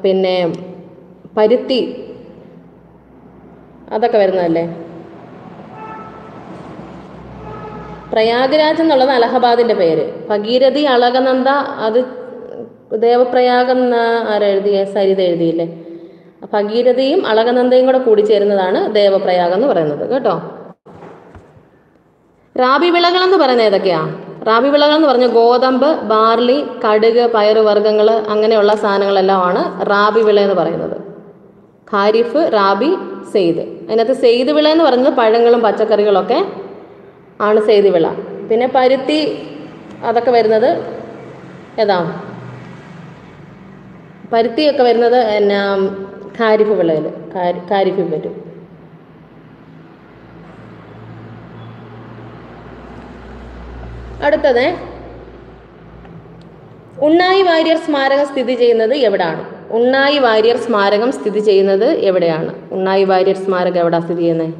പിന്നെ പരുത്തി അതൊക്കെ വരുന്നതല്ലേ. പ്രയാഗ്രാജ് എന്നുള്ളത് അലഹബാദിന്റെ പേര്. ഭഗീരഥി അളകനന്ദ അത് ദേവപ്രയാഗ് എന്ന ആരെഴുതിയ സരിത എഴുതിയില്ലേ. ഭഗീരഥയും അളകനന്ദയും കൂടെ കൂടിച്ചേരുന്നതാണ് ദേവപ്രയാഗ് എന്ന് പറയുന്നത് കേട്ടോ. റാബി വിളകൾ എന്ന് പറയുന്നത് ഏതൊക്കെയാ? റാബി വിളകൾ എന്ന് പറഞ്ഞാൽ ഗോതമ്പ്, ബാർലി, കടുക്, പയറുവർഗ്ഗങ്ങൾ അങ്ങനെയുള്ള സാധനങ്ങളെല്ലാമാണ് റാബി വിള എന്ന് പറയുന്നത്. ഖാരിഫ്, റാബി, സെയ്ദ്. അതിനകത്ത് സെയ്ദ് വിള എന്ന് പറയുന്നത് പഴങ്ങളും പച്ചക്കറികളൊക്കെ ആണ് സെയ്ദ് വിള. പിന്നെ പരുത്തി അതൊക്കെ വരുന്നത് ഏതാ? പരുത്തിയൊക്കെ വരുന്നത് എന്നാ ഖാരിഫ് വിളയിൽ ഖാരിഫിൽ വരും. അടുത്തത് ഉണ്ണായി വാര്യർ സ്മാരകം സ്ഥിതി ചെയ്യുന്നത് എവിടെയാണ്? ഉണ്ണായി വാര്യർ സ്മാരകം സ്ഥിതി ചെയ്യുന്നത് എവിടെയാണ്? ഉണ്ണായി വാര്യർ സ്മാരകം എവിടെയാണ് സ്ഥിതി ചെയ്യുന്നത്?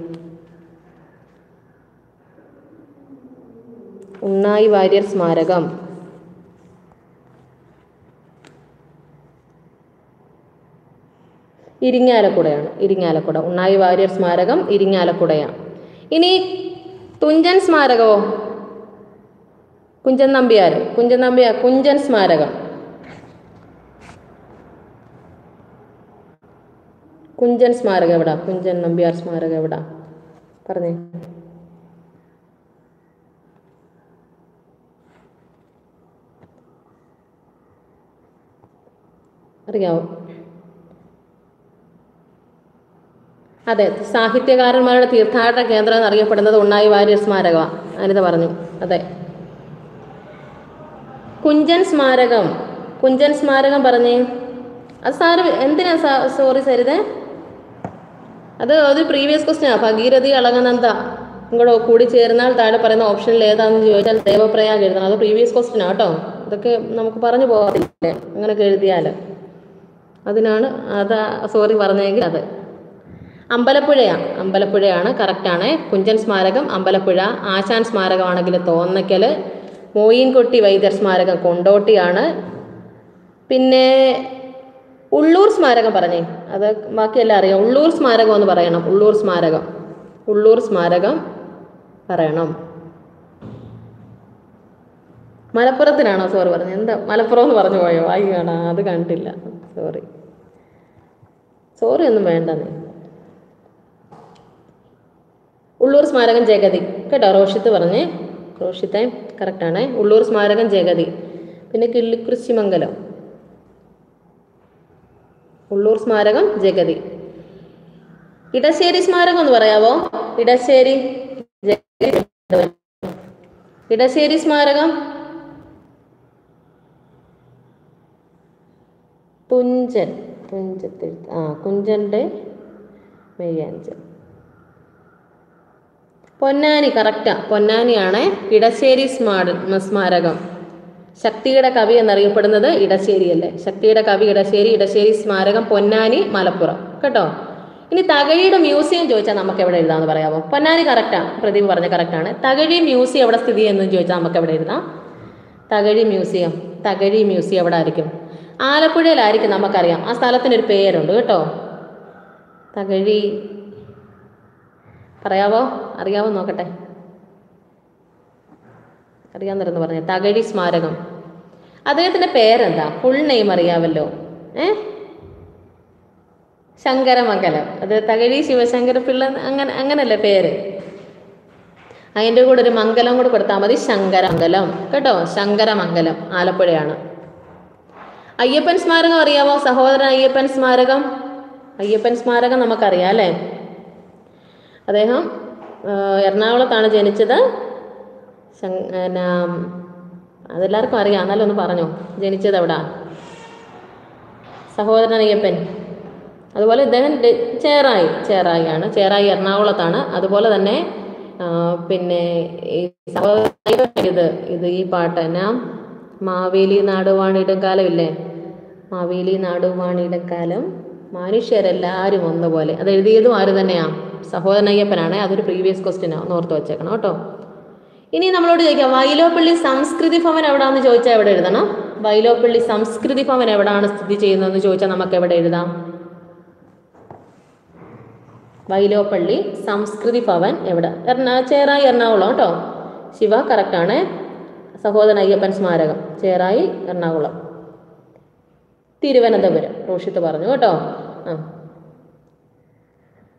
ഉണ്ണായി വാര്യർ സ്മാരകം ഇരിങ്ങാലക്കുടയാണ്. ഇരിങ്ങാലക്കുട. ഉണ്ണായി വാര്യർ സ്മാരകം ഇരിങ്ങാലക്കുടയാണ്. ഇനി തുഞ്ചൻ സ്മാരകമോ? കുഞ്ചൻ നമ്പ്യാർ കുഞ്ചൻ നമ്പ്യാർ കുഞ്ചൻ സ്മാരകം കുഞ്ചൻ സ്മാരകം എവിടാ? കുഞ്ചൻ നമ്പ്യാർ സ്മാരകം എവിടാ? പറഞ്ഞേ. അറിയാവോ? അതെ, സാഹിത്യകാരന്മാരുടെ തീർത്ഥാടന കേന്ദ്രം എന്നറിയപ്പെടുന്നത് ഉണ്ണായി വാര്യർ സ്മാരകമാണ്. അനിത പറഞ്ഞു. അതെ, കുഞ്ചൻ സ്മാരകം. കുഞ്ചൻ സ്മാരകം പറഞ്ഞേ. അത് സാറ് എന്തിനാ സോറി സരിത, അത് ഒരു പ്രീവിയസ് ക്വസ്റ്റ്യനാണ്. ഭഗീരഥി അളകനന്ദ ഇങ്ങോട്ട് കൂടി ചേർന്നാൽ താഴെ പറയുന്ന ഓപ്ഷനിൽ ഏതാണെന്ന് ചോദിച്ചാൽ ദേവപ്രയാഗ് എഴുതണം. അത് പ്രീവിയസ് ക്വസ്റ്റ്യനാണ് കേട്ടോ. ഇതൊക്കെ നമുക്ക് പറഞ്ഞു പോകത്തില്ലേ അങ്ങനെയൊക്കെ എഴുതിയാൽ. അതിനാണ് അത് സോറി പറഞ്ഞെങ്കിൽ. അത് അമ്പലപ്പുഴയാണ്. അമ്പലപ്പുഴയാണ് കറക്റ്റാണ്. കുഞ്ചൻ സ്മാരകം അമ്പലപ്പുഴ. ആശാൻ സ്മാരകമാണെങ്കിൽ തോന്നയ്ക്കൽ. മോയിൻകുട്ടി വൈദ്യർ സ്മാരകം കൊണ്ടോട്ടിയാണ്. പിന്നെ ഉള്ളൂർ സ്മാരകം പറഞ്ഞേ. അത് ബാക്കിയെല്ലാം അറിയാം. ഉള്ളൂർ സ്മാരകം എന്ന് പറയണം. ഉള്ളൂർ സ്മാരകം ഉള്ളൂർ സ്മാരകം പറയണം. മലപ്പുറത്തിനാണോ സോറി പറഞ്ഞത്? എന്താ മലപ്പുറം എന്ന് പറഞ്ഞു പോയോ? ആയിക്കോണ, അത് കണ്ടില്ല. സോറി സോറി ഒന്നും വേണ്ടെന്നേ. ഉള്ളൂർ സ്മാരകം ജഗതി കേട്ടോ. റോഷിത്ത് പറഞ്ഞേ. റോഷിത്തെ കറക്റ്റാണേ. ഉള്ളൂർ സ്മാരകം ജഗതി. പിന്നെ കിള്ളിക്കുറിശ്ശിമംഗലം. ഉള്ളൂർ സ്മാരകം ജഗതി. ഇടശ്ശേരി സ്മാരകം എന്ന് പറയാവോ? ഇടശ്ശേരി ഇടശ്ശേരി സ്മാരകം തുഞ്ചൻ തുഞ്ചത്തിൽ ആ കുഞ്ചന്റെ മെയ്യാഞ്ചൽ. പൊന്നാനി കറക്റ്റാ. പൊന്നാനിയാണേ. ഇടശ്ശേരി സ്മാരകം ശക്തിയുടെ കവി എന്നറിയപ്പെടുന്നത് ഇടശ്ശേരിയല്ലേ. ശക്തിയുടെ കവി ഇടശ്ശേരി, ഇടശ്ശേരി സ്മാരകം, പൊന്നാനി, മലപ്പുറം. കേട്ടോ. ഇനി തകഴിയുടെ മ്യൂസിയം ചോദിച്ചാൽ നമുക്ക് എവിടെ എഴുതാമെന്ന് പറയാമോ? പൊന്നാനി കറക്റ്റാണ്, പ്രദീപ് പറഞ്ഞ കറക്റ്റാണ്. തകഴി മ്യൂസിയം എവിടെ സ്ഥിതി ചെയ്യുന്നു ചോദിച്ചാൽ നമുക്ക് എവിടെ എഴുതാം? തകഴി മ്യൂസിയം, തകഴി മ്യൂസിയം എവിടെ ആയിരിക്കും? ആലപ്പുഴയിലായിരിക്കും. നമുക്കറിയാം ആ സ്ഥലത്തിനൊരു പേരുണ്ട് കേട്ടോ. തകഴി പറയാവോ? അറിയാവോ? നോക്കട്ടെ, അറിയാമെന്നു പറഞ്ഞേ. തകഴി സ്മാരകം, അദ്ദേഹത്തിൻ്റെ പേരെന്താ? ഫുൾ നെയിം അറിയാമല്ലോ. ഏ ശങ്കരമംഗലം. അത് തകഴി ശിവശങ്കര പിള്ള, അങ്ങനെ അങ്ങനല്ലേ പേര്. അതിൻ്റെ കൂടെ ഒരു മംഗലം കൂടെ കൊടുത്താൽ മതി, ശങ്കരമംഗലം. കേട്ടോ, ശങ്കരമംഗലം ആലപ്പുഴയാണ്. അയ്യപ്പൻ സ്മാരകം അറിയാമോ? സഹോദരൻ അയ്യപ്പൻ സ്മാരകം. അയ്യപ്പൻ സ്മാരകം നമുക്കറിയാം അല്ലേ. അദ്ദേഹം എറണാകുളത്താണ് ജനിച്ചത്. പിന്നെ അതെല്ലാവർക്കും അറിയാം, എന്നാലും ഒന്ന് പറഞ്ഞോ, ജനിച്ചത് എവിടാ? സഹോദരൻ അയ്യപ്പൻ. അതുപോലെ ഇദ്ദേഹം ചേറായി, ചേറായി ആണ്, ചേറായി എറണാകുളത്താണ്. അതുപോലെ തന്നെ പിന്നെ ഈ സഹോദരൻ ഇത് ഇത് ഈ പാട്ട് എന്നാ, മാവേലി നാടുവാണിടക്കാലം ഇല്ലേ, മാവേലി നാടുവാണിടക്കാലം മനുഷ്യരെല്ലാവരും ഒന്നുപോലെ, അത് എഴുതിയതും ആര് തന്നെയാണ്? സഹോദരൻ അയ്യപ്പനാണ്. അതൊരു പ്രീവിയസ് ക്വസ്റ്റ്യനാണ്, ഒന്ന് ഓർത്ത് വെച്ചേക്കണം കേട്ടോ. ഇനി നമ്മളോട് ചോദിക്കാം, വൈലോപ്പള്ളി സംസ്കൃതി ഭവൻ എവിടാന്ന് ചോദിച്ചാൽ എവിടെ എഴുതണം? വൈലോപ്പള്ളി സംസ്കൃതി ഭവൻ എവിടാണ് സ്ഥിതി ചെയ്യുന്നതെന്ന് ചോദിച്ചാൽ നമുക്ക് എവിടെ എഴുതാം? വൈലോപ്പള്ളി സംസ്കൃതി ഭവൻ എവിടെ? എറണാ ചേറായി എറണാകുളം കേട്ടോ. ശിവ കറക്റ്റാണ്. സഹോദരൻ അയ്യപ്പൻ സ്മാരകം ചേറായി എറണാകുളം. തിരുവനന്തപുരം റോഷിത്ത് പറഞ്ഞു കേട്ടോ. ആ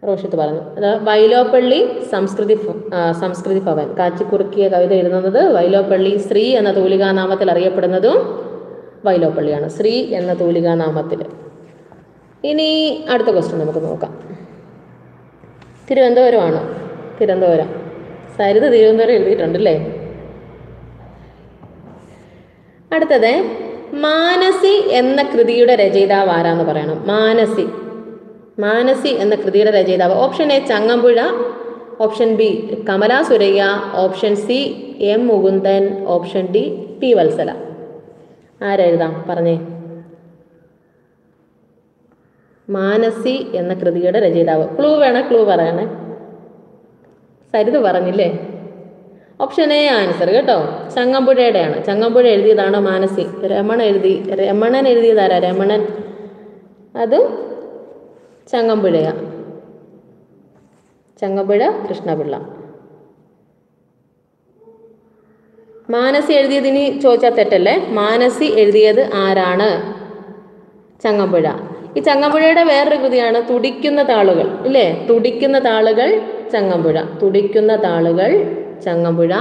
റോഷിത്ത് പറഞ്ഞു. അത് വൈലോപ്പള്ളി സംസ്കൃതി സംസ്കൃതി ഭവൻ. കാച്ചിക്കുറുക്കിയ കവിത എഴുതുന്നത് വൈലോപ്പള്ളി. ശ്രീ എന്ന തൂലികാനാമത്തിൽ അറിയപ്പെടുന്നതും വൈലോപ്പള്ളിയാണ്, ശ്രീ എന്ന തൂലികാനാമത്തിൽ. ഇനി അടുത്ത ക്വസ്റ്റ്യൻ നമുക്ക് നോക്കാം. തിരുവനന്തപുരമാണോ? തിരുവനന്തപുരം. സരിത തിരുവനന്തപുരം എഴുതിയിട്ടുണ്ടല്ലേ. അടുത്തത് മാനസി എന്ന കൃതിയുടെ രചയിതാവ് ആരാന്ന് പറയണം. മാനസി, മാനസി എന്ന കൃതിയുടെ രചയിതാവ്. Option A Changampuzha, option B Kamala Surayya, option C M Mukundan, option D P Vatsala. ആരെഴുതാം പറഞ്ഞേ? മാനസി എന്ന കൃതിയുടെ രചയിതാവ്. ക്ലൂ വേണം, ക്ലൂ പറയണേ. സരിത പറഞ്ഞില്ലേ. ഓപ്ഷൻ എ ആൻസർ കേട്ടോ, ചങ്ങമ്പുഴയുടെയാണ്. ചങ്ങമ്പുഴ എഴുതിയതാണോ മാനസി? രമണൻ എഴുതി, രമണൻ എഴുതിയതാരാ? രമണൻ, അതും ചങ്ങമ്പുഴയ, ചങ്ങമ്പുഴ കൃഷ്ണപിള്ള. മാനസി എഴുതിയതിന് ചോദിച്ചാൽ തെറ്റല്ലേ. മാനസി എഴുതിയത് ആരാണ്? ചങ്ങമ്പുഴ. ഈ ചങ്ങമ്പുഴയുടെ വേറൊരു കൃതിയാണ് തുടിക്കുന്ന താളുകൾ ഇല്ലേ. തുടിക്കുന്ന താളുകൾ ചങ്ങമ്പുഴ, തുടിക്കുന്ന താളുകൾ ചങ്ങമ്പുഴ.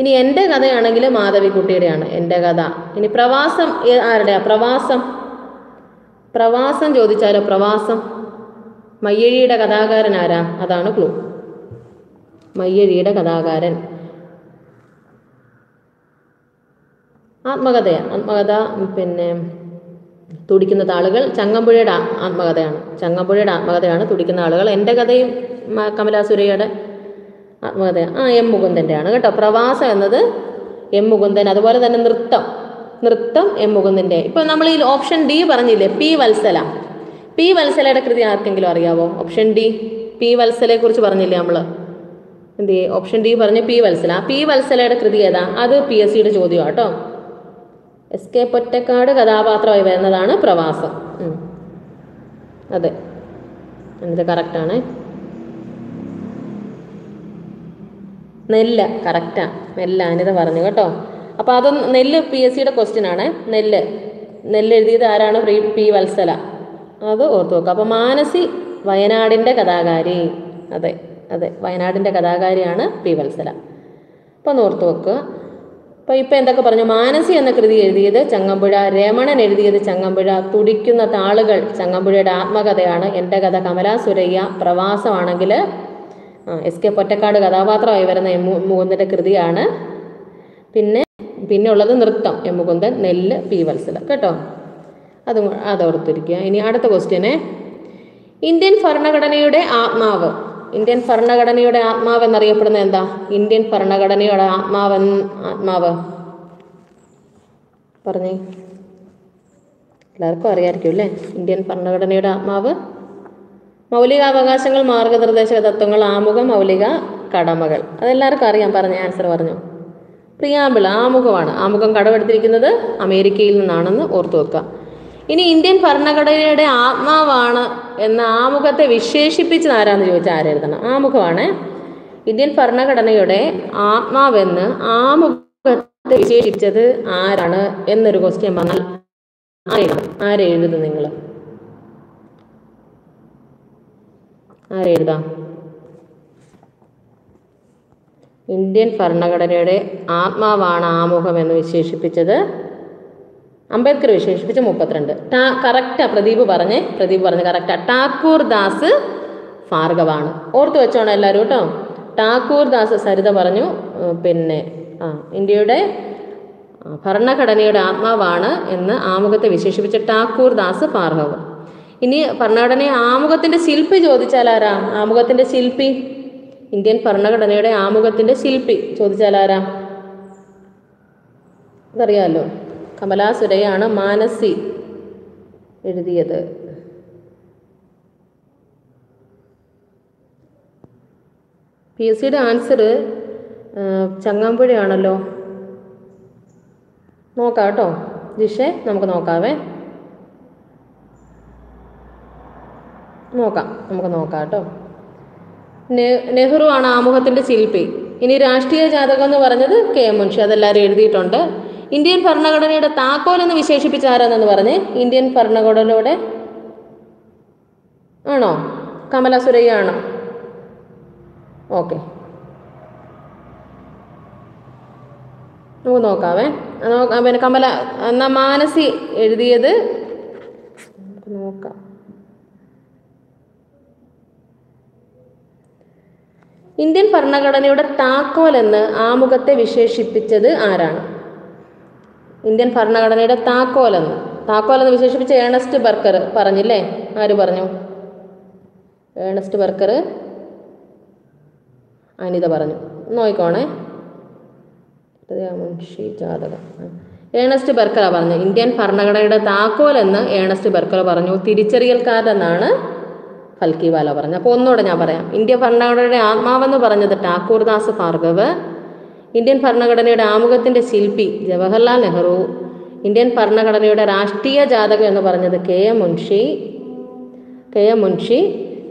ഇനി എൻ്റെ കഥയാണെങ്കിൽ മാധവിക്കുട്ടിയുടെയാണ് എൻ്റെ കഥ. ഇനി പ്രവാസം ആരുടെയാണ്? പ്രവാസം, പ്രവാസം ചോദിച്ചാലോ? പ്രവാസം മയ്യഴിയുടെ കഥാകാരൻ ആരാ? അതാണ് ക്ലൂ. മയ്യഴിയുടെ കഥാകാരൻ ആത്മകഥയാണ്, ആത്മകഥ. പിന്നെ തുടിക്കുന്ന താളുകൾ ചങ്ങമ്പുഴയുടെ ആത്മകഥയാണ്, ചങ്ങമ്പുഴയുടെ ആത്മകഥയാണ് തുടിക്കുന്ന ആളുകൾ. എൻ്റെ കഥയും കമലാസുരയുടെ ആത്മകഥയാണ്, ആ എം മുകുന്ദൻ്റെ ആണ് കേട്ടോ. പ്രവാസം എന്നത് എം മുകുന്ദൻ. അതുപോലെ തന്നെ നൃത്തം, നൃത്തം എം മുകുന്ദൻ്റെ. ഇപ്പം നമ്മൾ ഈ ഓപ്ഷൻ ഡി പറഞ്ഞില്ലേ, പി വത്സല. പി വത്സലയുടെ കൃതി ആർക്കെങ്കിലും അറിയാവോ? ഓപ്ഷൻ ഡി പി വത്സലയെക്കുറിച്ച് പറഞ്ഞില്ലേ നമ്മൾ. എന്ത് ചെയ്യും? ഓപ്ഷൻ ഡി പറഞ്ഞ് പി വത്സല. പി വത്സലയുടെ കൃതി ഏതാ? അത് പി എസ് സിയുടെ ചോദ്യമാണ് കേട്ടോ. എസ് കെ പൊറ്റക്കാട് കഥാപാത്രമായി വരുന്നതാണ് പ്രവാസം. അതെ, എന്നിട്ട് കറക്റ്റാണ്. നെല്ല് കറക്റ്റാണ്, നെല്ല് അനിത പറഞ്ഞു കേട്ടോ. അപ്പോൾ അത് നെല്ല് പി എസ് സിയുടെ ക്വസ്റ്റ്യൻ ആണ്. നെല്ല്, നെല്ല് എഴുതിയത് ആരാണ്? പി വത്സല. അത് ഓർത്ത് വെക്കുക. അപ്പോൾ മാനസി വയനാടിൻ്റെ കഥാകാരി. അതെ അതെ, വയനാടിൻ്റെ കഥാകാരിയാണ് പി വത്സല. അപ്പോൾ ഒന്ന് ഓർത്ത് വെക്കുക. അപ്പോൾ ഇപ്പോൾ എന്തൊക്കെ പറഞ്ഞു? മാനസി എന്ന കൃതി എഴുതിയത് ചങ്ങമ്പുഴ, രമണൻ എഴുതിയത് ചങ്ങമ്പുഴ, തുടിക്കുന്ന താളുകൾ ചങ്ങമ്പുഴയുടെ ആത്മകഥയാണ്, എൻ്റെ കഥ കമലാ സുരയ്യ, പ്രവാസമാണെങ്കിൽ എസ് കെ പൊറ്റക്കാട് കഥാപാത്രമായി വരുന്ന എം മുകുന്ദൻ്റെ കൃതിയാണ്, പിന്നെ പിന്നെ ഉള്ളത് നൃത്തം എം മുകുന്ദൻ, നെല്ല് പി വത്സല കേട്ടോ. അതും അതോർത്തിരിക്കുക. ഇനി അടുത്ത ക്വസ്റ്റ്യന്, ഇന്ത്യൻ ഭരണഘടനയുടെ ആത്മാവ്, ഇന്ത്യൻ ഭരണഘടനയുടെ ആത്മാവ് എന്നറിയപ്പെടുന്നത് എന്താ? ഇന്ത്യൻ ഭരണഘടനയുടെ ആത്മാവ് ആത്മാവ് പറഞ്ഞേ, എല്ലാവർക്കും അറിയാമായിരിക്കും അല്ലേ. ഇന്ത്യൻ ഭരണഘടനയുടെ ആത്മാവ്, മൗലികാവകാശങ്ങൾ, മാർഗനിർദ്ദേശക തത്വങ്ങൾ, ആമുഖം, മൗലിക കടമകൾ. അതെല്ലാവർക്കും അറിയാം. പറഞ്ഞ ആൻസർ പറഞ്ഞു. പ്രിയാമ്പിൾ ആമുഖമാണ്. ആമുഖം കടമെടുത്തിരിക്കുന്നത് അമേരിക്കയിൽ നിന്നാണെന്ന് ഓർത്തു വെക്കുക. ഇനി ഇന്ത്യൻ ഭരണഘടനയുടെ ആത്മാവാണ് എന്ന ആമുഖത്തെ വിശേഷിപ്പിച്ചത് ആരാന്ന് ചോദിച്ചാൽ ആരെഴുതണം? ആമുഖമാണ്. ഇന്ത്യൻ ഭരണഘടനയുടെ ആത്മാവെന്ന് ആമുഖത്തെ വിശേഷിപ്പിച്ചത് ആരാണ് എന്നൊരു ക്വസ്റ്റ്യൻ വന്നാൽ ആരെഴുതും? നിങ്ങൾ ആരെഴുതാം? ഇന്ത്യൻ ഭരണഘടനയുടെ ആത്മാവാണ് ആമുഖം എന്ന് വിശേഷിപ്പിച്ചത് അംബേദ്കർ വിശേഷിപ്പിച്ച മുപ്പത്തിരണ്ട്. ടാ കറക്റ്റാ പ്രദീപ് പറഞ്ഞേ, പ്രദീപ് പറഞ്ഞ് കറക്റ്റാ. ടാക്കൂർ ദാസ് ഭാർഗവാണ്. ഓർത്തു വെച്ചോണം എല്ലാവരും കേട്ടോ. ടാക്കൂർ ദാസ്, സരിത പറഞ്ഞു. പിന്നെ ആ ഇന്ത്യയുടെ ഭരണഘടനയുടെ ആത്മാവാണ് എന്ന് ആമുഖത്തെ വിശേഷിപ്പിച്ച ടാക്കൂർ ദാസ് ഭാർഗവ്. ഇനി ഭരണഘടനയെ ആമുഖത്തിൻ്റെ ശില്പി ചോദിച്ചാൽ ആരാ? ആമുഖത്തിൻ്റെ ശില്പി, ഇന്ത്യൻ ഭരണഘടനയുടെ ആമുഖത്തിൻ്റെ ശില്പി ചോദിച്ചാൽ ആരാ? അതറിയാമല്ലോ, കമലാ സുരയാണ് മാനസി എഴുതിയത്. പി എസ് സിയുടെ ആൻസർ ചങ്ങമ്പുഴയാണല്ലോ. നോക്കാം കേട്ടോ ജിഷേ, നമുക്ക് നോക്കാവേ, നോക്കാം നമുക്ക് നോക്കാം കേട്ടോ. നെഹ്റു ആണ് ആമുഖത്തിൻ്റെ ശില്പി. ഇനി രാഷ്ട്രീയ ജാതകം എന്ന് പറഞ്ഞത് കെ മുൻഷി, അതെല്ലാവരും എഴുതിയിട്ടുണ്ട്. ഇന്ത്യൻ ഭരണഘടനയുടെ താക്കോൽ എന്ന് വിശേഷിപ്പിച്ച ആരാന്നെന്ന് പറഞ്ഞ്? ഇന്ത്യൻ ഭരണഘടനയുടെ ആണോ? കമല സുരയ്യ ആണോ? ഓക്കെ, നമുക്ക് നോക്കാവേ. നോക്കാം പിന്നെ കമല എന്നാ മാനസി എഴുതിയത് നോക്കാം. ഇന്ത്യൻ ഭരണഘടനയുടെ താക്കോൽ എന്ന് ആമുഖത്തെ വിശേഷിപ്പിച്ചത് ആരാണ്? ഇന്ത്യൻ ഭരണഘടനയുടെ താക്കോൽ എന്ന് താക്കോൽ എന്ന് വിശേഷിപ്പിച്ച ഏണസ്റ്റ് ബർക്കർ പറഞ്ഞില്ലേ? ആര് പറഞ്ഞു? Ernest Barker. അനിത പറഞ്ഞു. നോയിക്കോണേ, മുൻഷി ജാതകം. ഏണസ്റ്റ് ബർക്കർ പറഞ്ഞു ഇന്ത്യൻ ഭരണഘടനയുടെ താക്കോൽ എന്ന്. ഏണസ്റ്റ് ബർക്കർ പറഞ്ഞു. തിരിച്ചറിയൽ കാർഡ് എന്നാണ് ഫൽക്കിവാല പറഞ്ഞു. അപ്പോൾ ഒന്നുകൂടെ ഞാൻ പറയാം. ഇന്ത്യൻ ഭരണഘടനയുടെ ആത്മാവെന്ന് പറഞ്ഞത് ടാക്കൂർദാസ് ഭാർഗവ്. ഇന്ത്യൻ ഭരണഘടനയുടെ ആമുഖത്തിൻ്റെ ശില്പി ജവഹർലാൽ നെഹ്റു. ഇന്ത്യൻ ഭരണഘടനയുടെ രാഷ്ട്രീയ ജാതകം എന്ന് പറഞ്ഞത് K M Munshi K M Munshi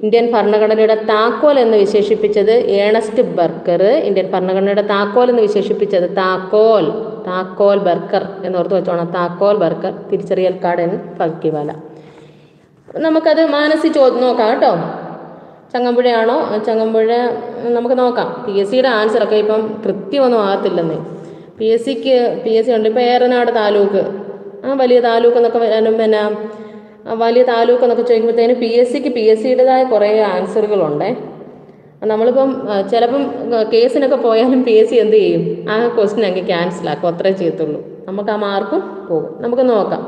Indian ഭരണഘടനയുടെ താക്കോൽ എന്ന് വിശേഷിപ്പിച്ചത് ഏണസ്റ്റ് ബർക്കർ. ഇന്ത്യൻ ഭരണഘടനയുടെ താക്കോൽ എന്ന് വിശേഷിപ്പിച്ചത് താക്കോൽ താക്കോൽ ബർക്കർ എന്നോർത്ത് വെച്ചോണം. താക്കോൽ ബർക്കർ, തിരിച്ചറിയൽ കാർഡ് എന്ന് ഫൽക്കിവാല. നമുക്കത് മാനസി ചോദ്യം നോക്കാം കേട്ടോ. ചങ്ങമ്പുഴയാണോ? ചങ്ങമ്പുഴ നമുക്ക് നോക്കാം. പി എസ് സിയുടെ ആൻസറൊക്കെ ഇപ്പം കൃത്യമൊന്നും ആകത്തില്ലെന്നേ. പി എസ് സിക്ക് പി എസ് സി ഉണ്ട്. ഇപ്പം ഏറനാട് താലൂക്ക്, ആ വലിയ താലൂക്ക് എന്നൊക്കെ വരാനും പിന്നെ വലിയ താലൂക്ക് എന്നൊക്കെ ചോദിക്കുമ്പോഴത്തേന് പി എസ് സിക്ക് പി എസ് സിയുടേതായ കുറേ ആൻസറുകളുണ്ടേ. നമ്മളിപ്പം ചിലപ്പം കേസിനൊക്കെ പോയാലും പി എസ് സി എന്ത് ചെയ്യും? ആ ക്വസ്റ്റ്യൻ അങ്ങ് ക്യാൻസലാക്കും, അത്രേ ചെയ്യത്തുള്ളൂ. നമുക്ക് ആ മാർക്കും പോകും. നമുക്ക് നോക്കാം.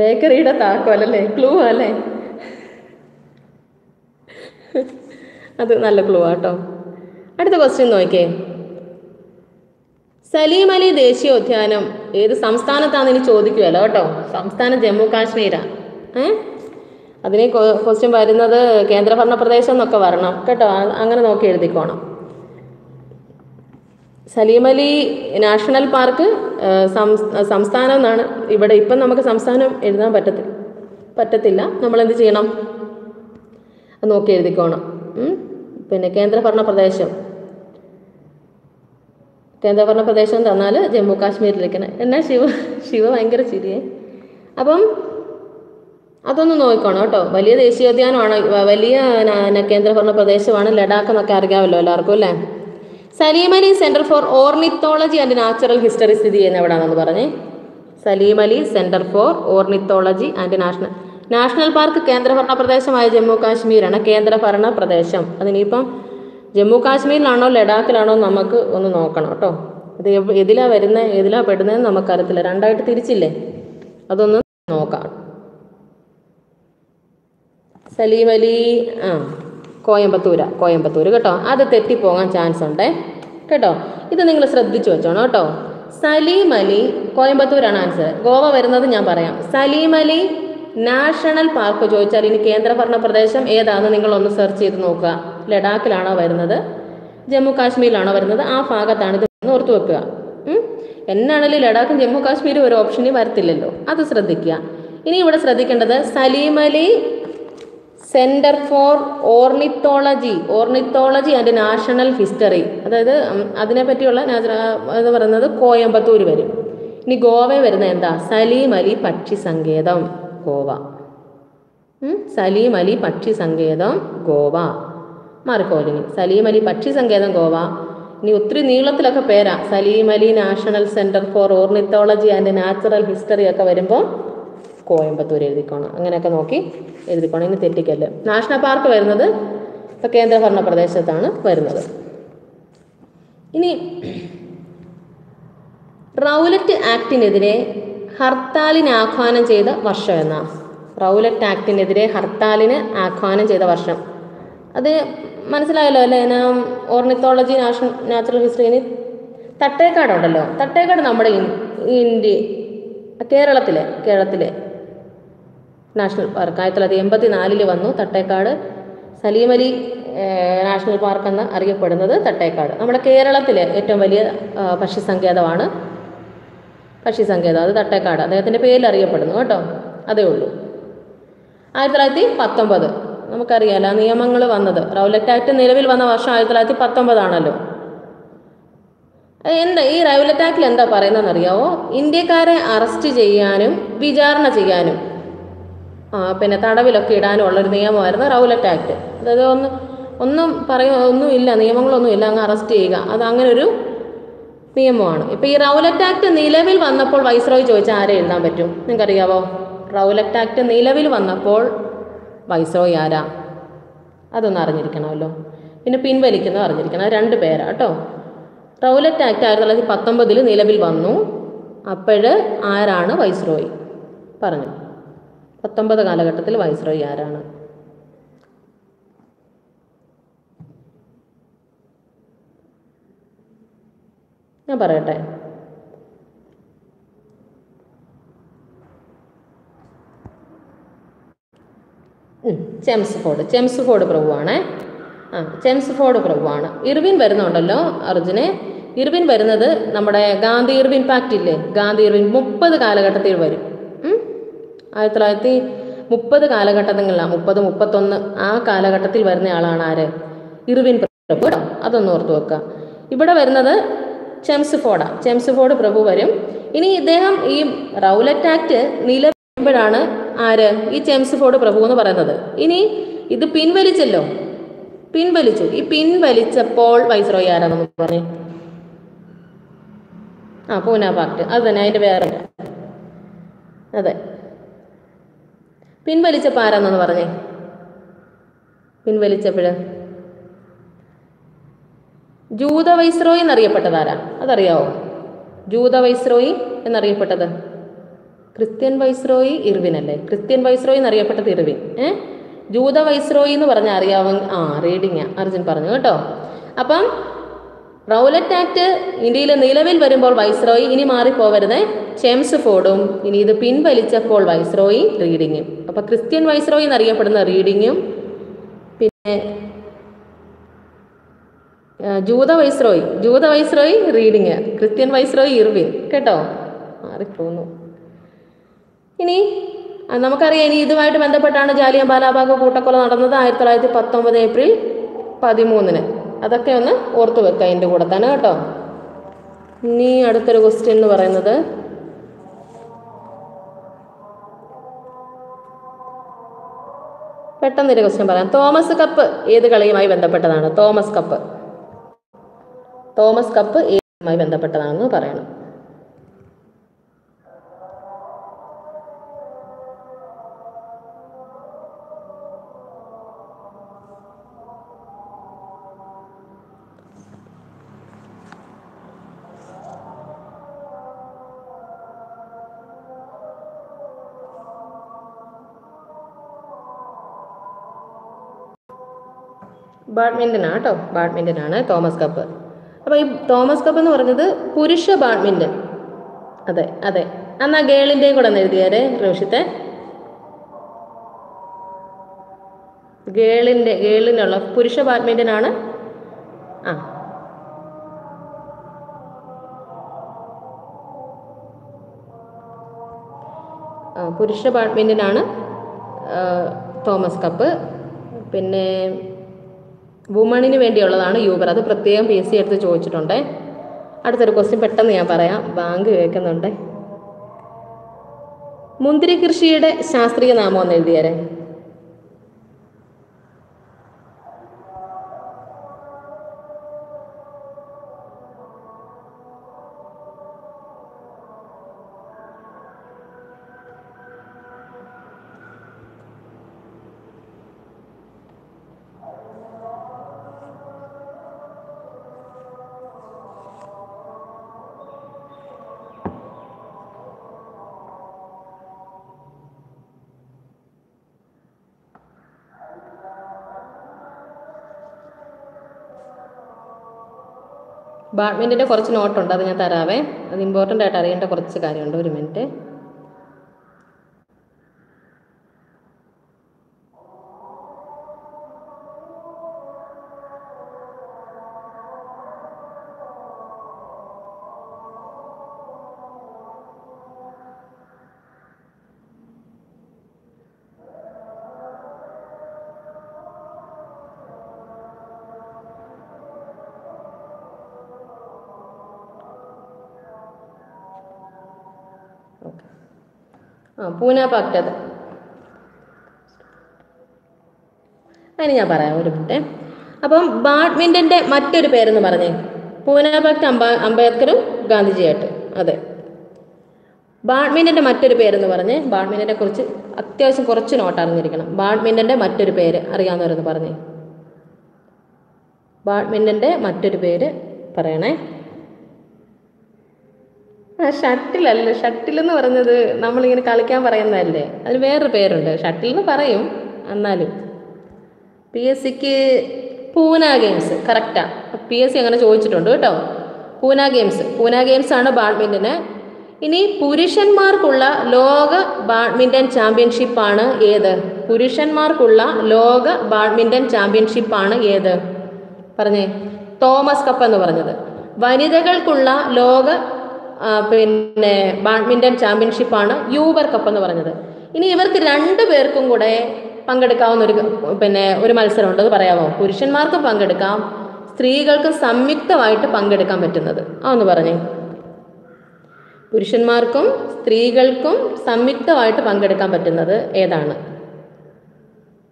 ബേക്കറിയുടെ താക്കോൽ അല്ലേ? ക്ലൂ അല്ലേ? അത് നല്ല ക്ലൂ ആട്ടോ. അടുത്ത ക്വസ്റ്റ്യൻ നോക്കിയേ. സലീം അലി ദേശീയോദ്യാനം ഏത് സംസ്ഥാനത്താണെന്ന് ഇനി ചോദിക്കുമല്ലോ കേട്ടോ. സംസ്ഥാനം ജമ്മു കാശ്മീരാണ്. ഏ അതിന് ക്വസ്റ്റ്യൻ വരുന്നത് കേന്ദ്രഭരണ പ്രദേശം എന്നൊക്കെ വരണം കേട്ടോ. അങ്ങനെ നോക്കി എഴുതിക്കോണം. സലീം അലി നാഷണൽ പാർക്ക് സംസ്ഥാനം എന്നാണ് ഇവിടെ. ഇപ്പം നമുക്ക് സംസ്ഥാനം എഴുതാൻ പറ്റത്തില്ല പറ്റത്തില്ല നമ്മളെന്ത് ചെയ്യണം? അത് നോക്കി എഴുതിക്കോണം. പിന്നെ കേന്ദ്രഭരണ പ്രദേശം കേന്ദ്രഭരണ പ്രദേശം തന്നാൽ ജമ്മു കാശ്മീരിലേക്കാണ്. എന്നാ ശിവ ശിവ ഭയങ്കര ചിരിയേ. അപ്പം അതൊന്ന് നോക്കിക്കോണം കേട്ടോ. വലിയ ദേശീയോദ്യാനമാണ്, വലിയ കേന്ദ്രഭരണ പ്രദേശമാണ്. ലഡാക്ക് എന്നൊക്കെ അറിയാമല്ലോ എല്ലാവർക്കും അല്ലേ. Salim Ali centre for ornithology and natural history സ്ഥിതി ചെയ്യുന്ന എവിടെയാണെന്ന് പറഞ്ഞേ? Salim Ali centre for ornithology and national national park കേന്ദ്രഭരണ പ്രദേശമായ ജമ്മു കാശ്മീരാണ് കേന്ദ്രഭരണ പ്രദേശം. അതിനിപ്പം ജമ്മു കാശ്മീരിലാണോ ലഡാക്കിലാണോ നമുക്ക് ഒന്ന് നോക്കണം കേട്ടോ. ഇത് എതിലാ വരുന്നത് എതിലാ പെടുന്നതെന്ന് നമുക്കറിയത്തില്ല. രണ്ടായിട്ട് തിരിച്ചില്ലേ, അതൊന്ന് നോക്കാം. സലീം അലി ആ കോയമ്പത്തൂര കോയമ്പത്തൂർ കേട്ടോ. അത് തെറ്റിപ്പോകാൻ ചാൻസ് ഉണ്ടേ കേട്ടോ. ഇത് നിങ്ങൾ ശ്രദ്ധിച്ചു വെച്ചോണം കേട്ടോ. സലീം അലി, കോയമ്പത്തൂരാണ് ആൻസർ. ഗോവ വരുന്നത് ഞാൻ പറയാം. സലീം അലി നാഷണൽ പാർക്ക് ചോദിച്ചാൽ ഇനി കേന്ദ്രഭരണ പ്രദേശം ഏതാണെന്ന് നിങ്ങളൊന്ന് സെർച്ച് ചെയ്ത് നോക്കുക. ലഡാക്കിലാണോ വരുന്നത്, ജമ്മു കാശ്മീരിലാണോ വരുന്നത്, ആ ഭാഗത്താണ് ഇത്, ഓർത്തു വെക്കുക. എന്നാണെങ്കിലും ലഡാക്കും ജമ്മു കാശ്മീരും ഒരു ഓപ്ഷനിൽ വരത്തില്ലല്ലോ, അത് ശ്രദ്ധിക്കുക. ഇനി ഇവിടെ ശ്രദ്ധിക്കേണ്ടത് Salim Ali centre for ornithology ornithology and national history, അതായത് അതിനെപ്പറ്റിയുള്ള എന്ന് പറയുന്നത് കോയമ്പത്തൂർ വരും. ഇനി ഗോവ വരുന്ന എന്താ, സലീം അലി പക്ഷി സങ്കേതം ഗോവ. സലീം അലി പക്ഷി സങ്കേതം ഗോവ മാർക്കോലിനി, സലീം അലി പക്ഷി സങ്കേതം ഗോവ. ഇനി ഒത്തിരി നീളത്തിലൊക്കെ പേരാ, Salim Ali national centre for ornithology and natural history ഒക്കെ വരുമ്പോൾ കോയമ്പത്തൂർ എഴുതിക്കോണം. അങ്ങനെയൊക്കെ നോക്കി എഴുതിക്കോണം, ഇനി തെറ്റിക്കല്ല്. നാഷണൽ പാർക്ക് വരുന്നത് ഇപ്പോൾ കേന്ദ്രഭരണ പ്രദേശത്താണ് വരുന്നത്. ഇനി റൗലറ്റ് ആക്ടിനെതിരെ ഹർത്താലിന് ആഹ്വാനം ചെയ്ത വർഷം എന്നാ, റൗലറ്റ് ആക്ടിനെതിരെ ഹർത്താലിന് ആഹ്വാനം ചെയ്ത വർഷം. അത് മനസ്സിലായല്ലോ അല്ലേ? ഞാൻ ഓർണിത്തോളജി നാഷണൽ നാച്ചുറൽ ഹിസ്റ്ററിന് തട്ടേക്കാടുണ്ടല്ലോ, തട്ടേക്കാട് നമ്മുടെ ഇന്ത്യ കേരളത്തിലെ കേരളത്തിലെ നാഷണൽ പാർക്ക് ആയിരത്തി തൊള്ളായിരത്തി എൺപത്തി നാലിൽ വന്നു തട്ടേക്കാട്. സലീം അലി നാഷണൽ പാർക്ക് എന്ന് അറിയപ്പെടുന്നത് തട്ടേക്കാട്. നമ്മുടെ കേരളത്തിലെ ഏറ്റവും വലിയ പക്ഷി സങ്കേതമാണ് പക്ഷി സങ്കേതം, അത് തട്ടേക്കാട്, അദ്ദേഹത്തിൻ്റെ പേരിൽ അറിയപ്പെടുന്നു കേട്ടോ. അതേ ഉള്ളൂ. ആയിരത്തി തൊള്ളായിരത്തി പത്തൊമ്പത് നമുക്കറിയാമല്ലോ നിയമങ്ങൾ വന്നത്, റൗലറ്റ് ആക്ട് നിലവിൽ വന്ന വർഷം ആയിരത്തി തൊള്ളായിരത്തി പത്തൊമ്പതാണല്ലോ. എന്താ ഈ റൗലറ്റ് ആക്ടിൽ എന്താ പറയുന്നതെന്ന് അറിയാമോ? ഇന്ത്യക്കാരെ അറസ്റ്റ് ചെയ്യാനും വിചാരണ ചെയ്യാനും പിന്നെ തടവിലൊക്കെ ഇടാനും ഉള്ളൊരു നിയമമായിരുന്നു റൗലറ്റ് ആക്ട്. അതായത് ഒന്ന് ഒന്നും പറയ ഒന്നുമില്ല, നിയമങ്ങളൊന്നും ഇല്ല, അങ്ങ് അറസ്റ്റ് ചെയ്യുക, അത് അങ്ങനെ ഒരു നിയമമാണ്. ഇപ്പോൾ ഈ റൗലറ്റ് ആക്ട് നിലവിൽ വന്നപ്പോൾ വൈസ്രോയി ചോദിച്ചാൽ ആരെ എഴുതാൻ പറ്റും? നിങ്ങൾക്കറിയാവോ? റൗലറ്റ് ആക്ട് നിലവിൽ വന്നപ്പോൾ വൈസ്രോയി ആരാ? അതൊന്നും അറിഞ്ഞിരിക്കണമല്ലോ. പിന്നെ പിൻവലിക്കുന്നത് അറിഞ്ഞിരിക്കണം, അത് രണ്ട് പേരാ കേട്ടോ. റൗലറ്റ് ആക്ട് ആയിരത്തി തൊള്ളായിരത്തി പത്തൊമ്പതിൽ നിലവിൽ വന്നു. അപ്പോൾ ആരാണ് വൈസ്രോയി? പറഞ്ഞു പത്തൊമ്പത് കാലഘട്ടത്തിൽ വൈസ്രോയി ആരാണ്? ഞാൻ പറയട്ടെ, ചെംസ്ഫോർഡ് ചെംസ്ഫോർഡ് പ്രഭുവാണേ. ആ ചെംസ്ഫോർഡ് പ്രഭുവാണ്. ഇർവിൻ വരുന്നുണ്ടല്ലോ അർജുനെ, ഇർവിൻ വരുന്നത് നമ്മുടെ ഗാന്ധി ഇർവിൻ പാക്റ്റ് ഇല്ലേ, ഗാന്ധി ഇർവിൻ മുപ്പത് കാലഘട്ടത്തിൽ വരും. ആയിരത്തി തൊള്ളായിരത്തി മുപ്പത് കാലഘട്ടത്തിലാണ്, മുപ്പത് മുപ്പത്തൊന്ന് ആ കാലഘട്ടത്തിൽ വരുന്ന ആളാണ് ആര്? ഇർവിൻ പ്രഭു. അതൊന്ന് ഓർത്ത് വെക്കുക. ഇവിടെ വരുന്നത് ചെംസ്ഫോർഡാ, ചെംസ്ഫോർഡ് പ്രഭു വരും. ഇനി ഇദ്ദേഹം ഈ റൗലറ്റ് ആക്ട് നിലവിലാണ് ആര്? ഈ ചെംസ്ഫോർഡ് പ്രഭു എന്ന് പറയുന്നത്. ഇനി ഇത് പിൻവലിച്ചല്ലോ, പിൻവലിച്ചു. ഈ പിൻവലിച്ചപ്പോൾ വൈസ്രോയി ആരാണെന്ന് പറഞ്ഞു? ആ പൂനാ പാക്ട്, അത് തന്നെ, അതിൻ്റെ വേറെ. അതെ, പിൻവലിച്ചപ്പോൾ ആരാണെന്ന് പറഞ്ഞേ? പിൻവലിച്ചപ്പോഴ് ജൂത വൈസ്രോയി എന്നറിയപ്പെട്ടത് ആരാ? അതറിയാവോ? ജൂത വൈസ്രോയി എന്നറിയപ്പെട്ടത് ക്രിസ്ത്യൻ വൈസ്രോയി ഇർവിൻ അല്ലേ? ക്രിസ്ത്യൻ വൈസ്രോയി എന്നറിയപ്പെട്ടത് ഇർവിൻ. ഏഹ് ജൂത വൈസ്രോയി എന്ന് പറഞ്ഞാൽ അറിയാവോ? ആ റീഡിങ് അർജുൻ പറഞ്ഞു കേട്ടോ. അപ്പം റൗലറ്റ് ആക്ട് ഇന്ത്യയിൽ നിലവിൽ വരുമ്പോൾ വൈസ്രോയി, ഇനി മാറിപ്പോവരുതേ, ചെംസ്ഫോർഡും, ഇനി ഇത് പിൻവലിച്ചപ്പോൾ വൈസ്രോയി റീഡിങ്ങും. അപ്പം ക്രിസ്ത്യൻ വൈസ്രോയി എന്നറിയപ്പെടുന്ന റീഡിങ്ങും, പിന്നെ ജൂത വൈസ്രോയി ജൂത viceroy Reading, Christian viceroy Irwin കേട്ടോ, മാറിപ്പോന്നു. ഇനി നമുക്കറിയാം, ഇനി ഇതുമായിട്ട് ബന്ധപ്പെട്ടാണ് ജാലിയൻ വാലാബാഗ് കൂട്ടക്കൊല നടന്നത് ആയിരത്തി തൊള്ളായിരത്തി പത്തൊമ്പത് ഏപ്രിൽ പതിമൂന്നിന്. അതൊക്കെ ഒന്ന് ഓർത്തു വെക്കുക അതിൻ്റെ കൂടെ തന്നെ കേട്ടോ. ഇനി അടുത്തൊരു ക്വസ്റ്റ്യൻ എന്ന് പറയുന്നത് പെട്ടെന്നൊരു ക്വസ്റ്റ്യൻ പറയാം. തോമസ് കപ്പ് ഏത് കളിയുമായി ബന്ധപ്പെട്ടതാണ്? തോമസ് കപ്പ് തോമസ് കപ്പ് ഏതുമായി ബന്ധപ്പെട്ടതാണെന്ന് പറയണം. ബാഡ്മിൻ്റൺ ആട്ടോ, ബാഡ്മിൻ്റൺ ആണ് തോമസ് കപ്പ്. അപ്പോൾ ഈ തോമസ് കപ്പ് എന്ന് പറഞ്ഞത് പുരുഷ ബാഡ്മിൻ്റൺ അതെ അതെ എന്നാ ഗേളിൻ്റെയും കൂടെ ഒന്ന് എഴുതിയാരെ റോഷിത്തെ. ഗേളിൻ്റെ ഗേളിനുള്ള പുരുഷ ബാഡ്മിൻ്റനാണ്. ആ പുരുഷ ബാഡ്മിൻ്റനാണ് തോമസ് കപ്പ്. പിന്നെ വുമണിന് വേണ്ടിയുള്ളതാണ് യൂബർ. അത് പ്രത്യേകം പി എസ് സി എടുത്ത് ചോദിച്ചിട്ടുണ്ടേ. അടുത്തൊരു ക്വസ്റ്റ്യൻ പെട്ടെന്ന് ഞാൻ പറയാം, ബാങ്ക് കേൾക്കുന്നുണ്ട്. മുന്തിരി കൃഷിയുടെ ശാസ്ത്രീയ നാമം എന്ന് എഴുതിയാരെ. ബാഡ്മിൻ്റൻ്റെ കുറച്ച് നോട്ടുണ്ട്, അത് ഞാൻ തരാവേ. അത് ഇമ്പോർട്ടൻ്റ് ആയിട്ട് അറിയേണ്ട കുറച്ച് കാര്യമുണ്ട്. ഒരു മിനിറ്റ്. ആ പൂന പാക്ട്, അത് അതിന് ഞാൻ പറയാം ഒരു മിനിറ്റ്. അപ്പം ബാഡ്മിൻ്റൻ്റെ മറ്റൊരു പേരെന്ന് പറഞ്ഞേ, പൂന പാക്ട് അംബ അംബേദ്കറും ഗാന്ധിജിയായിട്ട്. അതെ, ബാഡ്മിൻ്റൻ്റെ മറ്റൊരു പേരെന്ന് പറഞ്ഞേ. ബാഡ്മിൻ്റനെ കുറിച്ച് അത്യാവശ്യം കുറച്ച് നോട്ട് അറിഞ്ഞിരിക്കണം. ബാഡ്മിൻ്റൻ്റെ മറ്റൊരു പേര് അറിയാവുന്നവരെന്ന് പറഞ്ഞേ. ബാഡ്മിൻ്റൻ്റെ മറ്റൊരു പേര് പറയണേ. ഷട്ടിലല്ല, ഷട്ടിലെന്ന് പറഞ്ഞത് നമ്മളിങ്ങനെ കളിക്കാൻ പറയുന്നതല്ലേ, അതിന് വേറൊരു പേരുണ്ട്. ഷട്ടിലെന്ന് പറയും എന്നാലും. പി എസ് സിക്ക് പൂന ഗെയിംസ് കറക്റ്റാണ്. പി എസ് സി അങ്ങനെ ചോദിച്ചിട്ടുണ്ട് കേട്ടോ. പൂന ഗെയിംസ് പൂന ഗെയിംസാണ് ബാഡ്മിൻ്റന്. ഇനി പുരുഷന്മാർക്കുള്ള ലോക ബാഡ്മിൻ്റൺ ചാമ്പ്യൻഷിപ്പാണ് ഏത്? പുരുഷന്മാർക്കുള്ള ലോക ബാഡ്മിൻ്റൺ ചാമ്പ്യൻഷിപ്പാണ് ഏത്? പറഞ്ഞേ, തോമസ് കപ്പ് എന്ന് പറഞ്ഞത്. വനിതകൾക്കുള്ള ലോക പിന്നെ ബാഡ്മിൻ്റൺ ചാമ്പ്യൻഷിപ്പാണ് യൂബർ കപ്പ് എന്ന് പറഞ്ഞത്. ഇനി ഇവർക്ക് രണ്ടു പേർക്കും കൂടെ പങ്കെടുക്കാവുന്ന ഒരു പിന്നെ ഒരു മത്സരമുണ്ട്, അത് പറയാമോ? പുരുഷന്മാർക്ക് പങ്കെടുക്കാം, സ്ത്രീകൾക്ക് സംയുക്തമായിട്ട് പങ്കെടുക്കാൻ പറ്റുന്നത് ആന്ന് പറഞ്ഞേ. പുരുഷന്മാർക്കും സ്ത്രീകൾക്കും സംയുക്തമായിട്ട് പങ്കെടുക്കാൻ പറ്റുന്നത് ഏതാണ്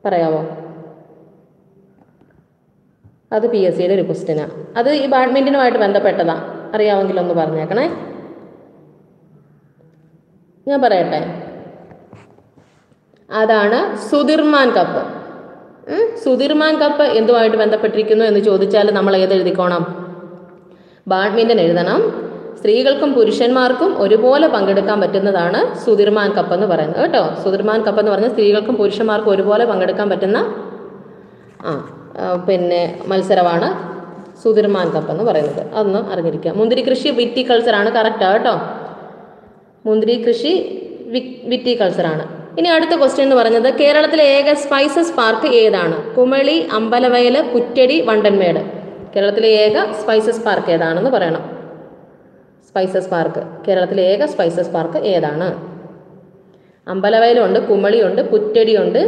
പറയാമോ? അത് പി എസ് സിയുടെ ഒരു ക്വസ്റ്റ്യനാണ്. അത് ഈ ബാഡ്മിൻ്റനുമായിട്ട് ബന്ധപ്പെട്ടതാണ്, അറിയാമെങ്കിലൊന്ന് പറഞ്ഞേക്കണേ. ഞാൻ പറയട്ടെ, അതാണ് സുധിർമാൻ കപ്പ്. സുധിർമാൻ കപ്പ് എന്തുമായിട്ട് ബന്ധപ്പെട്ടിരിക്കുന്നു എന്ന് ചോദിച്ചാൽ നമ്മൾ ഏതെഴുതിക്കോണം? ബാഡ്മിൻ്റൺ എഴുതണം. സ്ത്രീകൾക്കും പുരുഷന്മാർക്കും ഒരുപോലെ പങ്കെടുക്കാൻ പറ്റുന്നതാണ് സുധിർമാൻ കപ്പ് എന്ന് പറയുന്നത് കേട്ടോ. സുധിർമാൻ കപ്പ് എന്ന് പറഞ്ഞാൽ സ്ത്രീകൾക്കും പുരുഷന്മാർക്കും ഒരുപോലെ പങ്കെടുക്കാൻ പറ്റുന്ന ആ പിന്നെ മത്സരമാണ് സുധിർമാൻ കപ്പ് എന്ന് പറയുന്നത്. അതൊന്ന് അറിഞ്ഞിരിക്കുക. മുന്തിരി കൃഷി വിറ്റിക്കൾച്ചറാണ്, കറക്റ്റാണ് കേട്ടോ. മുന്തിരി കൃഷി വി വിറ്റിക്കൾച്ചറാണ്. ഇനി അടുത്ത ക്വസ്റ്റ്യൻ എന്ന് പറയുന്നത്, കേരളത്തിലെ ഏക സ്പൈസസ് പാർക്ക് ഏതാണ്? കുമളി, അമ്പലവയൽ, കുറ്റടി, വണ്ടൻമേട്. കേരളത്തിലെ ഏക സ്പൈസസ് പാർക്ക് ഏതാണെന്ന് പറയണം. സ്പൈസസ് പാർക്ക്, കേരളത്തിലെ ഏക സ്പൈസസ് പാർക്ക് ഏതാണ്? അമ്പലവയലുണ്ട്, കുമളിയുണ്ട്, കുറ്റടിയുണ്ട്,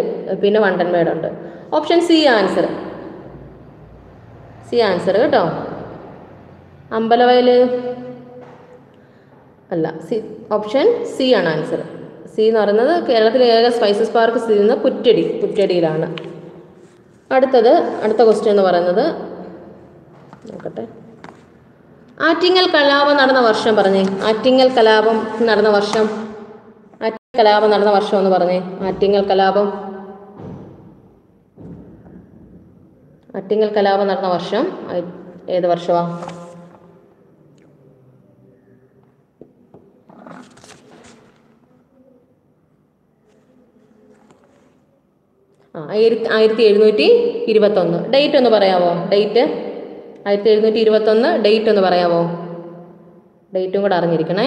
പിന്നെ വണ്ടൻമേടുണ്ട്. Option C answer, C answer കേട്ടോ. അമ്പലവയൽ അല്ല, സി ഓപ്ഷൻ സി ആണ് ആൻസർ. സി എന്ന് പറയുന്നത് കേരളത്തിലെ ഏക സ്പൈസസ് പാർക്ക് സ്ഥിതി ചെയ്യുന്ന കുറ്റടി, കുറ്റടിയിലാണ്. അടുത്തത് അടുത്ത ക്വസ്റ്റ്യൻ എന്ന് പറയുന്നത് നോക്കട്ടെ, ആറ്റിങ്ങൽ കലാപം നടന്ന വർഷം പറഞ്ഞേ. ആറ്റിങ്ങൽ കലാപം നടന്ന വർഷം, ആറ്റിങ്ങൽ കലാപം നടന്ന വർഷം എന്ന് പറഞ്ഞേ. ആറ്റിങ്ങൽ കലാപം, ആറ്റിങ്ങൽ കലാപം നടന്ന വർഷം ഏത് വർഷമാണ്? ആ ആയിരത്തി ആയിരത്തി എഴുന്നൂറ്റി ഇരുപത്തൊന്ന്. ഡേറ്റ് ഒന്ന് പറയാമോ? ഡേറ്റ് ആയിരത്തി എഴുന്നൂറ്റി ഇരുപത്തൊന്ന്. ഡേറ്റ് ഒന്ന് പറയാമോ? ഡേറ്റും കൂടെ അറിഞ്ഞിരിക്കണേ.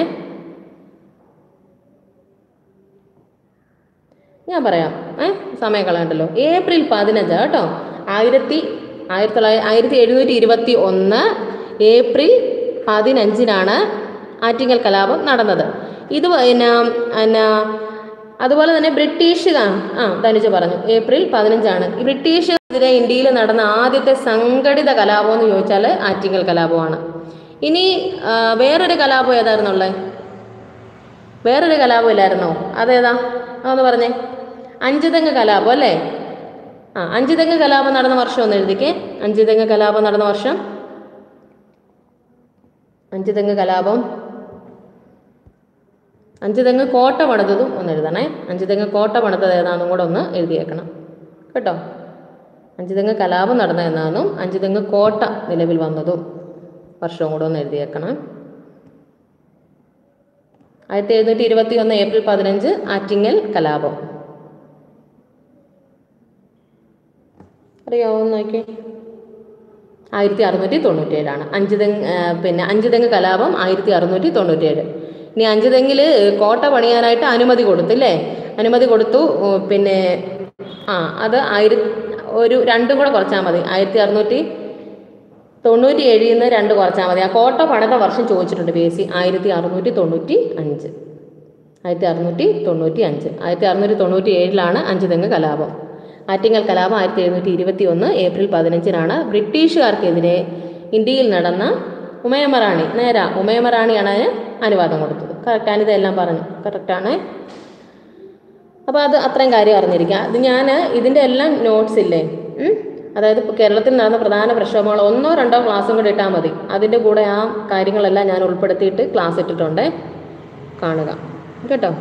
ഞാൻ പറയാം ഏഹ് സമയം കളയണ്ടല്ലോ. ഏപ്രിൽ പതിനഞ്ച് കേട്ടോ ആയിരത്തി ആയിരത്തി തൊള്ളായിരത്തി ആയിരത്തി എഴുന്നൂറ്റി ഇരുപത്തി ഒന്ന് ഏപ്രിൽ പതിനഞ്ചിനാണ് ആറ്റിങ്ങൽ കലാപം നടന്നത്. ഇത് എന്നാ എന്നാ അതുപോലെ തന്നെ ബ്രിട്ടീഷുകാർ ആ ധനുജ് പറഞ്ഞു ഏപ്രിൽ പതിനഞ്ചാണ് ബ്രിട്ടീഷുകാർക്കെതിരെ ഇന്ത്യയിൽ നടന്ന ആദ്യത്തെ സംഘടിത കലാപം എന്ന് ചോദിച്ചാൽ ആറ്റിങ്ങൽ കലാപമാണ്. ഇനി വേറൊരു കലാപം ഏതായിരുന്നുള്ളത്? വേറൊരു കലാപം ഇല്ലായിരുന്നോ? അതേതാ അതൊന്ന് പറഞ്ഞേ. അഞ്ചുതെങ്ങ് കലാപം അല്ലേ? ആ അഞ്ചുതെങ്ങ് കലാപം നടന്ന വർഷം ഒന്ന് എഴുതിക്കേ. അഞ്ചുതെങ്ങ് കലാപം നടന്ന വർഷം അഞ്ചുതെങ്ങ് കലാപം അഞ്ചുതെങ്ങ് കോട്ട പണിതതും ഒന്ന് എഴുതണേ. അഞ്ചുതെങ്ങ് കോട്ട പണിതത് ഏതാണെന്നും കൂടെ ഒന്ന് എഴുതിയേക്കണം കേട്ടോ. അഞ്ചുതെങ്ങ് കലാപം നടന്ന എന്നാന്നും അഞ്ചുതെങ്ങ് കോട്ട നിലവിൽ വന്നതും വർഷവും കൂടെ ഒന്ന് എഴുതിയേക്കണം. ആയിരത്തി എഴുന്നൂറ്റി ഇരുപത്തി ഒന്ന് ഏപ്രിൽ പതിനഞ്ച് ആറ്റിങ്ങൽ കലാപം അറിയാവോ നോക്കി. ആയിരത്തി അറുന്നൂറ്റി തൊണ്ണൂറ്റിയേഴാണ് അഞ്ചുതെങ്ങ് പിന്നെ അഞ്ചുതെങ്ങ് കലാപം ആയിരത്തി അറുന്നൂറ്റി തൊണ്ണൂറ്റിയേഴ്. ഇനി അഞ്ചുതെങ്ങിൽ കോട്ട പണിയാനായിട്ട് അനുമതി കൊടുത്തില്ലേ? അനുമതി കൊടുത്തു പിന്നെ ആ അത് ആയിര ഒരു രണ്ടും കൂടെ കുറച്ചാൽ മതി. ആയിരത്തി അറുന്നൂറ്റി തൊണ്ണൂറ്റി ഏഴിൽ നിന്ന് രണ്ട് കുറച്ചാൽ മതി. ആ കോട്ട പണിത വർഷം ചോദിച്ചിട്ടുണ്ട് പി എസ് സി ആയിരത്തി അറുന്നൂറ്റി തൊണ്ണൂറ്റി അഞ്ച് ആയിരത്തി അറുന്നൂറ്റി തൊണ്ണൂറ്റി അഞ്ച് ആയിരത്തി അറുന്നൂറ്റി തൊണ്ണൂറ്റി ഏഴിലാണ് അഞ്ചുതെങ്ങ് കലാപം. ആറ്റിങ്ങൽ കലാപം ആയിരത്തി എഴുന്നൂറ്റി ഇരുപത്തി ഒന്ന് ഏപ്രിൽ പതിനഞ്ചിനാണ് ബ്രിട്ടീഷുകാർക്കെതിരെ ഇന്ത്യയിൽ നടന്ന ഉമയമറാണി നേരാ ഉമയമറാണിയാണ് അതിന് അനുവാദം കൊടുത്തത്. കറക്റ്റാണ്, ഇതെല്ലാം പറഞ്ഞു കറക്റ്റാണ്. അപ്പോൾ അത് അത്രയും കാര്യം അറിഞ്ഞിരിക്കുക. അത് ഞാൻ ഇതിൻ്റെ എല്ലാം നോട്ട്സ് ഇല്ലേ, അതായത് കേരളത്തിൽ നടന്ന പ്രധാന പ്രക്ഷോഭങ്ങൾ ഒന്നോ രണ്ടോ ക്ലാസ്സും കൂടി ഇട്ടാൽ മതി. അതിൻ്റെ കൂടെ ആ കാര്യങ്ങളെല്ലാം ഞാൻ ഉൾപ്പെടുത്തിയിട്ട് ക്ലാസ് ഇട്ടിട്ടുണ്ട്, കാണുക കേട്ടോ.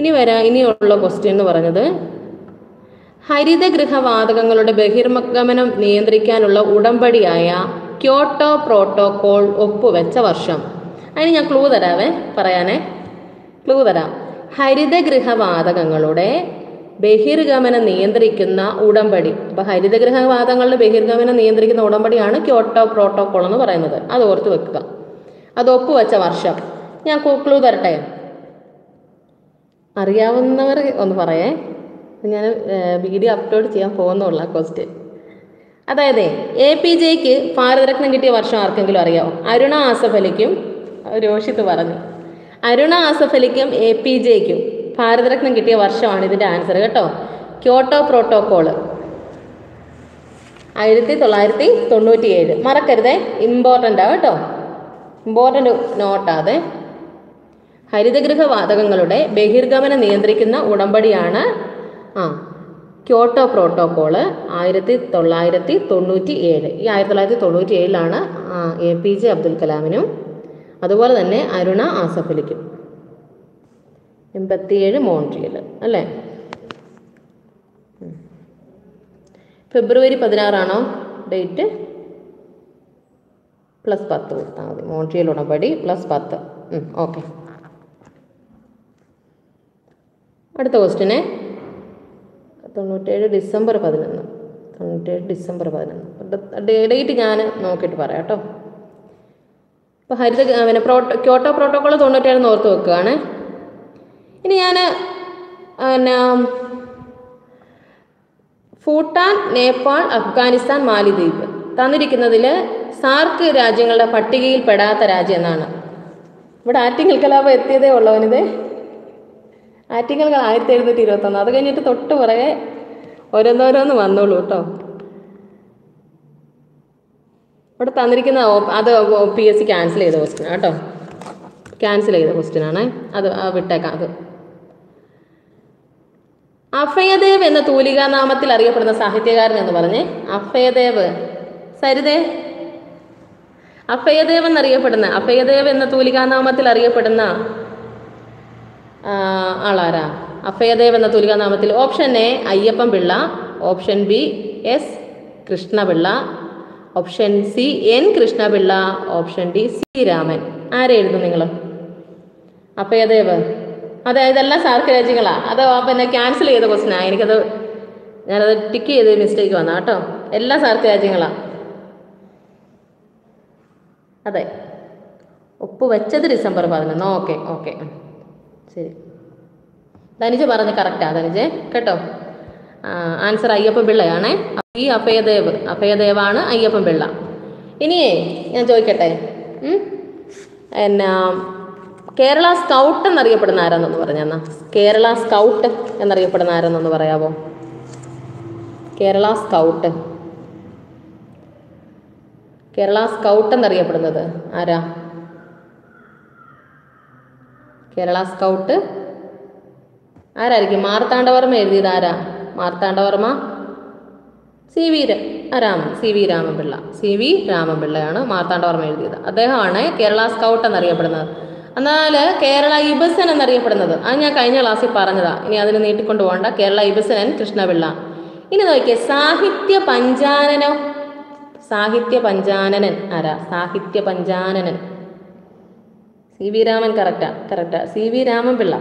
ഇനി വരാ ഇനിയുള്ള ക്വസ്റ്റ്യൻ എന്ന് പറഞ്ഞത് ഹരിതഗൃഹവാതകങ്ങളുടെ ബഹിർഗമനം നിയന്ത്രിക്കാനുള്ള ഉടമ്പടിയായ ക്യോട്ടോ പ്രോട്ടോകോൾ ഒപ്പുവെച്ച വർഷം. അതിന് ഞാൻ ക്ലൂ തരാവേ, പറയാനേ ക്ലൂ തരാം. ഹരിതഗൃഹവാതകങ്ങളുടെ ബഹിർഗമനം നിയന്ത്രിക്കുന്ന ഉടമ്പടി. അപ്പോൾ ഹരിതഗൃഹവാതങ്ങളുടെ ബഹിർഗമനം നിയന്ത്രിക്കുന്ന ഉടമ്പടിയാണ് ക്യോട്ടോ പ്രോട്ടോകോൾ എന്ന് പറയുന്നത്. അത് ഓർത്ത് വെക്കുക. അത് ഒപ്പുവെച്ച വർഷം. ഞാൻ ക്ലൂ തരട്ടെ, അറിയാവുന്നവർ ഒന്ന് പറയേ. ഞാൻ വീഡിയോ അപ്ലോഡ് ചെയ്യാൻ പോകുന്നുള്ള ക്വസ്റ്റ്യൻ. അതായത് എ പി ജെക്ക് ഭാരതരത്നം കിട്ടിയ വർഷം ആർക്കെങ്കിലും അറിയാമോ? അരുണ ആസഫലിക്കും രോഷിത്ത് പറഞ്ഞു. അരുണ ആസഫലിക്കും എ പി ജെക്കും ഭാരതരത്നം കിട്ടിയ വർഷമാണ് ഇതിൻ്റെ ആൻസർ കേട്ടോ. ക്യോട്ടോ പ്രോട്ടോകോൾ ആയിരത്തി തൊള്ളായിരത്തി തൊണ്ണൂറ്റി ഏഴ് മറക്കരുതേ, ഇമ്പോർട്ടൻ്റ് ആ കേട്ടോ, ഇമ്പോർട്ടൻ്റ് നോട്ടാതെ. ഹരിതഗൃഹവാതകങ്ങളുടെ ബഹിർഗമനം നിയന്ത്രിക്കുന്ന ഉടമ്പടിയാണ് ആ ക്യോട്ടോ പ്രോട്ടോകോള് ആയിരത്തി തൊള്ളായിരത്തി തൊണ്ണൂറ്റി ഏഴ് ഈ ആയിരത്തി തൊള്ളായിരത്തി തൊണ്ണൂറ്റി ഏഴിലാണ് എ പി ജെ അബ്ദുൽ കലാമിനും അതുപോലെ തന്നെ അരുണ ആസഫലിക്കും. എൺപത്തിയേഴ് മോൺട്രിയൽ അല്ലേ? ഫെബ്രുവരി പതിനാറാണോ ഡേറ്റ്? പ്ലസ് പത്ത് കൊടുത്താൽ മതി. മോൺട്രിയൽ ഉടമ്പടി പ്ലസ് പത്ത്. ഓക്കെ, അടുത്ത ക്വസ്റ്റ്യന്. തൊണ്ണൂറ്റേഴ് ഡിസംബർ പതിനൊന്ന് തൊണ്ണൂറ്റേഴ് ഡിസംബർ പതിനൊന്ന് ഡേറ്റ് ഞാൻ നോക്കിയിട്ട് പറയാം കേട്ടോ. ഇപ്പോൾ ഹരിത പിന്നെ പ്രോട്ടോ ക്യോട്ടോ പ്രോട്ടോകോൾ തൊണ്ണൂറ്റേഴ് ഓർത്ത് വെക്കുകയാണ്. ഇനി ഞാൻ പിന്നെ ഭൂട്ടാൻ, നേപ്പാൾ, അഫ്ഗാനിസ്ഥാൻ, മാലിദ്വീപ് തന്നിരിക്കുന്നതിൽ സാർക്ക് രാജ്യങ്ങളുടെ പട്ടികയിൽ പെടാത്ത രാജ്യം എന്നാണ്. ഇവിടെ ആറ്റിങ്ങൽ കലാപം എത്തിയതേ ഉള്ളവനിത്. ആറ്റിങ്ങൽ ആയിരത്തി എഴുന്നൂറ്റി ഇരുപത്തൊന്ന് അത് കഴിഞ്ഞിട്ട് തൊട്ട് പുറകെ ഓരോന്നോരോന്ന് വന്നോളൂ കേട്ടോ. ഇവിടെ തന്നിരിക്കുന്ന അത് പി എസ് സി ക്യാൻസൽ ചെയ്ത ക്വസ്റ്റ്യൻ കേട്ടോ, ക്യാൻസൽ ചെയ്ത ക്വസ്റ്റ്യൻ ആണ് അത്, വിട്ടേക്കാം അത്. അഭയദേവ് എന്ന തൂലികാ നാമത്തിൽ അറിയപ്പെടുന്ന സാഹിത്യകാരൻ എന്ന് പറഞ്ഞേ. അഭയദേവ് സരിതേ അഭയദേവ് എന്നറിയപ്പെടുന്ന അഭയദേവ് എന്ന തൂലികാ നാമത്തിൽ അറിയപ്പെടുന്ന ആളാരാ? അഭയദേവ് എന്ന തൂലികാനാമത്തിൽ option A Ayyappan Pillai, option B S Krishnapillai, option C N Krishnapillai, option D C Raman. ആരെഴുതും നിങ്ങൾ? അഭയദേവ് അതെ, ഇതെല്ലാം സാർക്ക് രാജ്യങ്ങളാണ്. അത് പിന്നെ ക്യാൻസൽ ചെയ്ത ക്വസ്റ്റ്യനാണ്, എനിക്കത് ഞാനത് ടിക്ക് ചെയ്ത് മിസ്റ്റേക്ക് വന്ന കേട്ടോ. എല്ലാ സാർക്ക് രാജ്യങ്ങളാണ്. അതെ, ഒപ്പ് വെച്ചത് ഡിസംബർ പതിനൊന്ന്. ഓക്കെ ഓക്കെ ശരി. ധനുജ പറഞ്ഞ് കറക്റ്റാണ് ധനുജെ കേട്ടോ. ആൻസർ അയ്യപ്പൻ പിള്ളയാണേ. ഈ അഭയദേവ് അഭയദേവാണ് അയ്യപ്പൻ പിള്ള. ഇനിയേ ഞാൻ ചോദിക്കട്ടെ, എന്നാ കേരള സ്കൗട്ട് എന്നറിയപ്പെടുന്ന ആരാന്നൊന്ന് പറഞ്ഞെന്നാ, കേരള സ്കൗട്ട് എന്നറിയപ്പെടുന്ന ആരാന്നൊന്ന് പറയാമോ? കേരള സ്കൗട്ട് കേരള സ്കൗട്ട് എന്നറിയപ്പെടുന്നത് ആരാ? കേരള സ്കൗട്ട് ആരായിരിക്കും? മാർത്താണ്ഡവർമ്മ എഴുതിയത് ആരാ? Marthandavarma C V Raman C V Raman Pillai C V രാമൻപിള്ളയാണ് മാർത്താണ്ഡവർമ്മ എഴുതിയത്. അദ്ദേഹമാണ് കേരള സ്കൗട്ട് എന്നറിയപ്പെടുന്നത്. എന്നാൽ കേരള ഇബസൻ എന്നറിയപ്പെടുന്നത്, അത് ഞാൻ കഴിഞ്ഞ ക്ലാസ്സിൽ പറഞ്ഞതാണ്, ഇനി അതിന് നീട്ടിക്കൊണ്ടു പോകണ്ട. കേരള ഇബസൻ കൃഷ്ണപിള്ള. ഇനി നോക്കിയേ സാഹിത്യ പഞ്ചാനനോ, സാഹിത്യ പഞ്ചാനനൻ ആരാ? സാഹിത്യ പഞ്ചാനനൻ സി വി രാമൻ. കറക്റ്റാ കറക്റ്റാ C V Raman Pillai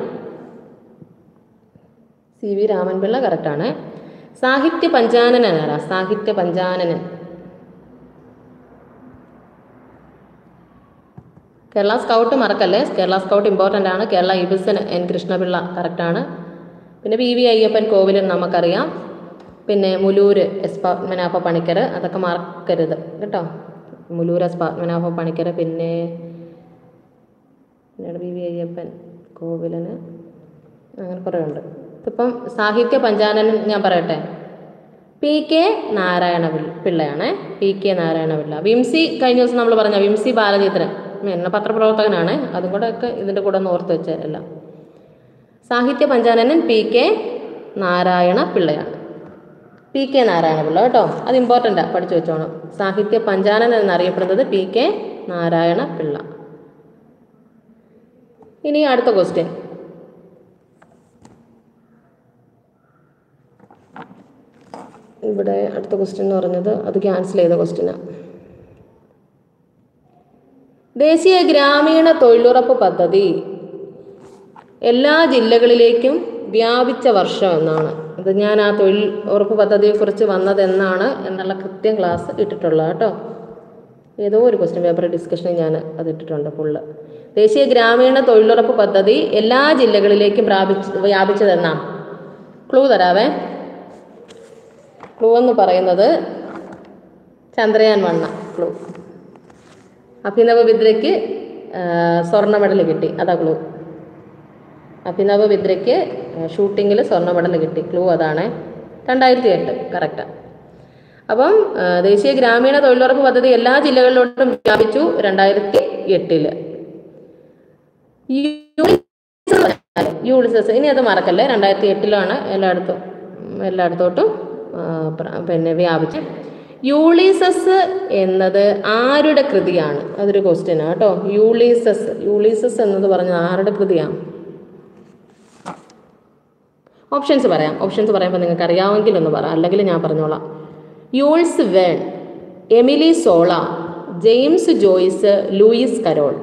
C V Raman Pillai കറക്റ്റാണ്. സാഹിത്യ പഞ്ചാനനൻ ആരാ? സാഹിത്യ പഞ്ചാനനൻ കേരള സ്കൗട്ട് മറക്കല്ലേ, കേരള സ്കൗട്ട് ഇമ്പോർട്ടൻ്റ് ആണ്. കേരള ഇബിസൻ എൻ കൃഷ്ണപിള്ള കറക്റ്റാണ്. പിന്നെ പി വി അയ്യപ്പൻ കോവിലൻ നമുക്കറിയാം. പിന്നെ മുലൂര് എസ് പത്മനാഭ പണിക്കർ, അതൊക്കെ മറക്കരുത് കേട്ടോ, മുലൂർ എസ് പത്മനാഭ പണിക്കർ. പിന്നെ പി വി അയ്യപ്പൻ കോവിലന്, അങ്ങനെ കുറേ ഉണ്ട്. ഇപ്പം സാഹിത്യ പഞ്ചാനനൻ ഞാൻ പറയട്ടെ, പി കെ നാരായണ പിള്ളയാണ്. P K Narayana Pillai. വിംസി കഴിഞ്ഞ ദിവസം നമ്മൾ പറഞ്ഞ വിംസി ബാലചിത്രൻ എന്ന പത്രപ്രവർത്തകനാണ്, അതും കൂടെ ഒക്കെ ഇതിൻ്റെ കൂടെ ഒന്ന് ഓർത്ത് വെച്ചാലല്ല. സാഹിത്യ പഞ്ചാനനൻ പി കെ നാരായണ പിള്ളയാണ്, പി കെ നാരായണ പിള്ള കേട്ടോ, അത് ഇമ്പോർട്ടൻ്റാണ്, പഠിച്ചു വെച്ചോണം. സാഹിത്യ പഞ്ചാനനൻ എന്നറിയപ്പെടുന്നത് പി കെ നാരായണ പിള്ള. ഇനി അടുത്ത ക്വസ്റ്റ്യൻ, ഇവിടെ അടുത്ത ക്വസ്റ്റ്യൻ എന്ന് പറഞ്ഞത് അത് ക്യാൻസൽ ചെയ്ത ക്വസ്റ്റ്യനാണ്. ദേശീയ ഗ്രാമീണ തൊഴിലുറപ്പ് പദ്ധതി എല്ലാ ജില്ലകളിലേക്കും വ്യാപിച്ച വർഷം എന്നാണ്. അത് ഞാൻ ആ തൊഴിൽ ഉറപ്പ് പദ്ധതിയെക്കുറിച്ച് വന്നതെന്നാണ് എന്നുള്ള കൃത്യം ക്ലാസ് ഇട്ടിട്ടുള്ള കേട്ടോ. ഏതോ ഒരു ക്വസ്റ്റ്യൻ പേപ്പർ ഡിസ്കഷനിൽ ഞാൻ അത് ഇട്ടിട്ടുണ്ട് ഫുള്ള്. ദേശീയ ഗ്രാമീണ തൊഴിലുറപ്പ് പദ്ധതി എല്ലാ ജില്ലകളിലേക്കും വ്യാപിച്ച് വ്യാപിച്ചതെന്നാണ്. ക്ലൂ തരാവേ. ക്ലൂ എന്ന് പറയുന്നത് ചന്ദ്രയാൻ വണ്ണ ക്ലൂ. അഭിനവ് വിദ്രയ്ക്ക് സ്വർണ്ണ മെഡൽ കിട്ടി, അതാ ക്ലൂ. അഭിനവ് വിദ്രയ്ക്ക് ഷൂട്ടിങ്ങിൽ സ്വർണ്ണ മെഡൽ കിട്ടി, ക്ലൂ അതാണ്. രണ്ടായിരത്തി എട്ട് കറക്റ്റാണ്. അപ്പം ദേശീയ ഗ്രാമീണ തൊഴിലുറപ്പ് പദ്ധതി എല്ലാ ജില്ലകളിലോട്ടും വ്യാപിച്ചു രണ്ടായിരത്തി എട്ടില്. യൂളിസസ് ഇനി അത് മറക്കല്ലേ, രണ്ടായിരത്തി എട്ടിലാണ് എല്ലായിടത്തും എല്ലായിടത്തോട്ടും പിന്നെ വ്യാപിച്ചു. യൂളിസസ് എന്നത് ആരുടെ കൃതിയാണ്? അതൊരു ക്വസ്റ്റ്യനാണ് കേട്ടോ. യൂളിസസ് യൂളിസസ് എന്നത് പറഞ്ഞത് ആരുടെ കൃതിയാണ്? ഓപ്ഷൻസ് പറയാം. ഓപ്ഷൻസ് പറയുമ്പോൾ നിങ്ങൾക്ക് അറിയാമെങ്കിൽ ഒന്ന് പറ, അല്ലെങ്കിൽ ഞാൻ പറഞ്ഞോളാം. Jules Verne, Emile Zola, James Joyce, Lewis Carroll.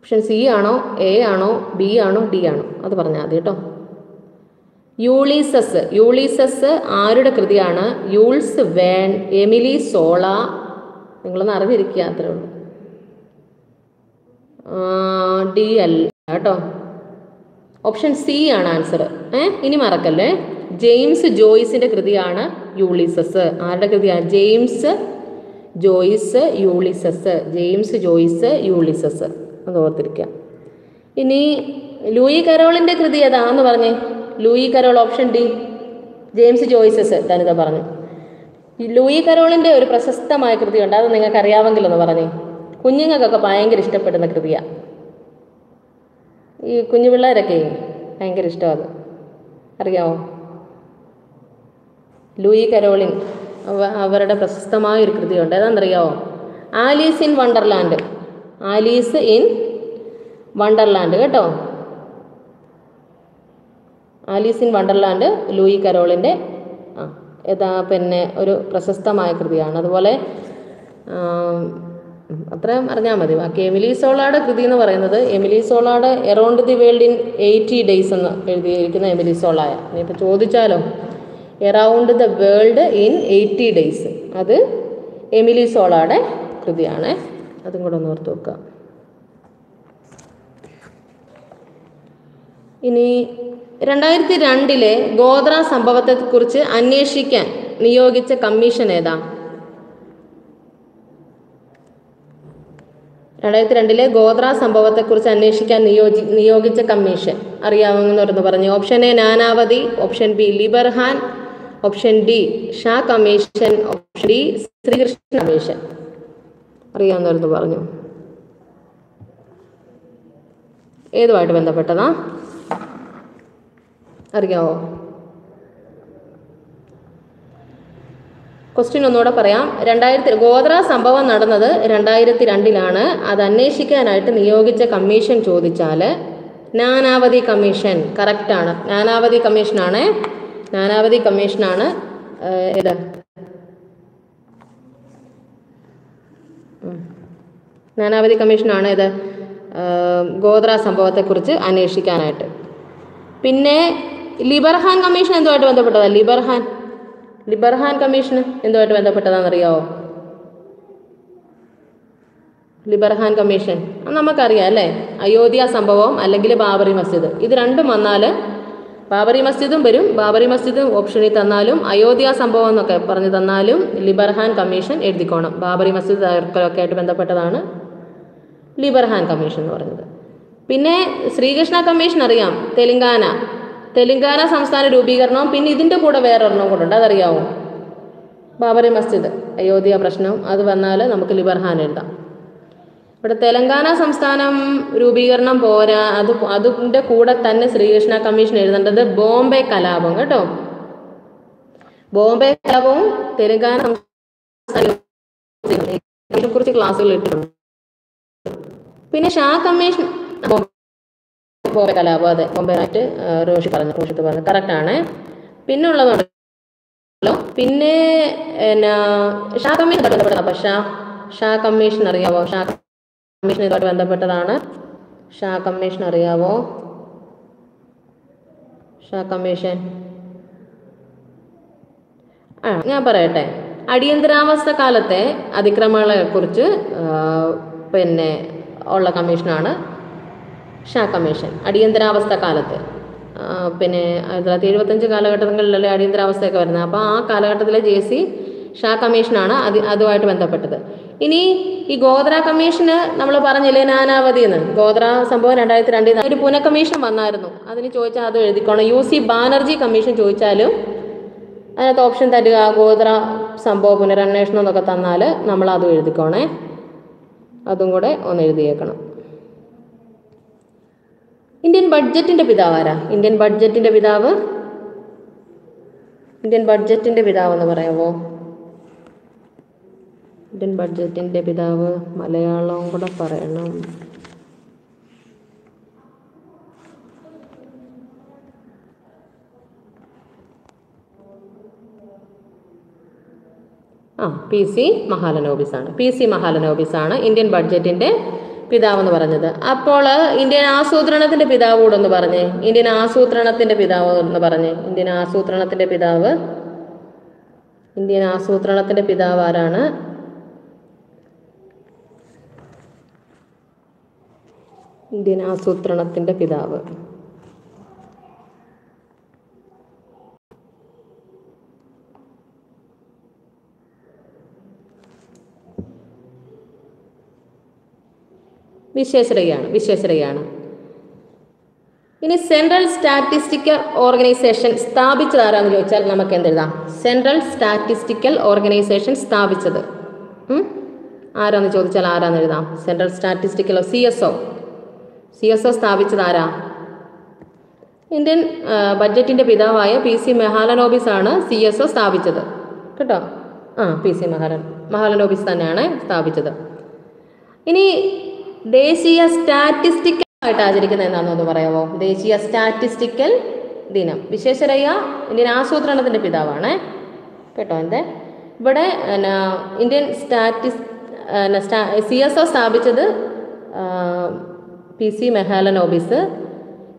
Option C ആണോ, എ ആണോ, ബി ആണോ, ഡി ആണോ? അത് പറഞ്ഞാൽ മതി കേട്ടോ. യൂളിസസ് യൂളിസസ് ആരുടെ കൃതിയാണ്? യൂൾസ് വേൺ, എമിലി സോള, നിങ്ങളൊന്ന് അറിഞ്ഞിരിക്കുക, അത്രേ ഉള്ളൂ. ഡി അല്ല കേട്ടോ, ഓപ്ഷൻ സി ആണ് ആൻസർ. ഏ ഇനി മറക്കല്ലേ, ജെയിംസ് ജോയ്സിൻ്റെ കൃതിയാണ് യൂളിസസ്. ആരുടെ കൃതിയാണ്? James Joyce Ulysses James Joyce Ulysses അത് ഓർത്തിരിക്കുക. ഇനി ലൂയി കരോളിൻ്റെ കൃതി ഏതാണെന്ന് പറഞ്ഞേ. Lewis Carroll, option D. James ജോയ്സസ് ധനിത പറഞ്ഞു. ലൂയി കരോളിൻ്റെ ഒരു പ്രശസ്തമായ കൃതിയുണ്ട്, അത് നിങ്ങൾക്ക് അറിയാമെങ്കിലെന്ന് പറഞ്ഞേ. കുഞ്ഞുങ്ങൾക്കൊക്കെ ഭയങ്കര ഇഷ്ടപ്പെടുന്ന കൃതിയാണ്, ഈ കുഞ്ഞു പിള്ളേരൊക്കെ ഭയങ്കര ഇഷ്ടമാണ്. അറിയാമോ ലൂയി കരോളിൻ? അവരുടെ പ്രശസ്തമായൊരു കൃതിയുണ്ട്, ഏതാണെന്നറിയാമോ? Alice in Wonderland. Alice in Wonderland കേട്ടോ, ആലീസ് ഇൻ വണ്ടർലാൻഡ് ലൂയി കരോളിൻ്റെ ആ ഏതാ പിന്നെ ഒരു പ്രശസ്തമായ കൃതിയാണ്. അതുപോലെ അത്രയും അറിഞ്ഞാൽ മതി. ബാക്കി എമിലി സോളാടെ കൃതി എന്ന് പറയുന്നത്, എമിലി സോളാടെ around the world in eighty days എന്ന് എഴുതിയിരിക്കുന്ന എമിലി സോളായ. ഇനിയിപ്പോൾ ചോദിച്ചാലോ around the world in eighty days, അത് എമിലി സോളാടെ കൃതിയാണ്. അതും കൂടെ ഒന്ന് ഓർത്ത് വെക്കുക. ഇനി രണ്ടായിരത്തി രണ്ടിലെ ഗോത്ര സംഭവത്തെക്കുറിച്ച് അന്വേഷിക്കാൻ നിയോഗിച്ച കമ്മീഷൻ ഏതാ? രണ്ടായിരത്തി രണ്ടിലെ ഗോത്ര സംഭവത്തെക്കുറിച്ച് അന്വേഷിക്കാൻ നിയോജി നിയോഗിച്ച കമ്മീഷൻ അറിയാവുന്നവരെന്ന് പറഞ്ഞു. Option A Nanavati, option B Liberhan, option D Shah commission, option D Srikrishna commission. അറിയാവുന്നവരെന്ന് പറഞ്ഞു. ഏതുമായിട്ട് ബന്ധപ്പെട്ടതാ? അറിയാവോ? ക്വസ്റ്റ്യൻ ഒന്നുകൂടെ പറയാം. രണ്ടായിരത്തി ഗോത്ര സംഭവം നടന്നത് രണ്ടായിരത്തി രണ്ടിലാണ്. അത് അന്വേഷിക്കാനായിട്ട് നിയോഗിച്ച കമ്മീഷൻ ചോദിച്ചാൽ നാനാവതി കമ്മീഷൻ കറക്റ്റാണ്. നാനാവതി കമ്മീഷനാണ് നാനാവതി കമ്മീഷനാണ് ഇത് നാനാവതി കമ്മീഷനാണ് ഇത് ഗോത്ര സംഭവത്തെക്കുറിച്ച് അന്വേഷിക്കാനായിട്ട്. പിന്നെ ലിബർഹാൻ കമ്മീഷൻ എന്തുമായിട്ട് ബന്ധപ്പെട്ടതാണ്? ലിബർഹാൻ ലിബർഹാൻ കമ്മീഷൻ എന്തുമായിട്ട് ബന്ധപ്പെട്ടതാണെന്നറിയാവോ? ലിബർഹാൻ കമ്മീഷൻ നമുക്കറിയാം അല്ലേ? അയോധ്യ സംഭവം അല്ലെങ്കിൽ ബാബറി മസ്ജിദ്, ഇത് രണ്ടും വന്നാൽ ബാബറി മസ്ജിദും വരും. ബാബറി മസ്ജിദും ഓപ്ഷനിൽ തന്നാലും അയോധ്യ സംഭവം എന്നൊക്കെ പറഞ്ഞു തന്നാലും ലിബർഹാൻ കമ്മീഷൻ എഴുതിക്കോണം. ബാബറി മസ്ജിദ് തകർക്കലൊക്കെ ആയിട്ട് ബന്ധപ്പെട്ടതാണ് ലിബർഹാൻ കമ്മീഷൻ എന്ന് പറഞ്ഞത്. പിന്നെ ശ്രീകൃഷ്ണ കമ്മീഷൻ അറിയാം, തെലുങ്കാന തെലുങ്കാന സംസ്ഥാന രൂപീകരണവും. പിന്നെ ഇതിൻ്റെ കൂടെ വേറൊരെണ്ണം കൂടെ ഉണ്ട്, അതറിയാവോ? ബാബറി മസ്ജിദ് അയോധ്യ പ്രശ്നവും അത് വന്നാൽ നമുക്ക് ലിബർഹാൻ എഴുതാം. ഇവിടെ തെലങ്കാന സംസ്ഥാനം രൂപീകരണം പോരാ, അത് അതിൻ്റെ കൂടെ തന്നെ ശ്രീകൃഷ്ണ കമ്മീഷൻ എഴുതേണ്ടത് ബോംബെ കലാപം കേട്ടോ. ബോംബെ കലാപവും തെലുങ്കാന സംസ്ഥാന കുറിച്ച് ക്ലാസ്സുകൾ ഇട്ടിട്ടുണ്ട്. പിന്നെ ഷാ കമ്മീഷൻ ബോംബെ കലാപം, അതെ ബോംബെ ആയിട്ട് റോഷി പറഞ്ഞു റോഷിത്ത് പറഞ്ഞു കറക്റ്റാണ്. പിന്നെ ഉള്ളതുണ്ടല്ലോ, പിന്നെ എന്നാ ഷാ കമ്മീഷൻ ബന്ധപ്പെട്ടതാണ്. അപ്പം ഷാ ഷാ കമ്മീഷൻ അറിയാവോ? ഷാ കമ്മീഷൻ ഇതുമായിട്ട് ബന്ധപ്പെട്ടതാണ്. ഷാ കമ്മീഷൻ അറിയാവോ? ഷാ കമ്മീഷൻ ആ ഞാൻ പറയട്ടെ. അടിയന്തരാവസ്ഥ കാലത്തെ അതിക്രമങ്ങളെക്കുറിച്ച് പിന്നെ ഉള്ള കമ്മീഷനാണ് ഷാ കമ്മീഷൻ. അടിയന്തരാവസ്ഥ കാലത്ത് പിന്നെ ആയിരത്തി തൊള്ളായിരത്തി എഴുപത്തഞ്ച് കാലഘട്ടങ്ങളിലല്ലേ അടിയന്തരാവസ്ഥയൊക്കെ വരുന്നത്? അപ്പോൾ ആ കാലഘട്ടത്തിലെ ജെ സി ഷാ കമ്മീഷനാണ് അത് അതുമായിട്ട് ബന്ധപ്പെട്ടത്. ഇനി ഈ ഗോത്ര കമ്മീഷന് നമ്മൾ പറഞ്ഞില്ലേ നാനാവതി എന്ന്, ഗോത്ര സംഭവം രണ്ടായിരത്തി രണ്ടിൽ ഒരു പുന കമ്മീഷൻ വന്നായിരുന്നു. അതിന് ചോദിച്ചാൽ അത് എഴുതിക്കോണം. യു സി ബാനർജി കമ്മീഷൻ ചോദിച്ചാലും അതിനകത്ത് ഓപ്ഷൻ തരിക ഗോത്ര സംഭവ പുനരന്വേഷണം എന്നൊക്കെ തന്നാൽ നമ്മൾ അതും എഴുതിക്കോണേ. അതും കൂടെ ഒന്ന് എഴുതിയേക്കണം. ഇന്ത്യൻ ബഡ്ജറ്റിൻ്റെ പിതാവ് ആരാ? ഇന്ത്യൻ ബഡ്ജറ്റിൻ്റെ പിതാവ് ഇന്ത്യൻ ബഡ്ജറ്റിൻ്റെ പിതാവ് എന്ന് പറയാമോ? ഇന്ത്യൻ ബഡ്ജറ്റിൻ്റെ പിതാവ് മലയാളവും കൂടെ പറയണം. ആ പി സി മഹാലനോബിസാണ് പി സി മഹാലനോബിസാണ് ഇന്ത്യൻ ബഡ്ജറ്റിൻ്റെ പിതാവെന്ന് പറഞ്ഞത്. അപ്പോൾ ഇന്ത്യൻ ആസൂത്രണത്തിൻ്റെ പിതാവ് കൂടെ ഒന്ന് പറഞ്ഞേ. ഇന്ത്യൻ ആസൂത്രണത്തിൻ്റെ പിതാവ് എന്ന് പറഞ്ഞേ. ഇന്ത്യൻ ആസൂത്രണത്തിൻ്റെ പിതാവ് ഇന്ത്യൻ ആസൂത്രണത്തിൻ്റെ പിതാവ് ആരാണ്? ഇന്ത്യൻ ആസൂത്രണത്തിൻ്റെ പിതാവ് വിശ്വേശ്വരയ്യാണ് വിശ്വേശ്വരയ്യാണ് ഇനി സെൻട്രൽ സ്റ്റാറ്റിസ്റ്റിക്കൽ ഓർഗനൈസേഷൻ സ്ഥാപിച്ചത് ആരാന്ന് ചോദിച്ചാൽ നമുക്ക് എന്തെഴുതാം? സെൻട്രൽ സ്റ്റാറ്റിസ്റ്റിക്കൽ ഓർഗനൈസേഷൻ സ്ഥാപിച്ചത് ആരാന്ന് ചോദിച്ചാൽ ആരാന്ന് എഴുതാം? Central statistical C S O C S O സ്ഥാപിച്ചത് ആരാ? ഇന്ത്യൻ ബഡ്ജറ്റിൻ്റെ പിതാവായ പി സി മഹാലനോബിസ് ആണ് സി എസ് ഒ സ്ഥാപിച്ചത് കേട്ടോ. ആ പി സി മഹാലൻ മഹാലനോബിസ് തന്നെയാണ് സ്ഥാപിച്ചത്. ഇനി ദേശീയ സ്റ്റാറ്റിസ്റ്റിക്കൽ ആയിട്ട് ആചരിക്കുന്നത് എന്താണെന്ന് ഒന്ന് പറയാമോ? ദേശീയ സ്റ്റാറ്റിസ്റ്റിക്കൽ ദിനം. വിശ്വേശ്വരയ്യ ഇന്ത്യൻ ആസൂത്രണത്തിൻ്റെ പിതാവാണ് കേട്ടോ. എൻ്റെ ഇവിടെ ഇന്ത്യൻ സ്റ്റാറ്റിസ് സി എസ് ഒ സ്ഥാപിച്ചത് P C Mahalanobis.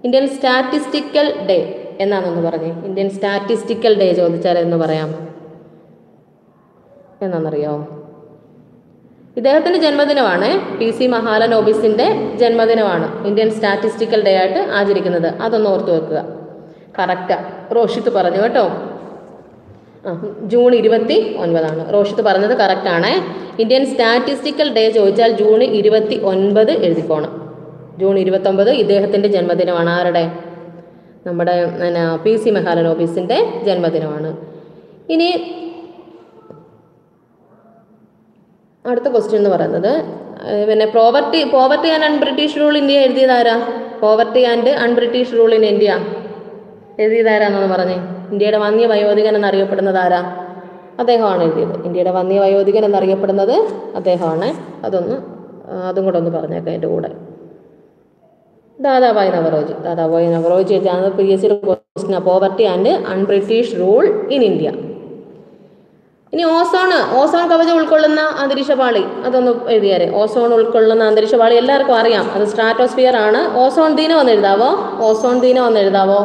Indian statistical day എന്നാണെന്ന് പറഞ്ഞേ. ഇന്ത്യൻ സ്റ്റാറ്റിസ്റ്റിക്കൽ ഡേ ചോദിച്ചാൽ എന്ന് പറയാം എന്നാണെന്നറിയാമോ? ഇദ്ദേഹത്തിൻ്റെ ജന്മദിനമാണ്, പി സി മഹാലനോബിസിൻ്റെ ജന്മദിനമാണ് ഇന്ത്യൻ സ്റ്റാറ്റിസ്റ്റിക്കൽ ഡേ ആയിട്ട് ആചരിക്കുന്നത്. അതൊന്ന് ഓർത്ത് വെക്കുക. കറക്റ്റാ റോഷിത്ത് പറഞ്ഞു കേട്ടോ. ആ ജൂൺ ഇരുപത്തി ഒൻപതാണ് റോഷിത്ത് പറഞ്ഞത്, കറക്റ്റാണ്. ഇന്ത്യൻ സ്റ്റാറ്റിസ്റ്റിക്കൽ ഡേ ചോദിച്ചാൽ ജൂൺ ഇരുപത്തി ഒൻപത് എഴുതിക്കോണം. ജൂൺ ഇരുപത്തൊമ്പത് ഇദ്ദേഹത്തിൻ്റെ ജന്മദിനമാണ്. ആരുടെ? നമ്മുടെ പിന്നെ പി സി മഹാലനോബിസിൻ്റെ ജന്മദിനമാണ്. ഇനി അടുത്ത ക്വസ്റ്റ്യൻ എന്ന് പറയുന്നത് പിന്നെ poverty poverty and un-British rule India എഴുതിയതാരാ? Poverty and un-British rule in India എഴുതിയതാരാന്നാണ് പറഞ്ഞേ. ഇന്ത്യയുടെ വന്യ വയോധികൻ എന്നറിയപ്പെടുന്നത് ആരാ? അദ്ദേഹമാണ് എഴുതിയത്. ഇന്ത്യയുടെ വന്യ വയോധികൻ എന്നറിയപ്പെടുന്നത് അദ്ദേഹമാണ്. അതൊന്ന് അതും കൂടെ ഒന്ന് പറഞ്ഞേക്കാം എൻ്റെ കൂടെ. ദാദാഭായ് നവറോജി ദാദാഭായ് നവറോജി എഴുതിയാണ് പി എസ് സിയുടെ question, poverty and un-British rule in India. ഇനി ഓസോൺ ഓസോൺ കവചം ഉൾക്കൊള്ളുന്ന അന്തരീക്ഷപാളി അതൊന്ന് എഴുതിയാരെ. ഓസോൺ ഉൾക്കൊള്ളുന്ന അന്തരീക്ഷപാളി എല്ലാവർക്കും അറിയാം, അത് സ്ട്രാറ്റോസ്ഫിയർ ആണ്. ഓസോൺ ദിനം ഒന്ന് എഴുതാവോ? ഓസോൺ ദിനം ഒന്ന് എഴുതാവോ?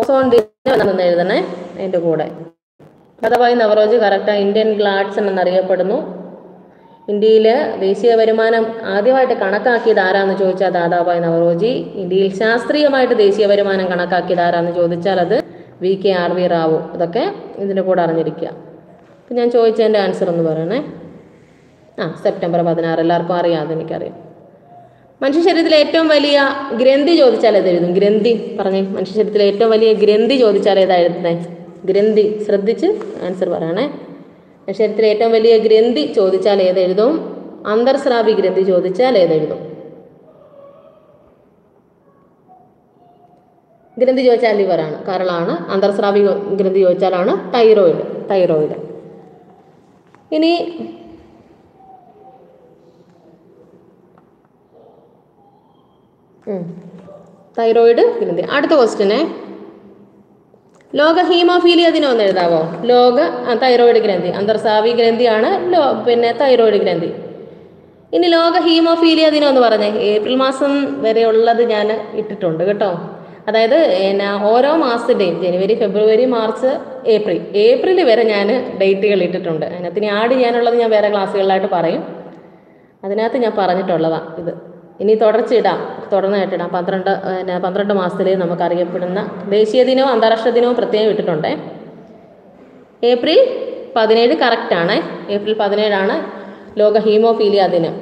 ഓസോൺ ദിനം ഒന്ന് എഴുതണേ അതിൻ്റെ കൂടെ. ദാദാഭായ് നവറോജി കറക്റ്റാണ്. ഇന്ത്യൻ ഗ്ലാഡ്സൺ എന്നറിയപ്പെടുന്നു. ഇന്ത്യയിൽ ദേശീയ വരുമാനം ആദ്യമായിട്ട് കണക്കാക്കിയത് ആരാന്ന് ചോദിച്ചാൽ ദാദാഭായ് നവറോജി. ഇന്ത്യയിൽ ശാസ്ത്രീയമായിട്ട് ദേശീയ വരുമാനം കണക്കാക്കിയത് ആരാന്ന് ചോദിച്ചാൽ അത് V K R V Rao. അതൊക്കെ ഇതിൻ്റെ കൂടെ അറിഞ്ഞിരിക്കുക. അപ്പം ഞാൻ ചോദിച്ചതിൻ്റെ ആൻസർ ഒന്ന് പറയണേ. ആ സെപ്റ്റംബർ പതിനാറ് എല്ലാവർക്കും അറിയാം, അതെനിക്കറിയാം. മനുഷ്യ ശരീരത്തിലെ ഏറ്റവും വലിയ ഗ്രന്ഥി ചോദിച്ചാൽ ഏതെഴുതും? ഗ്രന്ഥി പറഞ്ഞേ. മനുഷ്യ ശരീരത്തിലെ ഏറ്റവും വലിയ ഗ്രന്ഥി ചോദിച്ചാൽ ഏതാ എഴുതുന്നത്? ഗ്രന്ഥി. ശ്രദ്ധിച്ച് ആൻസർ പറയണേ. മനുഷ്യ ശരീരത്തിലെ ഏറ്റവും വലിയ ഗ്രന്ഥി ചോദിച്ചാൽ ഏതെഴുതും? അന്തർസ്രാവി ഗ്രന്ഥി ചോദിച്ചാൽ ഏതെഴുതും? ഗ്രന്ഥി ചോദിച്ചാൽ ലിവറാണ്, കരളാണ്. അന്തർസ്രാവി ഗ്രന്ഥി ചോദിച്ചാലാണ് തൈറോയിഡ്, തൈറോയിഡ്. ഇനി തൈറോയിഡ് ഗ്രന്ഥി. അടുത്ത ക്വസ്റ്റ്യന് ലോക ഹീമോഫീലിയ ദിനം ഒന്ന് എഴുതാവോ? ലോക തൈറോയിഡ് ഗ്രന്ഥി, അന്തർസ്രാവി ഗ്രന്ഥിയാണ് ലോ പിന്നെ തൈറോയിഡ് ഗ്രന്ഥി. ഇനി ലോക ഹീമോഫീലിയ ദിനം എന്ന് പറഞ്ഞേ. ഏപ്രിൽ മാസം വരെ ഉള്ളത് ഞാൻ ഇട്ടിട്ടുണ്ട് കേട്ടോ. അതായത് എന്നാ ഓരോ മാസത്തിൻ്റെയും ജനുവരി, ഫെബ്രുവരി, മാർച്ച്, ഏപ്രിൽ ഏപ്രിൽ വരെ ഞാൻ ഡേറ്റുകൾ ഇട്ടിട്ടുണ്ട്. അതിനകത്തിന് ആഡ് ചെയ്യാനുള്ളത് ഞാൻ വേറെ ക്ലാസ്സുകളിലായിട്ട് പറയും. അതിനകത്ത് ഞാൻ പറഞ്ഞിട്ടുള്ളതാണ് ഇത്. ഇനി തുടർച്ചയിടാം, തുടർന്നായിട്ടിടാം. പന്ത്രണ്ട് എന്നാ പന്ത്രണ്ട് മാസത്തിൽ നമുക്കറിയപ്പെടുന്ന ദേശീയ ദിനവും അന്താരാഷ്ട്ര ദിനവും പ്രത്യേകം ഇട്ടിട്ടുണ്ട്. ഏപ്രിൽ പതിനേഴ് കറക്റ്റാണ്. ഏപ്രിൽ പതിനേഴാണ് ലോക ഹീമോഫീലിയ ദിനം.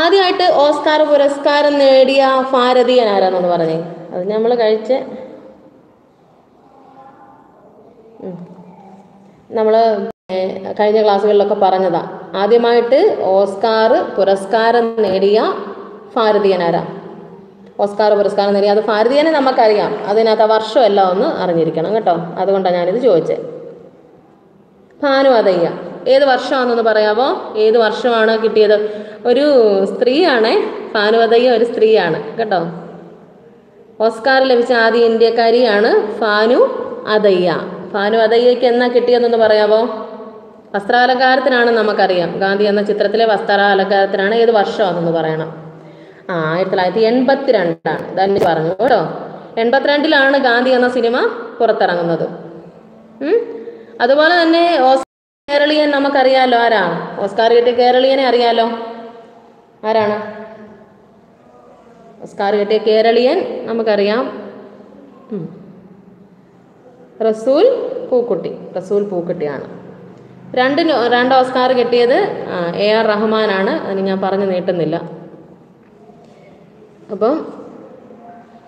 ആദ്യമായിട്ട് ഓസ്കാർ പുരസ്കാരം നേടിയ ഭാരതീയൻ ആരാണെന്ന് പറഞ്ഞേ. അത് നമ്മൾ കഴിച്ച നമ്മൾ കഴിഞ്ഞ ക്ലാസ്സുകളിലൊക്കെ പറഞ്ഞതാ. ആദ്യമായിട്ട് ഓസ്കാർ പുരസ്കാരം നേടിയ ഭാരതീയൻ ആരാ? ഓസ്കാർ പുരസ്കാരം നേടിയ അത് ഭാരതീയനെ നമുക്കറിയാം. അതിനകത്ത് ആ വർഷമല്ല ഒന്ന് അറിഞ്ഞിരിക്കണം കേട്ടോ. അതുകൊണ്ടാണ് ഞാനിത് ചോദിച്ചത്. ഭാനുവാദയ്യ ഏത് വർഷമാണെന്നൊന്ന് പറയാമോ? ഏത് വർഷമാണ് കിട്ടിയത്? ഒരു സ്ത്രീയാണേ ഭാനുവദയ്യ, ഒരു സ്ത്രീയാണ് കേട്ടോ. ഓസ്കാർ ലഭിച്ച ആദ്യ ഇന്ത്യക്കാരിയാണ് ഭാനു അദയ്യ. ഭാനു അദയ്യയ്ക്ക് എന്നാ കിട്ടിയതെന്നൊന്ന് പറയാമോ? വസ്ത്രാലങ്കാരത്തിനാണ് നമുക്കറിയാം, ഗാന്ധി എന്ന ചിത്രത്തിലെ വസ്ത്രാലങ്കാരത്തിനാണ്. ഏത് വർഷമാണെന്ന് പറയണം. ആ ആയിരത്തി തൊള്ളായിരത്തി എൺപത്തി രണ്ടാണ് തന്നെ പറഞ്ഞു കേട്ടോ. എൺപത്തിരണ്ടിലാണ് ഗാന്ധി എന്ന സിനിമ പുറത്തിറങ്ങുന്നത്. അതുപോലെ തന്നെ കേരളീയൻ നമുക്കറിയാലോ ആരാണ്? ഓസ്കാർ കിട്ടിയ കേരളീയനെ അറിയാലോ ആരാണ്? ഓസ്കാർ കിട്ടിയ കേരളീയൻ നമുക്കറിയാം, റസൂൽ പൂക്കുട്ടി. റസൂൽ പൂക്കുട്ടിയാണ്. രണ്ടിന് രണ്ട് ഓസ്കാർ കിട്ടിയത് എ ആർ റഹ്മാനാണ്. അതിന് ഞാൻ പറഞ്ഞു നീട്ടുന്നില്ല. അപ്പം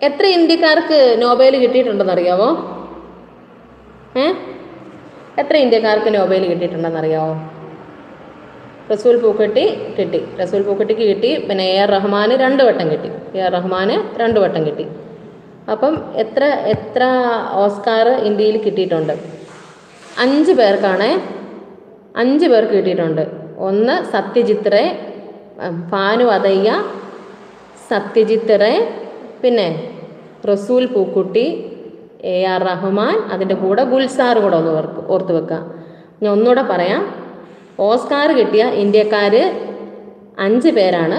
എത്ര ഇന്ത്യക്കാർക്ക് നോബേൽ കിട്ടിയിട്ടുണ്ടെന്ന് അറിയാവോ? ഏ എത്ര ഇന്ത്യക്കാർക്ക് നോബേൽ കിട്ടിയിട്ടുണ്ടെന്നറിയാമോ? റസൂൽ പൂക്കുട്ടി കിട്ടി. റസൂൽ പൂക്കുട്ടിക്ക് കിട്ടി. പിന്നെ എ ആർ റഹ്മാന് രണ്ട് വട്ടം കിട്ടി. എ ആർ റഹ്മാന് രണ്ട് വട്ടം കിട്ടി. അപ്പം എത്ര എത്ര ഓസ്കാർ ഇന്ത്യയിൽ കിട്ടിയിട്ടുണ്ട്? അഞ്ച് പേർക്കാണ്, അഞ്ച് പേർക്ക് കിട്ടിയിട്ടുണ്ട്. ഒന്ന് സത്യജിത്ത് റേ, ഭാനു അദയ്യ, സത്യജിത്ത് റേ, പിന്നെ റസൂൽ പൂക്കുട്ടി, എ ആർ റഹ്മാൻ, അതിൻ്റെ കൂടെ ഗുൽസാർ കൂടെ ഒന്ന് ഓർക്ക് ഓർത്ത് വെക്കുക. ഞാൻ ഒന്നുകൂടെ പറയാം. ഓസ്കാർ കിട്ടിയ ഇന്ത്യക്കാർ അഞ്ച് പേരാണ്.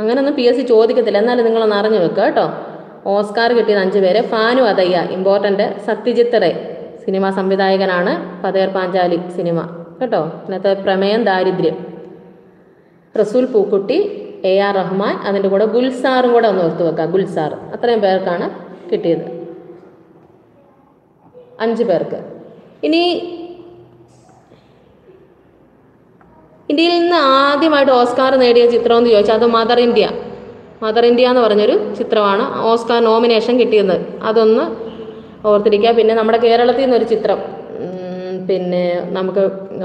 അങ്ങനെയൊന്നും പി എസ് സി ചോദിക്കത്തില്ല, എന്നാലും നിങ്ങളൊന്ന് അറിഞ്ഞു വെക്കുക കേട്ടോ. ഓസ്കാർ കിട്ടിയത് അഞ്ച് പേര്. ഭാനു അദയ്യ ഇമ്പോർട്ടൻ്റ്. സത്യജിത്ത് റേ സിനിമാ സംവിധായകനാണ്, പതേർ പാഞ്ചാലി സിനിമ കേട്ടോ. ഇന്നത്തെ പ്രമേയം ദാരിദ്ര്യം, റസൂൽ പൂക്കുട്ടി, എ ആർ റഹ്മാൻ, അതിൻ്റെ കൂടെ ഗുൽസാറും കൂടെ ഒന്ന് ഓർത്ത് വെക്കാം. ഗുൽസാർ അത്രയും പേർക്കാണ് കിട്ടിയത്, അഞ്ച് പേർക്ക്. ഇനി ഇന്ത്യയിൽ നിന്ന് ആദ്യമായിട്ട് ഓസ്കാർ നേടിയ ചിത്രം എന്ന് ചോദിച്ചാൽ അത് മദർ ഇന്ത്യ, മദർ ഇന്ത്യ എന്ന് പറഞ്ഞൊരു ചിത്രമാണ് ഓസ്കാർ നോമിനേഷൻ കിട്ടിയത്. അതൊന്ന് ഓർത്തിരിക്കുക. പിന്നെ നമ്മുടെ കേരളത്തിൽ നിന്നൊരു ചിത്രം പിന്നെ നമുക്ക്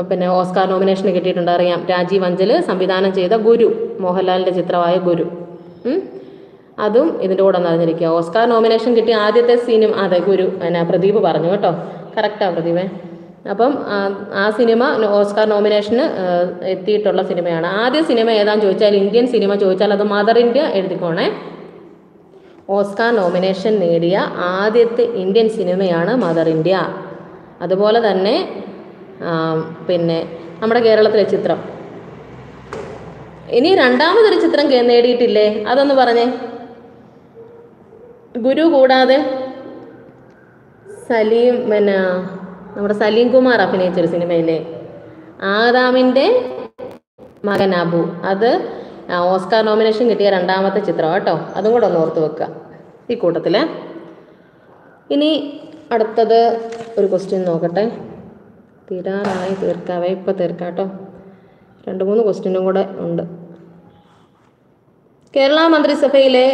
പിന്നെ ഓസ്കാർ നോമിനേഷന് കിട്ടിയിട്ടുണ്ട്, അറിയാം. രാജീവ് അഞ്ചൽ സംവിധാനം ചെയ്ത ഗുരു, മോഹൻലാലിൻ്റെ ചിത്രമായ ഗുരു, അതും ഇതിൻ്റെ കൂടെ ഒന്ന് അറിഞ്ഞിരിക്കുക. ഓസ്കാർ നോമിനേഷൻ കിട്ടിയ ആദ്യത്തെ സിനിമ അതെ ഗുരു, എന്നാ പ്രദീപ് പറഞ്ഞു കേട്ടോ, കറക്റ്റാണ് പ്രദീപേ. അപ്പം ആ സിനിമ ഓസ്കാർ നോമിനേഷന് എത്തിയിട്ടുള്ള സിനിമയാണ്. ആദ്യ സിനിമ ഏതാണെന്ന് ചോദിച്ചാൽ, ഇന്ത്യൻ സിനിമ ചോദിച്ചാൽ അത് മദർ ഇന്ത്യ എഴുതിക്കോണേ. ഓസ്കാർ നോമിനേഷൻ നേടിയ ആദ്യത്തെ ഇന്ത്യൻ സിനിമയാണ് മദർ ഇന്ത്യ. അതുപോലെ തന്നെ പിന്നെ നമ്മുടെ കേരളത്തിലെ ചിത്രം. ഇനി രണ്ടാമതൊരു ചിത്രം നേടിയിട്ടില്ലേ, അതൊന്ന് പറഞ്ഞേ. ഗുരു കൂടാതെ സലീം പിന്നെ നമ്മുടെ സലീം കുമാർ അഭിനയിച്ചൊരു സിനിമയിലെ ആദാമിൻ്റെ മകൻ അബു, അത് ഓസ്കാർ നോമിനേഷൻ കിട്ടിയ രണ്ടാമത്തെ ചിത്രം കേട്ടോ. അതും കൂടെ ഒന്ന് ഓർത്ത് വെക്കുക ഈ കൂട്ടത്തിൽ. ഇനി അടുത്തത് ഒരു ക്വസ്റ്റ്യൻ നോക്കട്ടെ, തീരാറായി തീർക്കാവേ, ഇപ്പോൾ തീർക്കാം കേട്ടോ, രണ്ട് മൂന്ന് ക്വസ്റ്റ്യനും കൂടെ ഉണ്ട്. കേരള മന്ത്രിസഭയിലെ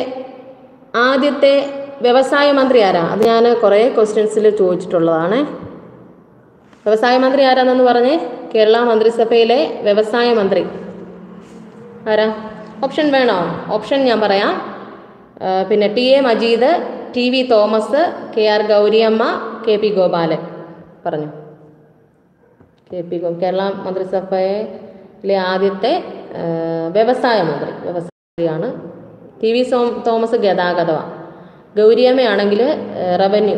ആദ്യത്തെ വ്യവസായ മന്ത്രി ആരാ? അത് ഞാൻ കുറേ ക്വസ്റ്റ്യൻസിൽ ചോദിച്ചിട്ടുള്ളതാണ്. വ്യവസായ മന്ത്രി ആരാണെന്ന് പറഞ്ഞേ. കേരള മന്ത്രിസഭയിലെ വ്യവസായ മന്ത്രി ആരാ? ഓപ്ഷൻ വേണോ? ഓപ്ഷൻ ഞാൻ പറയാം. പിന്നെ T A Majeed, T V Thomas, K R Gouriamma, K P Gopalan. പറഞ്ഞു കെ പി ഗോ കേരള മന്ത്രിസഭയിലെ ആദ്യത്തെ വ്യവസായ മന്ത്രി വ്യവസായിയാണ്. ടി വി സോ തോമസ് ഗതാഗതമാണ്, ഗൗരിയമ്മയാണെങ്കിൽ റവന്യൂ,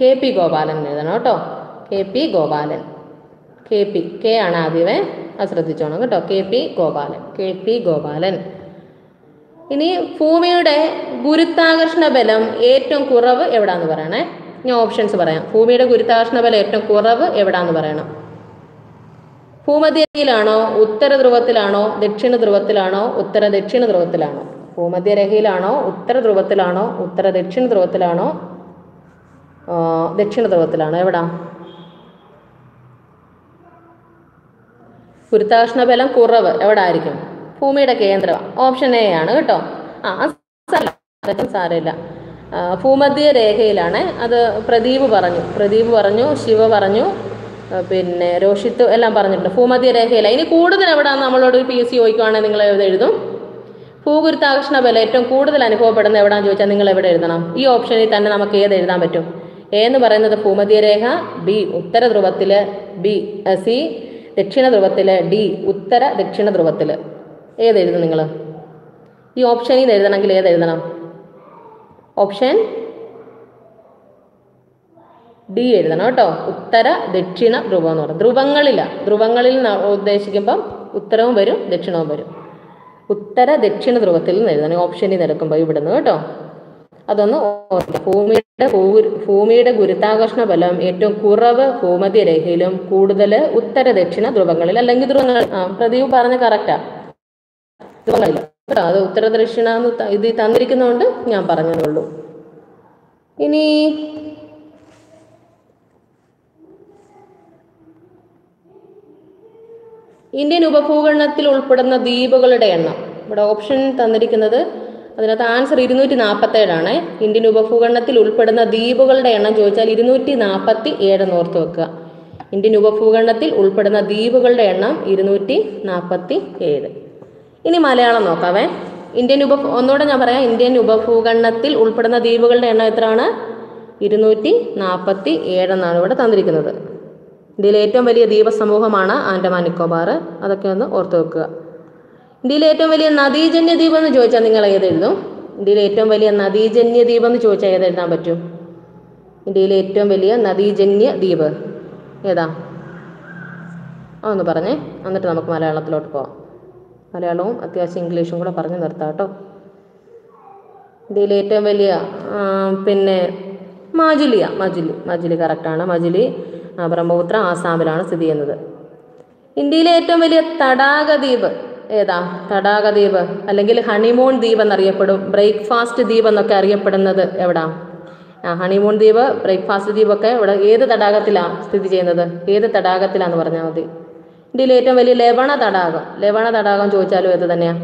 കെ പി ഗോപാലൻ എഴുതണം കേട്ടോ. K P Gopalan, K P K ആണ് ആദ്യമേ, അത് ശ്രദ്ധിച്ചോണം കേട്ടോ. K P Gopalan, K P Gopalan. ഇനി ഭൂമിയുടെ ഗുരുത്വാകർഷണ ബലം ഏറ്റവും കുറവ് എവിടാന്ന് പറയണേ. ഞാൻ ഓപ്ഷൻസ് പറയാം. ഭൂമിയുടെ ഗുരുത്വാകർഷണ ബലം ഏറ്റവും കുറവ് എവിടാന്ന് പറയണം. ഭൂമധ്യരേഖയിലാണോ, ഉത്തര ധ്രുവത്തിലാണോ, ദക്ഷിണ ധ്രുവത്തിലാണോ, ഉത്തര ദക്ഷിണ ധ്രുവത്തിലാണോ? ഭൂമധ്യരേഖയിലാണോ, ഉത്തര ധ്രുവത്തിലാണോ, ഉത്തര ദക്ഷിണ ധ്രുവത്തിലാണോ, ദക്ഷിണ ധ്രുവത്തിലാണോ? എവിടാ ഗുരുത്വാകർഷണ ബലം കുറവ്? എവിടെ ആയിരിക്കും? ഭൂമിയുടെ കേന്ദ്രം. ഓപ്ഷൻ എ ആണ് കേട്ടോ. ആ സാരമില്ല, ഭൂമധ്യ രേഖയിലാണ്. അത് പ്രദീപ് പറഞ്ഞു, പ്രദീപ് പറഞ്ഞു, ശിവ പറഞ്ഞു, പിന്നെ രോഷിത്ത് എല്ലാം പറഞ്ഞിട്ടുണ്ട്. ഭൂമധ്യ രേഖയില. ഇനി കൂടുതൽ എവിടെയാണ് നമ്മളോട് പി എസ് സി ചോദിക്കുവാണെങ്കിൽ നിങ്ങൾ എവിടെ എഴുതും? ഭൂഗുരുത്വാകർഷണ ബലം ഏറ്റവും കൂടുതൽ അനുഭവപ്പെടുന്നത് എവിടെയാണെന്ന് ചോദിച്ചാൽ നിങ്ങൾ എവിടെ എഴുതണം? ഈ ഓപ്ഷനിൽ തന്നെ നമുക്ക് ഏത് എഴുതാൻ പറ്റും? എ എന്ന് പറയുന്നത് ഭൂമധ്യരേഖ, ബി ഉത്തര ധ്രുവത്തിൽ, ബി സി ദക്ഷിണ ധ്രുവത്തിൽ, ഡി ഉത്തര ദക്ഷിണ ധ്രുവത്തിൽ. ഏതെഴുതും നിങ്ങൾ? ഈ ഓപ്ഷനിൽ നിന്ന് എഴുതണമെങ്കിൽ ഏതെഴുതണം? ഓപ്ഷൻ ഡി എഴുതണം കേട്ടോ. ഉത്തര ദക്ഷിണ ധ്രുവം എന്ന് പറയും. ധ്രുവങ്ങളില്ല, ധ്രുവങ്ങളിൽ ഉദ്ദേശിക്കുമ്പം ഉത്തരവും വരും ദക്ഷിണവും വരും. ഉത്തര ദക്ഷിണ ധ്രുവത്തിൽ നിന്ന് എഴുതണം ഓപ്ഷനിൽ നിന്ന് എടുക്കുമ്പോൾ ഇവിടെ നിന്ന് കേട്ടോ. അതൊന്ന് ഓർക്കുക. ഭൂമിയുടെ ഭൂമിയുടെ ഗുരുത്വാകർഷണ ബലം ഏറ്റവും കുറവ് ഭൂമധ്യരേഖയിലും കൂടുതൽ ഉത്തര ദക്ഷിണ ധ്രുവങ്ങളിൽ, അല്ലെങ്കിൽ ധ്രുവങ്ങൾ. പ്രദീപ് പറഞ്ഞ കറക്റ്റാ, ധ്രുവങ്ങളില്ല കേട്ടോ. അത് ഉത്തര ദക്ഷിണ ഇത് തന്നിരിക്കുന്നതുകൊണ്ട് ഞാൻ പറഞ്ഞതേ ഉള്ളൂ. ഇനി ഇന്ത്യൻ ഉപഭൂഖണ്ഡത്തിൽ ഉൾപ്പെടുന്ന ദ്വീപുകളുടെ എണ്ണം. ഇവിടെ ഓപ്ഷൻ തന്നിരിക്കുന്നത് അതിനകത്ത് ആൻസർ ഇരുന്നൂറ്റി നാൽപ്പത്തേഴാണ്. ഇന്ത്യൻ ഉപഭൂഖണ്ഡത്തിൽ ഉൾപ്പെടുന്ന ദ്വീപുകളുടെ എണ്ണം ചോദിച്ചാൽ ഇരുന്നൂറ്റി നാൽപ്പത്തി ഏഴ് ഓർത്ത് വെക്കുക. ഇന്ത്യൻ ഉപഭൂഖണ്ഡത്തിൽ ഉൾപ്പെടുന്ന ദ്വീപുകളുടെ എണ്ണം ഇരുന്നൂറ്റി നാൽപ്പത്തി ഏഴ്. ഇനി മലയാളം നോക്കാവേ. ഇന്ത്യൻ ഉപ ഒന്നുകൂടെ ഞാൻ പറയാം. ഇന്ത്യൻ ഉപഭൂഖണ്ഡത്തിൽ ഉൾപ്പെടുന്ന ദ്വീപുകളുടെ എണ്ണം എത്രയാണ്? ഇരുന്നൂറ്റി നാൽപ്പത്തി ഏഴെന്നാണ് ഇവിടെ തന്നിരിക്കുന്നത്. ഇന്ത്യയിലെ ഏറ്റവും വലിയ ദ്വീപസമൂഹമാണ് ആൻഡമാൻ നിക്കോബാർ. അതൊക്കെ ഒന്ന് ഓർത്ത് വെക്കുക. ഇന്ത്യയിലെ ഏറ്റവും വലിയ നദീജന്യ ദ്വീപം എന്ന് ചോദിച്ചാൽ നിങ്ങൾ ഏതെഴുതും? ഇന്ത്യയിലെ ഏറ്റവും വലിയ നദീജന്യ ദ്വീപം എന്ന് ചോദിച്ചാൽ ഏതെഴുതാൻ പറ്റും? ഇന്ത്യയിലെ ഏറ്റവും വലിയ നദീജന്യ ദ്വീപ് ഏതാ? അതൊന്ന് പറഞ്ഞേ, എന്നിട്ട് നമുക്ക് മലയാളത്തിലോട്ട് പോവാം. മലയാളവും അത്യാവശ്യം ഇംഗ്ലീഷും കൂടെ പറഞ്ഞ് നിർത്താം കേട്ടോ. ഇന്ത്യയിലെ ഏറ്റവും വലിയ പിന്നെ മാജുലിയ മജുലി മജുലി കറക്റ്റാണ്. മജുലി ബ്രഹ്മപുത്ര ആസാമിലാണ് സ്ഥിതി ചെയ്യുന്നത്. ഇന്ത്യയിലെ ഏറ്റവും വലിയ തടാക ദ്വീപ് ഏതാ? തടാക ദ്വീപ് അല്ലെങ്കിൽ ഹണിമൂൺ ദ്വീപ് എന്നറിയപ്പെടും. ബ്രേക്ക്ഫാസ്റ്റ് ദ്വീപ് എന്നൊക്കെ അറിയപ്പെടുന്നത് എവിടാ? ആ ഹണിമൂൺ ദ്വീപ്, ബ്രേക്ക്ഫാസ്റ്റ് ദ്വീപൊക്കെ ഇവിടെ ഏത് തടാകത്തിലാണ് സ്ഥിതി ചെയ്യുന്നത്? ഏത് തടാകത്തിലാന്ന് പറഞ്ഞാൽ മതി. ഇന്ത്യയിലെ ഏറ്റവും വലിയ ലവണ തടാകം, ലവണ തടാകം ചോദിച്ചാലും ഏത് തന്നെയാണ്?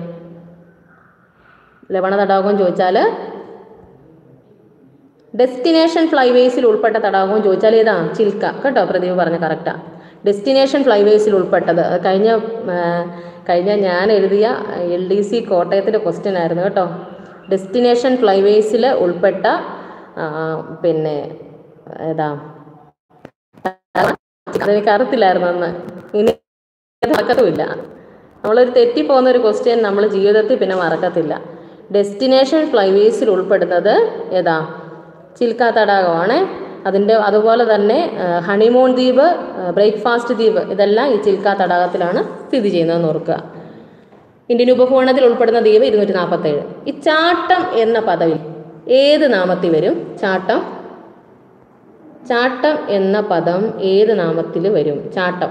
ലവണ തടാകം ചോദിച്ചാൽ, ഡെസ്റ്റിനേഷൻ ഫ്ലൈവേസിൽ ഉൾപ്പെട്ട തടാകവും ചോദിച്ചാൽ ഏതാ? ചിൽക്ക. കേട്ടോ, പ്രദീപ് പറഞ്ഞ കറക്റ്റാ. ഡെസ്റ്റിനേഷൻ ഫ്ലൈവേസിൽ ഉൾപ്പെട്ടത് കഴിഞ്ഞ കഴിഞ്ഞ ഞാൻ എഴുതിയ എൽ ഡി സി കോട്ടയത്തിൻ്റെ ക്വസ്റ്റ്യൻ ആയിരുന്നു കേട്ടോ. ഡെസ്റ്റിനേഷൻ ഫ്ലൈവേസിൽ ഉൾപ്പെട്ട പിന്നെ ഏതാ? അതെനിക്ക് അറിയത്തില്ലായിരുന്നു അന്ന്, ഇനി മറക്കത്തുമില്ല. നമ്മളൊരു തെറ്റിപ്പോകുന്നൊരു ക്വസ്റ്റ്യൻ നമ്മൾ ജീവിതത്തിൽ പിന്നെ മറക്കത്തില്ല. ഡെസ്റ്റിനേഷൻ ഫ്ലൈവേസിൽ ഉൾപ്പെടുന്നത് ഏതാ? ചിൽക്ക തടാകമാണ്. അതിൻ്റെ അതുപോലെ തന്നെ ഹണിമൂൺ ദ്വീപ്, ബ്രേക്ക്ഫാസ്റ്റ് ദ്വീപ്, ഇതെല്ലാം ഈ ചിൽക്ക തടാകത്തിലാണ് സ്ഥിതി ചെയ്യുന്നതെന്ന് ഓർക്കുക. ഇന്ത്യൻ ഉപഭൂഖണ്ഡത്തിൽ ഉൾപ്പെടുന്ന ദ്വീപ് ഇരുന്നൂറ്റി നാൽപ്പത്തേഴ്. ഈ ചാട്ടം എന്ന പദവി ഏത് നാമത്തിൽ വരും? ചാട്ടം, ചാട്ടം എന്ന പദം ഏത് നാമത്തിൽ വരും? ചാട്ടം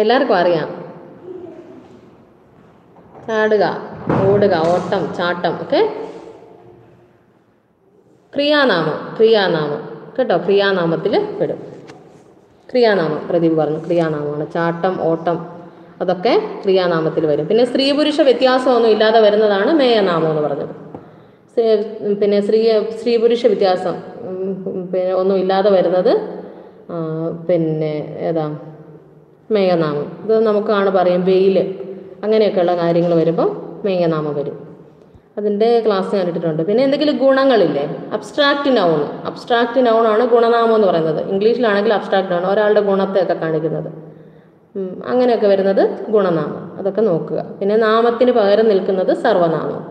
എല്ലാവർക്കും അറിയാം. ചാടുക, ഓടുക, ഓട്ടം, ചാട്ടം. ഓക്കെ, ക്രിയാനാമം, ക്രിയാനാമം കേട്ടോ, ക്രിയാനാമത്തിൽ പെടും. ക്രിയാനാമം പ്രദീപ് പറഞ്ഞു, ക്രിയാനാമമാണ്. ചാട്ടം, ഓട്ടം അതൊക്കെ ക്രിയാനാമത്തിൽ വരും. പിന്നെ സ്ത്രീ പുരുഷ വ്യത്യാസമൊന്നും ഇല്ലാതെ വരുന്നതാണ് മേയനാമം എന്ന് പറഞ്ഞത്. പിന്നെ സ്ത്രീ സ്ത്രീ പുരുഷ വ്യത്യാസം പിന്നെ ഒന്നും ഇല്ലാതെ വരുന്നത് പിന്നെ ഏതാ? മേയനാമം. ഇത് നമുക്കാണ് പറയും വെയിൽ, അങ്ങനെയൊക്കെയുള്ള കാര്യങ്ങൾ വരുമ്പോൾ മേയനാമം വരും. അതിൻ്റെ ക്ലാസ് ഞാൻ ഇട്ടിട്ടുണ്ട്. പിന്നെ എന്തെങ്കിലും ഗുണങ്ങളില്ലേ? അബ്സ്ട്രാക്റ്റ് നൗൺ, അബ്സ്ട്രാക്റ്റ് നൗൺ ആണ് ഗുണനാമം എന്ന് പറയുന്നത്. ഇംഗ്ലീഷിലാണെങ്കിൽ അബ്സ്ട്രാക്റ്റ് ആണ്, ഒരാളുടെ ഗുണത്തെയൊക്കെ കാണിക്കുന്നത്. അങ്ങനെയൊക്കെ വരുന്നത് ഗുണനാമം, അതൊക്കെ നോക്കുക. പിന്നെ നാമത്തിന് പകരം നിൽക്കുന്നത് സർവനാമം.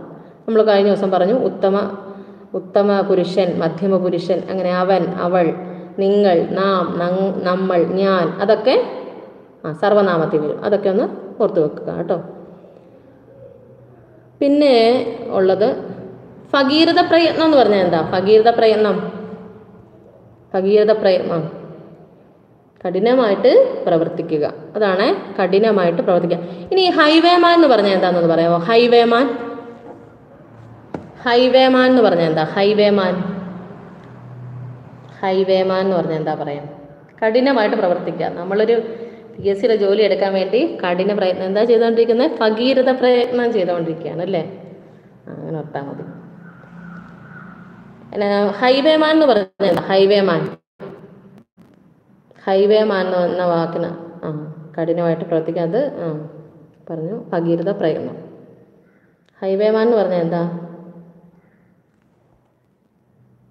നമ്മൾ കഴിഞ്ഞ ദിവസം പറഞ്ഞു, ഉത്തമ ഉത്തമ പുരുഷൻ, മധ്യമ പുരുഷൻ, അങ്ങനെ അവൻ, അവൾ, നിങ്ങൾ, നാം, നമ്മൾ, ഞാൻ, അതൊക്കെ ആ സർവനാമത്തിൽ വരും. അതൊക്കെ ഒന്ന് ഓർത്ത് വെക്കുക കേട്ടോ. പിന്നെ ഉള്ളത് ഭഗീരഥ പ്രയത്നം എന്ന് പറഞ്ഞാൽ എന്താ? ഭഗീരഥ പ്രയത്നം, ഭഗീരഥ പ്രയത്നം കഠിനമായിട്ട് പ്രവർത്തിക്കുക, അതാണ് കഠിനമായിട്ട് പ്രവർത്തിക്കുക. ഇനി ഹൈവേമാൻ എന്ന് പറഞ്ഞാൽ എന്താണെന്ന് പറയാമോ? ഹൈവേമാൻ, ഹൈവേമാൻ എന്ന് പറഞ്ഞാൽ എന്താ? ഹൈവേമാൻ, ഹൈവേമാൻ എന്ന് പറഞ്ഞാൽ എന്താ പറയാം? കഠിനമായിട്ട് പ്രവർത്തിക്കുക. നമ്മളൊരു പി എസ് സിയുടെ ജോലി എടുക്കാൻ വേണ്ടി കഠിന പ്രയത്നം എന്താ ചെയ്തുകൊണ്ടിരിക്കുന്നത്? ഭഗീരഥ പ്രയത്നം ചെയ്തുകൊണ്ടിരിക്കുകയാണ് അല്ലേ? അങ്ങനെ ഓർത്താൽ മതി. ഹൈവേമാൻ എന്ന് പറഞ്ഞാൽ ഹൈവേമാൻ, ഹൈവേമാൻ എന്ന വാക്കിന് ആ കഠിനമായിട്ട് പ്രവർത്തിക്കുക, അത് ആ പറഞ്ഞു ഭഗീരഥ പ്രയത്നം. ഹൈവേമാൻ എന്ന് പറഞ്ഞാൽ എന്താ?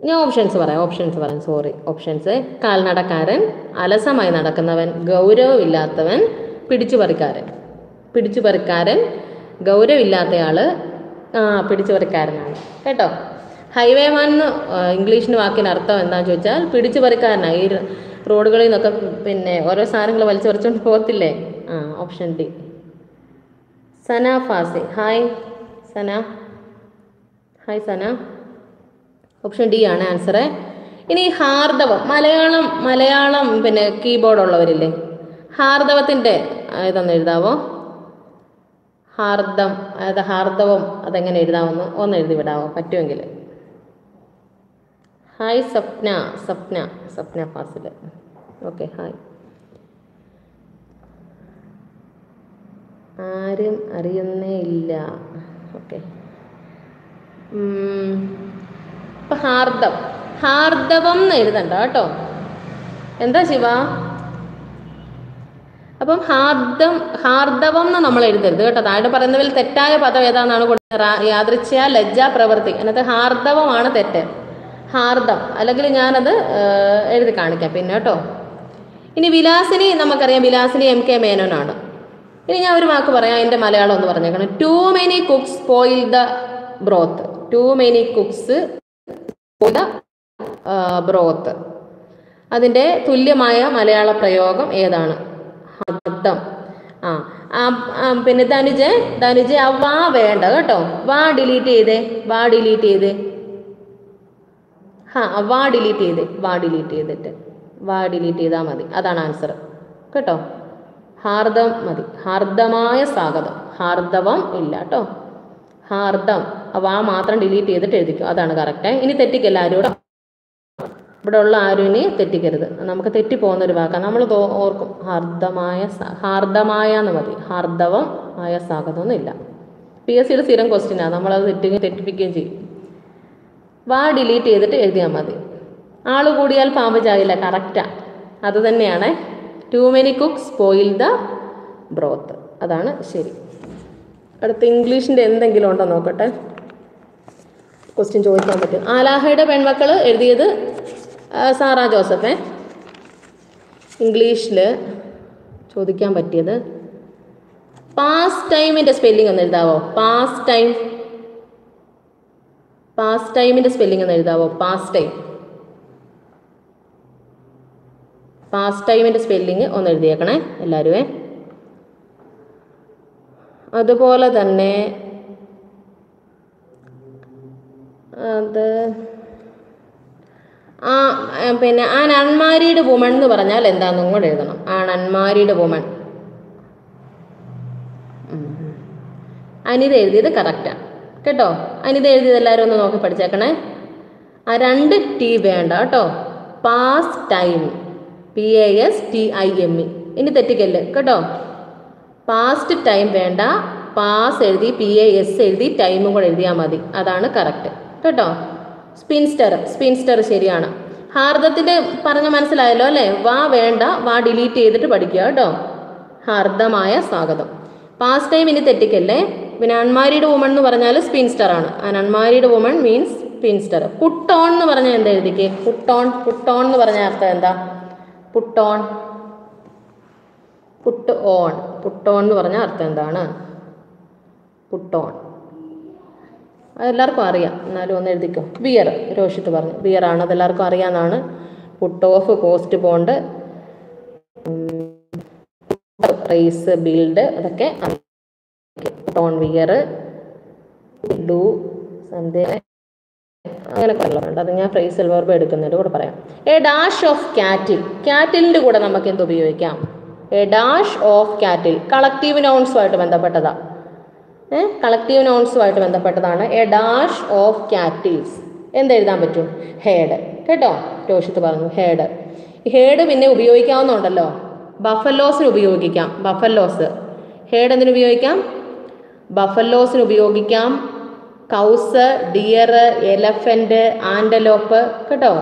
ഞാൻ ഓപ്ഷൻസ് പറയാം, ഓപ്ഷൻസ് പറയാം, സോറി ഓപ്ഷൻസ്. കാൽനടക്കാരൻ, അലസമായി നടക്കുന്നവൻ, ഗൗരവമില്ലാത്തവൻ, പിടിച്ചുപറിക്കാരൻ. പിടിച്ചുപറിക്കാരൻ, ഗൗരവമില്ലാത്തയാൾ ആ പിടിച്ചുപറിക്കാരനാണ് കേട്ടോ. ഹൈവേമാൻ എന്ന് ഇംഗ്ലീഷിന് വാക്കിന് അർത്ഥം എന്താണെന്ന് ചോദിച്ചാൽ പിടിച്ചുപറിക്കാരനാണ്. ഈ റോഡുകളിൽ നിന്നൊക്കെ പിന്നെ ഓരോ സാധനങ്ങൾ വലിച്ചു പറിച്ചുകൊണ്ട് പോകത്തില്ലേ? ആ option D. Sana ഫാസി, hi Sana, hi Sana. Option D ആണ് ആൻസറ്. ഇനി ഹാർദവം, മലയാളം മലയാളം പിന്നെ കീബോർഡുള്ളവരില്ലേ? ഹാർദവത്തിൻ്റെ ഇതൊന്ന് എഴുതാവോ? ഹാർദം, അതായത് ഹാർദവം അതെങ്ങനെ എഴുതാമെന്ന് ഒന്ന് എഴുതി വിടാവോ പറ്റുമെങ്കിൽ? Hi Swapna, Swapna Swapna Fasil. Okay hi. ആരും അറിയുന്നേ ഇല്ല. ഓക്കെ, അപ്പം ഹാർദവം, ഹാർദവം എന്ന് എഴുതണ്ട കേട്ടോ. എന്താ ശിവ? അപ്പം ഹാർദം, ഹാർദവം എന്ന് നമ്മൾ എഴുതരുത് കേട്ടോ. താഴെ പറയുന്നതിൽ തെറ്റായ പദം ഏതാണെന്നാണ് കൊടുത്തത്? യാദൃച്ഛ്യ ലജ്ജ പ്രവൃത്തി, അതിനകത്ത് ഹാർദവമാണ് തെറ്റ്. ഹാർദം അല്ലെങ്കിൽ ഞാനത് എഴുതി കാണിക്കാം പിന്നെ കേട്ടോ. ഇനി വിലാസിനി, നമുക്കറിയാം വിലാസിനി എം കെ മേനോനാണ്. ഇനി ഞാൻ ഒരു വാക്ക് പറയാം, അതിൻ്റെ മലയാളം ഒന്ന് പറഞ്ഞേക്കണം. Too many cooks spoil the broth. Too many cooks spoil the broth. അതിൻ്റെ തുല്യമായ മലയാള പ്രയോഗം ഏതാണ്? ഹാർദം. ആ പിന്നെ ധനുജ്, ധനുജ് ആ വാ വേണ്ട കേട്ടോ. വാ ഡിലീറ്റ് ചെയ്തേ, വാ ഡിലീറ്റ് ചെയ്തേ. ഹാ വാ ഡിലീറ്റ് ചെയ്ത് വാ ഡിലീറ്റ് ചെയ്തിട്ട് വാ ഡിലീറ്റ് ചെയ്താൽ മതി. അതാണ് ആൻസർ കേട്ടോ. ഹാർദം മതി, ഹാർദമായ സ്വാഗതം, ഹാർദവം ഇല്ല കേട്ടോ, ഹാർദം. വാ മാത്രം ഡിലീറ്റ് ചെയ്തിട്ട് എഴുതിക്കും, അതാണ് കറക്റ്റ്. ഇനി തെറ്റിക്കല്ല ആരോട്, ഇവിടെ ഉള്ള ആരുവിനെ തെറ്റിക്കരുത്. നമുക്ക് തെറ്റിപ്പോകുന്നൊരു വാക്കാണ്, നമ്മൾ ഓർക്കും ഹാർദമായ ഹാർദമായ എന്ന് മതി, ഹാർദവം ആയ സ്വാഗതമൊന്നും ഇല്ല. പി എസ് സിയുടെ സ്ഥിരം ക്വസ്റ്റ്യനാണ്, നമ്മളത് തെറ്റുകയും തെറ്റിപ്പിക്കുകയും ചെയ്യും. വാ ഡിലീറ്റ് ചെയ്തിട്ട് എഴുതിയാൽ മതി. ആൾ കൂടിയാൽ പാമ്പ് ചാകില്ല, കറക്റ്റാണ്, അത് തന്നെയാണ്. Too many cooks spoil the broth, അതാണ് ശരി. അടുത്ത ഇംഗ്ലീഷിൻ്റെ എന്തെങ്കിലും ഉണ്ടോ നോക്കട്ടെ, ക്വസ്റ്റ്യൻ ചോദിക്കാൻ പറ്റും. ആലാഹയുടെ പെൺമക്കൾ എഴുതിയത് സാറാ ജോസഫേ. ഇംഗ്ലീഷിൽ ചോദിക്കാൻ പറ്റിയത് പാസ്റ്റ് ടൈമിൻ്റെ സ്പെല്ലിംഗ് ഒന്ന് എഴുതാവോ? പാസ്റ്റ് ടൈം, പാസ്റ്റ് ടൈമിൻ്റെ സ്പെല്ലിംഗ് ഒന്ന് എഴുതാവോ? പാസ്റ്റ് ടൈം, പാസ്റ്റ് ടൈമിൻ്റെ സ്പെല്ലിംഗ് ഒന്ന് എഴുതിയേക്കണേ എല്ലാവരുമേ. അതുപോലെ തന്നെ അത് ആ പിന്നെ ആൻ അൺമാരീഡ് വുമൺ എന്ന് പറഞ്ഞാൽ എന്താണെന്നും കൂടെ എഴുതണം. ആൻ അൺമാരീഡ് വുമൺ, അനിത എഴുതിയത് കറക്റ്റാണ് കേട്ടോ. അനിത എഴുതിയത് എല്ലാവരും ഒന്ന് നോക്കി പഠിച്ചേക്കണേ. ആ രണ്ട് ടി വേണ്ട കേട്ടോ, past time P A S T I M E, ഇനി തെറ്റിക്കല്ല് കേട്ടോ. പാസ്റ്റ് ടൈം വേണ്ട, പാസ് എഴുതി പി എ എസ് എഴുതി ടൈമും കൂടെ എഴുതിയാൽ മതി, അതാണ് കറക്റ്റ് കേട്ടോ. സ്പിൻസ്റ്റർ, സ്പിൻസ്റ്റർ ശരിയാണ്. ഹാർദത്തിൻ്റെ പറഞ്ഞ് മനസ്സിലായല്ലോ അല്ലേ. വാ വേണ്ട, വാ ഡിലീറ്റ് ചെയ്തിട്ട് പഠിക്കുക കേട്ടോ. ഹാർദമായ സ്വാഗതം, പാസ്റ്റ് ടൈം ഇനി തെറ്റിക്കല്ലേ. പിന്നെ അൺമാരീഡ് വുമൺ എന്ന് പറഞ്ഞാൽ സ്പിൻസ്റ്റർ ആണ്. An unmarried woman means spinster. Put on എന്ന് പറഞ്ഞാൽ എന്താ എഴുതിക്കേ? പുട്ട് ഓൺ, പുട്ട് ഓൺ എന്ന് പറഞ്ഞാൽ അർത്ഥം എന്താ? Put on, put on, put on എന്ന് പറഞ്ഞാൽ അർത്ഥം എന്താണ്? പുട്ട് ഓൺ അതെല്ലാവർക്കും അറിയാം, എന്നാലും ഒന്ന് എഴുതിക്കോ. ബിയർ, രോഷിത്ത് പറഞ്ഞു ബിയർ ആണ്, അതെല്ലാവർക്കും അറിയാമെന്നാണ്. Put off, postpone, raise, build, അതൊക്കെ put on, beer, do, Sandhya, അങ്ങനെയൊക്കെ ഉള്ളതുണ്ട്. അത് ഞാൻ ഫ്രേസൽ വെർബ് എടുക്കുന്നതിൻ്റെ കൂടെ പറയാം. എ ഡാഷ് ഓഫ് കാറ്റിൽ, കാറ്റിലിൻ്റെ കൂടെ നമുക്ക് എന്ത് ഉപയോഗിക്കാം? A dash of cattle collective നൗൺസുമായിട്ട് ബന്ധപ്പെട്ടതാണ്. ഏഹ് കളക്റ്റീവ് നൗൺസുമായിട്ട് ബന്ധപ്പെട്ടതാണ്. എ ഡാഷ് ഓഫ് കാറ്റിൽസ് എന്തെഴുതാൻ പറ്റും? ഹേഡ് കേട്ടോ. രോഷിത്ത് പറഞ്ഞു ഹേഡ്. ഹേഡ് പിന്നെ ഉപയോഗിക്കാവുന്നുണ്ടല്ലോ, ബഫലോസിന് ഉപയോഗിക്കാം. ബഫലോസ് ഹേഡ് എന്തിനു ഉപയോഗിക്കാം? ബഫലോസിന് ഉപയോഗിക്കാം. കൗസ്, ഡിയർ, എലഫൻറ്റ്, ആൻഡലോപ്പ് കേട്ടോ.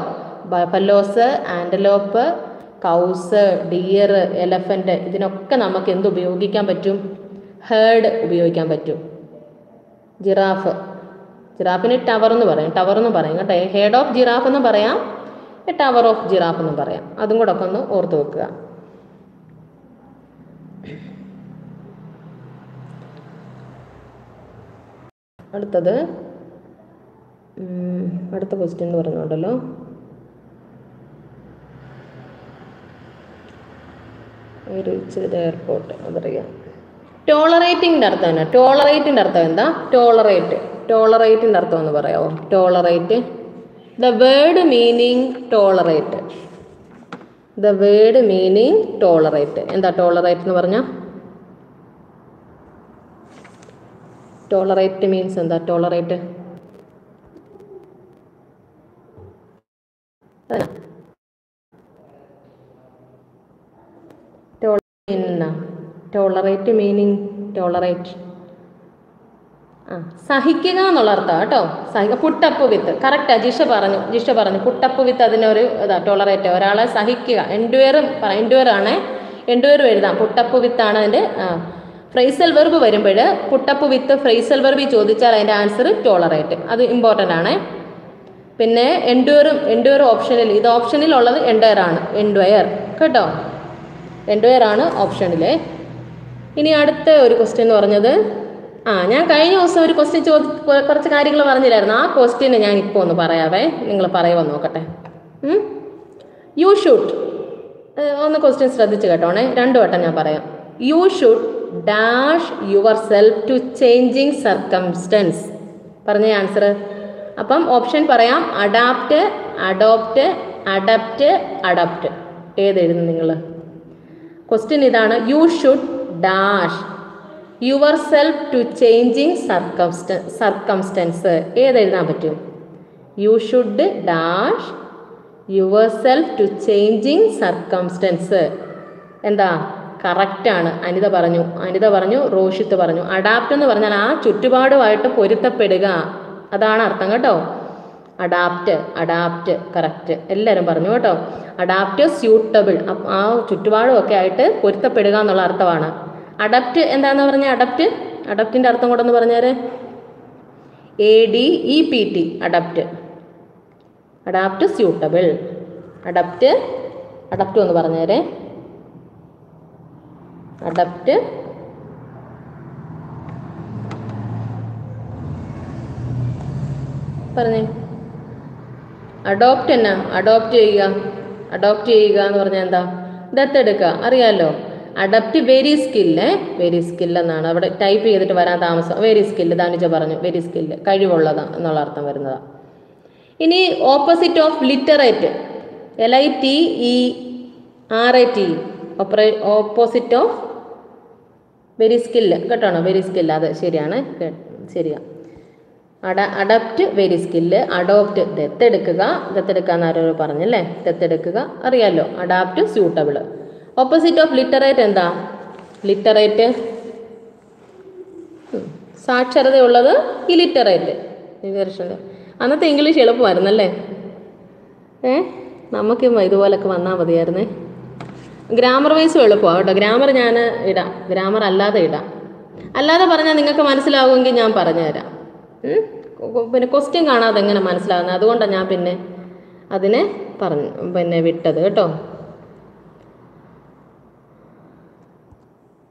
Buffaloes, antelope, cows, deer, elephant ഇതിനൊക്കെ നമുക്ക് എന്ത് ഉപയോഗിക്കാൻ പറ്റും? ഹേർഡ് ഉപയോഗിക്കാൻ പറ്റും. ജിറാഫ്, ജിറാഫിന് ടവർ എന്ന് പറയാം, ടവർ എന്ന് പറയാം കേട്ടോ. ഹേഡ് ഓഫ് ജിറാഫ് എന്ന് പറയാം, ടവർ ഓഫ് ജിറാഫ് എന്ന് പറയാം. അതും കൂടെ ഒക്കെ ഒന്ന് ഓർത്ത് വെക്കുക. അടുത്തത് അടുത്ത ക്വസ്റ്റ്യൻ എന്ന് പറഞ്ഞുകൊണ്ടല്ലോ എയർപോർട്ട് അതറിയാം. ടോളറേറ്റിംഗിൻ്റെ അർത്ഥം തന്നെ, ടോളറേറ്റിൻ്റെ അർത്ഥം എന്താ? ടോളറേറ്റ്, ടോളറേറ്റിൻ്റെ അർത്ഥം എന്ന് പറയാമോ? Tolerate, the word meaning tolerate, the word meaning tolerate. എന്താ ടോളറേറ്റ് എന്ന് പറഞ്ഞാൽ? ടോളറേറ്റ് മീൻസ് എന്താ? ടോളറേറ്റ് ടോളറേറ്റ് മീനിങ് ടോളറേറ്റ് ആ സഹിക്കുക എന്നുള്ള അർത്ഥം കേട്ടോ. സഹിക്കുക, പുട്ടപ്പ് വിത്ത് കറക്റ്റാ. ജിഷ പറഞ്ഞു, ജിഷ പറഞ്ഞു പുട്ടപ്പ് വിത്ത് അതിനൊരു ഇതാ ടോളറേറ്റ്. ഒരാളെ സഹിക്കുക, എൻഡ്വയറും പറ, എൻഡ്വയറാണേ, എൻഡ്വയറും എഴുതാം. പുട്ടപ്പ് വിത്താണ് അതിൻ്റെ ആ ഫ്രേസൽ വെർബ് വരുമ്പോൾ പുട്ടപ്പ് വിത്ത് ഫ്രേസൽ വെർബ് ചോദിച്ചാൽ അതിൻ്റെ ആൻസർ ടോളറേറ്റ്. അത് ഇമ്പോർട്ടൻ്റ് ആണ്. പിന്നെ എൻഡ്വയറും, എൻഡ്വയർ ഓപ്ഷനിൽ, ഇത് ഓപ്ഷനിലുള്ളത് എൻഡ്വയർ ആണ്, എൻഡ്വയർ കേട്ടോ, എൻഡ്വയർ ആണ് ഓപ്ഷനിലെ. ഇനി അടുത്ത ഒരു ക്വസ്റ്റ്യൻ എന്ന് പറഞ്ഞത് ആ ഞാൻ കഴിഞ്ഞ ദിവസം ഒരു ക്വസ്റ്റ്യൻ ചോദി കുറച്ച് കാര്യങ്ങൾ പറഞ്ഞില്ലായിരുന്നു. ആ ക്വസ്റ്റ്യന് ഞാൻ ഇപ്പോൾ ഒന്ന് പറയാവേ, നിങ്ങൾ പറയുവാൻ നോക്കട്ടെ. യു ഷുഡ് ഒന്ന് ക്വസ്റ്റ്യൻ ശ്രദ്ധിച്ച് കേട്ടോണേ, രണ്ടു വട്ടം ഞാൻ പറയാം. You should dash yourself to changing circumstances പറഞ്ഞ ആൻസർ. അപ്പം ഓപ്ഷൻ പറയാം: അഡാപ്റ്റ്, അഡോപ്റ്റ് അഡപ്റ്റ് അഡപ്റ്റ് ഏതെഴുതുന്നു നിങ്ങൾ? ക്വസ്റ്റ്യൻ ഇതാണ്. You should dash yourself to changing സർക്കംസ്റ്റ സർക്കംസ്റ്റൻസ് ഏതെഴുതാൻ പറ്റും? You should dash yourself to changing circumstances. എന്താ കറക്റ്റാണ്. അനിത പറഞ്ഞു അനിത പറഞ്ഞു റോഷിത്ത് പറഞ്ഞു. അഡാപ്റ്റ് എന്ന് പറഞ്ഞാൽ ആ ചുറ്റുപാടുമായിട്ട് പൊരുത്തപ്പെടുക, അതാണ് അർത്ഥം കേട്ടോ. അഡാപ്റ്റ് അഡാപ്റ്റ് കറക്റ്റ് എല്ലാവരും പറഞ്ഞു കേട്ടോ. അഡാപ്റ്റ് സ്യൂട്ടബിൾ, ആ ചുറ്റുപാടുമൊക്കെ ആയിട്ട് പൊരുത്തപ്പെടുക എന്നുള്ള അർത്ഥമാണ്. അഡപ്റ്റ് എന്താണെന്ന് പറഞ്ഞാൽ അഡപ്റ്റ് അഡപ്റ്റിൻ്റെ അർത്ഥം കൂടെ എന്ന് പറഞ്ഞാൽ A D E P T adept. Adapt suitable, adept adept എന്ന് പറഞ്ഞാൽ അഡപ്റ്റ് പറഞ്ഞേ. അഡോപ്റ്റ് എന്നാ? അഡോപ്റ്റ് ചെയ്യുക. അഡോപ്റ്റ് ചെയ്യുക എന്ന് പറഞ്ഞാൽ എന്താ? ദത്തെടുക്കുക, അറിയാമല്ലോ. Adept very skill, very skill എന്നാണ്. അവിടെ ടൈപ്പ് ചെയ്തിട്ട് വരാൻ താമസം. വെരി സ്കില്ല് ദാനിജ പറഞ്ഞു, വെരി സ്കില്ല് കഴിവുള്ളതാണ് എന്നുള്ള അർത്ഥം വരുന്നതാണ്. ഇനി opposite of literate, L I T E R I T ഓപ്പറേ ഓപ്പോസിറ്റ് ഓഫ് വെരി സ്കില്ല് കേട്ടോ. വെരി സ്കില്ല് അത് ശരിയാണ്, ശരിയാണ്. അഡ അഡപ്റ്റ് വെരി സ്കില്ല്, അഡോപ്റ്റ് ദത്തെടുക്കുക. ദത്തെടുക്കുക എന്നാരോ പറഞ്ഞല്ലേ, ദത്തെടുക്കുക അറിയാമല്ലോ. Adapt suitable. Opposite of literate എന്താ? ലിറ്ററേറ്റ് സാക്ഷരതയുള്ളത് ഈ ലിറ്ററേറ്റ്. അന്നത്തെ ഇംഗ്ലീഷ് എളുപ്പമായിരുന്നല്ലേ? ഏ നമുക്ക് ഇതുപോലൊക്കെ വന്നാൽ മതിയായിരുന്നേ. ഗ്രാമർ വൈസും എളുപ്പമാണ് കേട്ടോ. ഗ്രാമർ ഞാൻ ഇടാം, ഗ്രാമർ അല്ലാതെ ഇടാം. അല്ലാതെ പറഞ്ഞാൽ നിങ്ങൾക്ക് മനസ്സിലാവുമെങ്കിൽ ഞാൻ പറഞ്ഞു തരാം. പിന്നെ ക്വസ്റ്റ്യൻ കാണാതെ എങ്ങനെ മനസ്സിലാകുന്നത്? അതുകൊണ്ടാണ് ഞാൻ പിന്നെ അതിനെ പറഞ്ഞു പിന്നെ വിട്ടത് കേട്ടോ.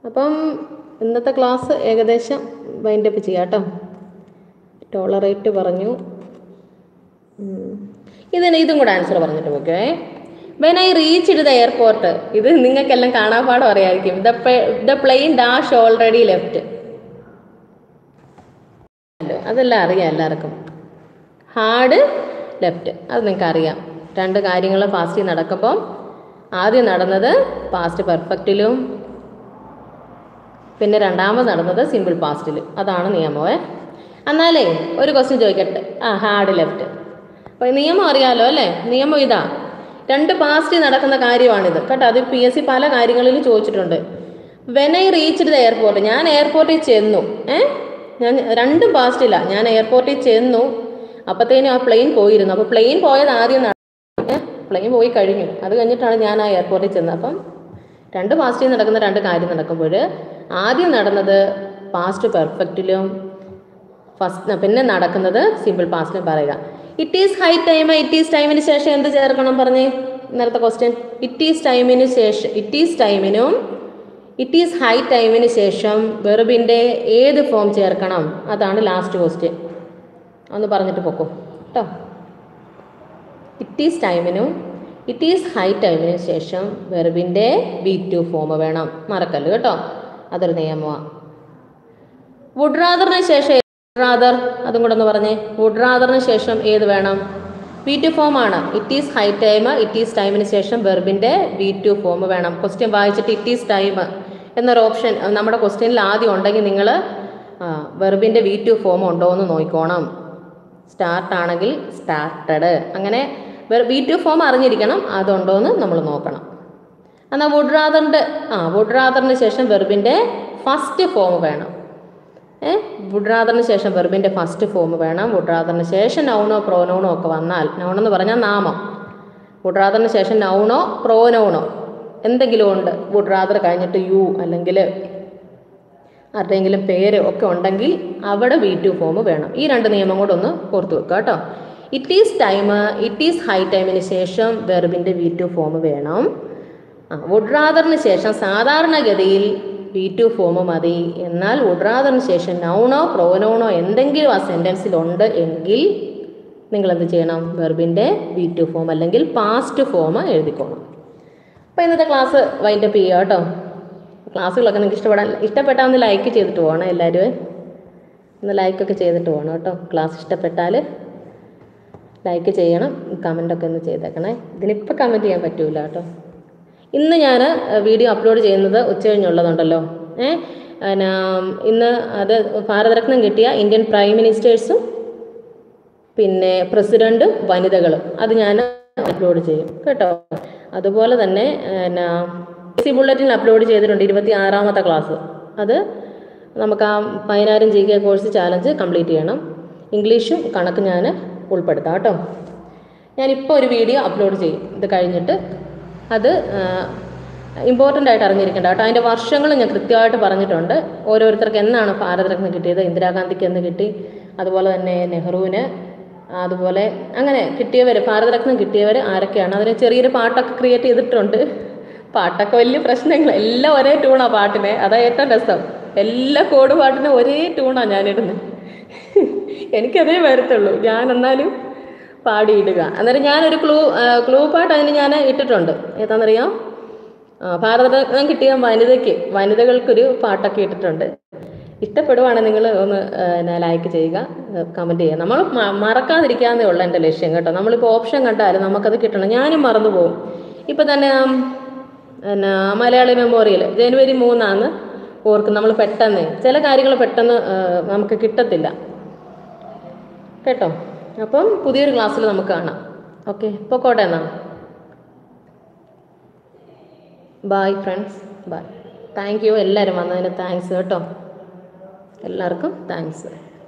അപ്പം ഇന്നത്തെ ക്ലാസ് ഏകദേശം വൈൻഡപ്പ് ചെയ്യാം കേട്ടോ. ടോളറേറ്റ് പറഞ്ഞു. ഇതിന് ഇതും കൂടെ ആൻസർ പറഞ്ഞിട്ട് നോക്കേ. When I reached the airport, ഇത് നിങ്ങൾക്കെല്ലാം കാണാപ്പാടം അറിയായിരിക്കും. The the plane dash already left, അതെല്ലാം അറിയാം എല്ലാവർക്കും. ഹാർഡ് ലെഫ്റ്റ് അത് നിങ്ങൾക്ക് അറിയാം. രണ്ട് കാര്യങ്ങൾ ഫാസ്റ്റിൽ നടക്കുമ്പം ആദ്യം നടന്നത് പാസ്റ്റ് പെർഫെക്റ്റിലും പിന്നെ രണ്ടാമത് നടന്നത് സിമ്പിൾ പാസ്റ്റിലും, അതാണ് നിയമമേ. എന്നാലേ ഒരു ക്വസ്റ്റ്യൻ ചോദിക്കട്ടെ. ആ ഹാർഡ് ലെഫ്റ്റ് അപ്പോൾ നിയമം അറിയാമല്ലോ അല്ലേ? നിയമം ഇതാ, രണ്ട് പാസ്റ്റിൽ നടക്കുന്ന കാര്യമാണിത് കേട്ടോ. അത് പി എസ് സി പല കാര്യങ്ങളിലും ചോദിച്ചിട്ടുണ്ട്. When I reached the airport, ഞാൻ എയർപോർട്ടിൽ ചെന്നു. ഏഹ് ഞാൻ രണ്ടും പാസ്റ്റില്ല. ഞാൻ എയർപോർട്ടിൽ ചെന്നു, അപ്പോഴത്തേനും ആ പ്ലെയിൻ പോയിരുന്നു. അപ്പോൾ പ്ലെയിൻ പോയത് ആദ്യം നടന്നു, പ്ലെയിൻ പോയി കഴിഞ്ഞു. അത് കഴിഞ്ഞിട്ടാണ് ഞാൻ ആ എയർപോർട്ടിൽ ചെന്നത്. അപ്പം രണ്ട് പാസ്റ്റിൽ നടക്കുന്ന രണ്ട് കാര്യം നടക്കുമ്പോൾ ആദ്യം നടന്നത് പാസ്റ്റ് പെർഫെക്റ്റിലും ഫസ്റ്റ് പിന്നെ നടക്കുന്നത് സിമ്പിൾ പാസ്റ്റിലും പറയുക. It is high time, it is ടൈമിന് ശേഷം എന്ത് ചേർക്കണം പറഞ്ഞേ? നേരത്തെ ക്വസ്റ്റ്യൻ ഇറ്റ് ഈസ് ടൈമിന് ശേഷം ഇറ്റ് ഈസ് ടൈമിനും ഇറ്റ് ഈസ് ഹൈ ടൈമിന് ശേഷം വെർബിൻ്റെ ഏത് ഫോം ചേർക്കണം? അതാണ് ലാസ്റ്റ് ക്വസ്റ്റ്യൻ. ഒന്ന് പറഞ്ഞിട്ട് പോക്കോ കേട്ടോ. ഇറ്റ് ഈസ് ടൈമിനും ഇറ്റ് ഈസ് ഹൈ ടൈമിന് ശേഷം വെർബിൻ്റെ ബി ടു ഫോം വേണം, മറക്കല്ല് കേട്ടോ. അതൊരു നിയമമാണ്. വുഡ് റാദറിന് ശേഷം വുഡ് റാദർ അതും കൂടെ ഒന്ന് പറഞ്ഞേ. വുഡ് റാദറിന് ശേഷം ഏത് വേണം? ബി ടു ഫോം ആണ്. It is high time, it is ടൈമിന് ശേഷം വെർബിൻ്റെ ബി ടു ഫോം വേണം. ക്വസ്റ്റ്യൻ വായിച്ചിട്ട് ഇറ്റ് ഈസ് ടൈം എന്നൊരു ഓപ്ഷൻ നമ്മുടെ ക്വസ്റ്റ്യനിൽ ആദ്യം ഉണ്ടെങ്കിൽ നിങ്ങൾ വെർബിൻ്റെ ബി ടു ഫോം ഉണ്ടോ എന്ന് നോക്കിക്കോണം. സ്റ്റാർട്ട് ആണെങ്കിൽ സ്റ്റാർട്ടഡ്, അങ്ങനെ ബി ടു ഫോം അറിഞ്ഞിരിക്കണം. അതുണ്ടോ എന്ന് നമ്മൾ നോക്കണം. എന്നാൽ വുഡ് റാദറിൻ്റെ ആ വുഡ് റാദറിന് ശേഷം വെർബിൻ്റെ ഫസ്റ്റ് ഫോം വേണം. ഏ വുഡ് റാദറിന് ശേഷം വെർബിൻ്റെ ഫസ്റ്റ് ഫോം വേണം. വുഡ് റാദറിന് ശേഷം നൗണോ പ്രോനൗണോ ഒക്കെ വന്നാൽ, നൗണെന്ന് പറഞ്ഞാൽ നാമം, വുഡ് റാദറിന് ശേഷം നൗണോ പ്രോനൗണോ എന്തെങ്കിലും ഉണ്ട്, വുഡ് റാദർ കഴിഞ്ഞിട്ട് യു അല്ലെങ്കിൽ ആരുടെയെങ്കിലും പേര് ഒക്കെ ഉണ്ടെങ്കിൽ അവിടെ ബി ടു ഫോം വേണം. ഈ രണ്ട് നിയമം കൂടെ ഒന്ന് ഓർത്ത് വെക്കുക കേട്ടോ. It is time, it is high ടൈമിന് ശേഷം വെർബിൻ്റെ ബി ടു ഫോം വേണം. ആ വുഡ് റാദറിന് ശേഷം സാധാരണഗതിയിൽ ബി ടു ഫോം മതി. എന്നാൽ വുഡ് റാദറിന് ശേഷം നൗണോ പ്രോനൗണോ എന്തെങ്കിലും ആ സെൻറ്റൻസിലുണ്ട് എങ്കിൽ നിങ്ങളെന്ത് ചെയ്യണം? വെർബിൻ്റെ ബി ടു ഫോം അല്ലെങ്കിൽ പാസ്റ്റ് ഫോം എഴുതിക്കോണം. അപ്പോൾ ഇന്നത്തെ ക്ലാസ് വൈൻഡപ്പ് ചെയ്യുക കേട്ടോ. ക്ലാസ്സുകളൊക്കെ നിങ്ങൾക്ക് ഇഷ്ടപ്പെടാൻ ഇഷ്ടപ്പെട്ടാൽ ഒന്ന് ലൈക്ക് ചെയ്തിട്ട് പോകണം. എല്ലാവരും ഒന്ന് ലൈക്കൊക്കെ ചെയ്തിട്ട് പോകണം കേട്ടോ. ക്ലാസ് ഇഷ്ടപ്പെട്ടാൽ ലൈക്ക് ചെയ്യണം. കമൻറ്റൊക്കെ ഒന്ന് ചെയ്തേക്കണേ. ഇതിനിപ്പോൾ കമൻറ്റ് ചെയ്യാൻ പറ്റൂല കേട്ടോ. ഇന്ന് ഞാൻ വീഡിയോ അപ്ലോഡ് ചെയ്യുന്നത് ഉച്ച കഴിഞ്ഞുള്ളതുണ്ടല്ലോ. ഏ പിന്നെ ഇന്ന് അത് ഭാരതരത്നം കിട്ടിയ ഇന്ത്യൻ പ്രൈം മിനിസ്റ്റേഴ്സും പിന്നെ പ്രസിഡൻറ്റ് വനിതകളും അത് ഞാൻ അപ്ലോഡ് ചെയ്യും കേട്ടോ. അതുപോലെ തന്നെ പിന്നെ പി സി ബുള്ളറ്റിൻ അപ്ലോഡ് ചെയ്തിട്ടുണ്ട് ഇരുപത്തി ആറാമത്തെ ക്ലാസ്. അത് നമുക്ക് ആ പതിനായിരം G K course challenge complete ചെയ്യണം. ഇംഗ്ലീഷും കണക്ക് ഞാൻ ഉൾപ്പെടുത്താം കേട്ടോ. ഞാനിപ്പോൾ ഒരു വീഡിയോ അപ്ലോഡ് ചെയ്യും ഇത് കഴിഞ്ഞിട്ട്. അത് ഇമ്പോർട്ടൻ്റ് ആയിട്ട് അറിഞ്ഞിരിക്കേണ്ട കേട്ടോ. അതിൻ്റെ വർഷങ്ങൾ ഞാൻ കൃത്യമായിട്ട് പറഞ്ഞിട്ടുണ്ട്. ഓരോരുത്തർക്ക് എന്നാണ് ഭാരതരത്ന കിട്ടിയത്, ഇന്ദിരാഗാന്ധിക്ക് എന്ന് കിട്ടി, അതുപോലെ തന്നെ നെഹ്റുവിന്, അതുപോലെ അങ്ങനെ കിട്ടിയവർ ഭാരതരത്നം കിട്ടിയവർ ആരൊക്കെയാണ്. അതിന് ചെറിയൊരു പാട്ടൊക്കെ ക്രിയേറ്റ് ചെയ്തിട്ടുണ്ട്. പാട്ടൊക്കെ വലിയ പ്രശ്നങ്ങൾ, എല്ലാം ഒരേ ട്യൂണാണ് പാട്ടിന്. അതാണ് ഏറ്റവും രസം. എല്ലാ കോഡ് പാട്ടിനും ഒരേ ട്യൂണാണ് ഞാനിടുന്നത്. എനിക്കതേ വരത്തുള്ളൂ. ഞാൻ എന്നാലും പാടിയിടുക. അന്നേരം ഞാനൊരു ക്ലൂ ക്ലൂ പാട്ട് അതിന് ഞാൻ ഇട്ടിട്ടുണ്ട്. ഏതാണെന്നറിയാം, ഭാരതരത്നം കിട്ടിയ വനിതയ്ക്ക് വനിതകൾക്കൊരു പാട്ടൊക്കെ ഇട്ടിട്ടുണ്ട്. ഇഷ്ടപ്പെടുവാണെങ്കിൽ നിങ്ങൾ ഒന്ന് ലൈക്ക് ചെയ്യുക, കമൻറ്റ് ചെയ്യുക. നമ്മൾ മറക്കാതിരിക്കാന്നേ ഉള്ള എൻ്റെ ലക്ഷ്യം കേട്ടോ. നമ്മളിപ്പോൾ ഓപ്ഷൻ കണ്ടാലും നമുക്കത് കിട്ടണം. ഞാനും മറന്നു പോകും. ഇപ്പം തന്നെ പിന്നെ മലയാളി മെമ്മോറിയൽ ജനുവരി മൂന്നാണ് ഓർക്കും. നമ്മൾ പെട്ടെന്ന് ചില കാര്യങ്ങൾ പെട്ടെന്ന് നമുക്ക് കിട്ടത്തില്ല കേട്ടോ. അപ്പം പുതിയൊരു ക്ലാസ്സിൽ നമുക്ക് കാണാം. ഓക്കെ, പൊക്കോട്ടെ എന്നാ. Bye friends, bye. Thank you എല്ലാവരും വന്നതിന്. താങ്ക്സ് കേട്ടോ, എല്ലാവർക്കും താങ്ക്സ്.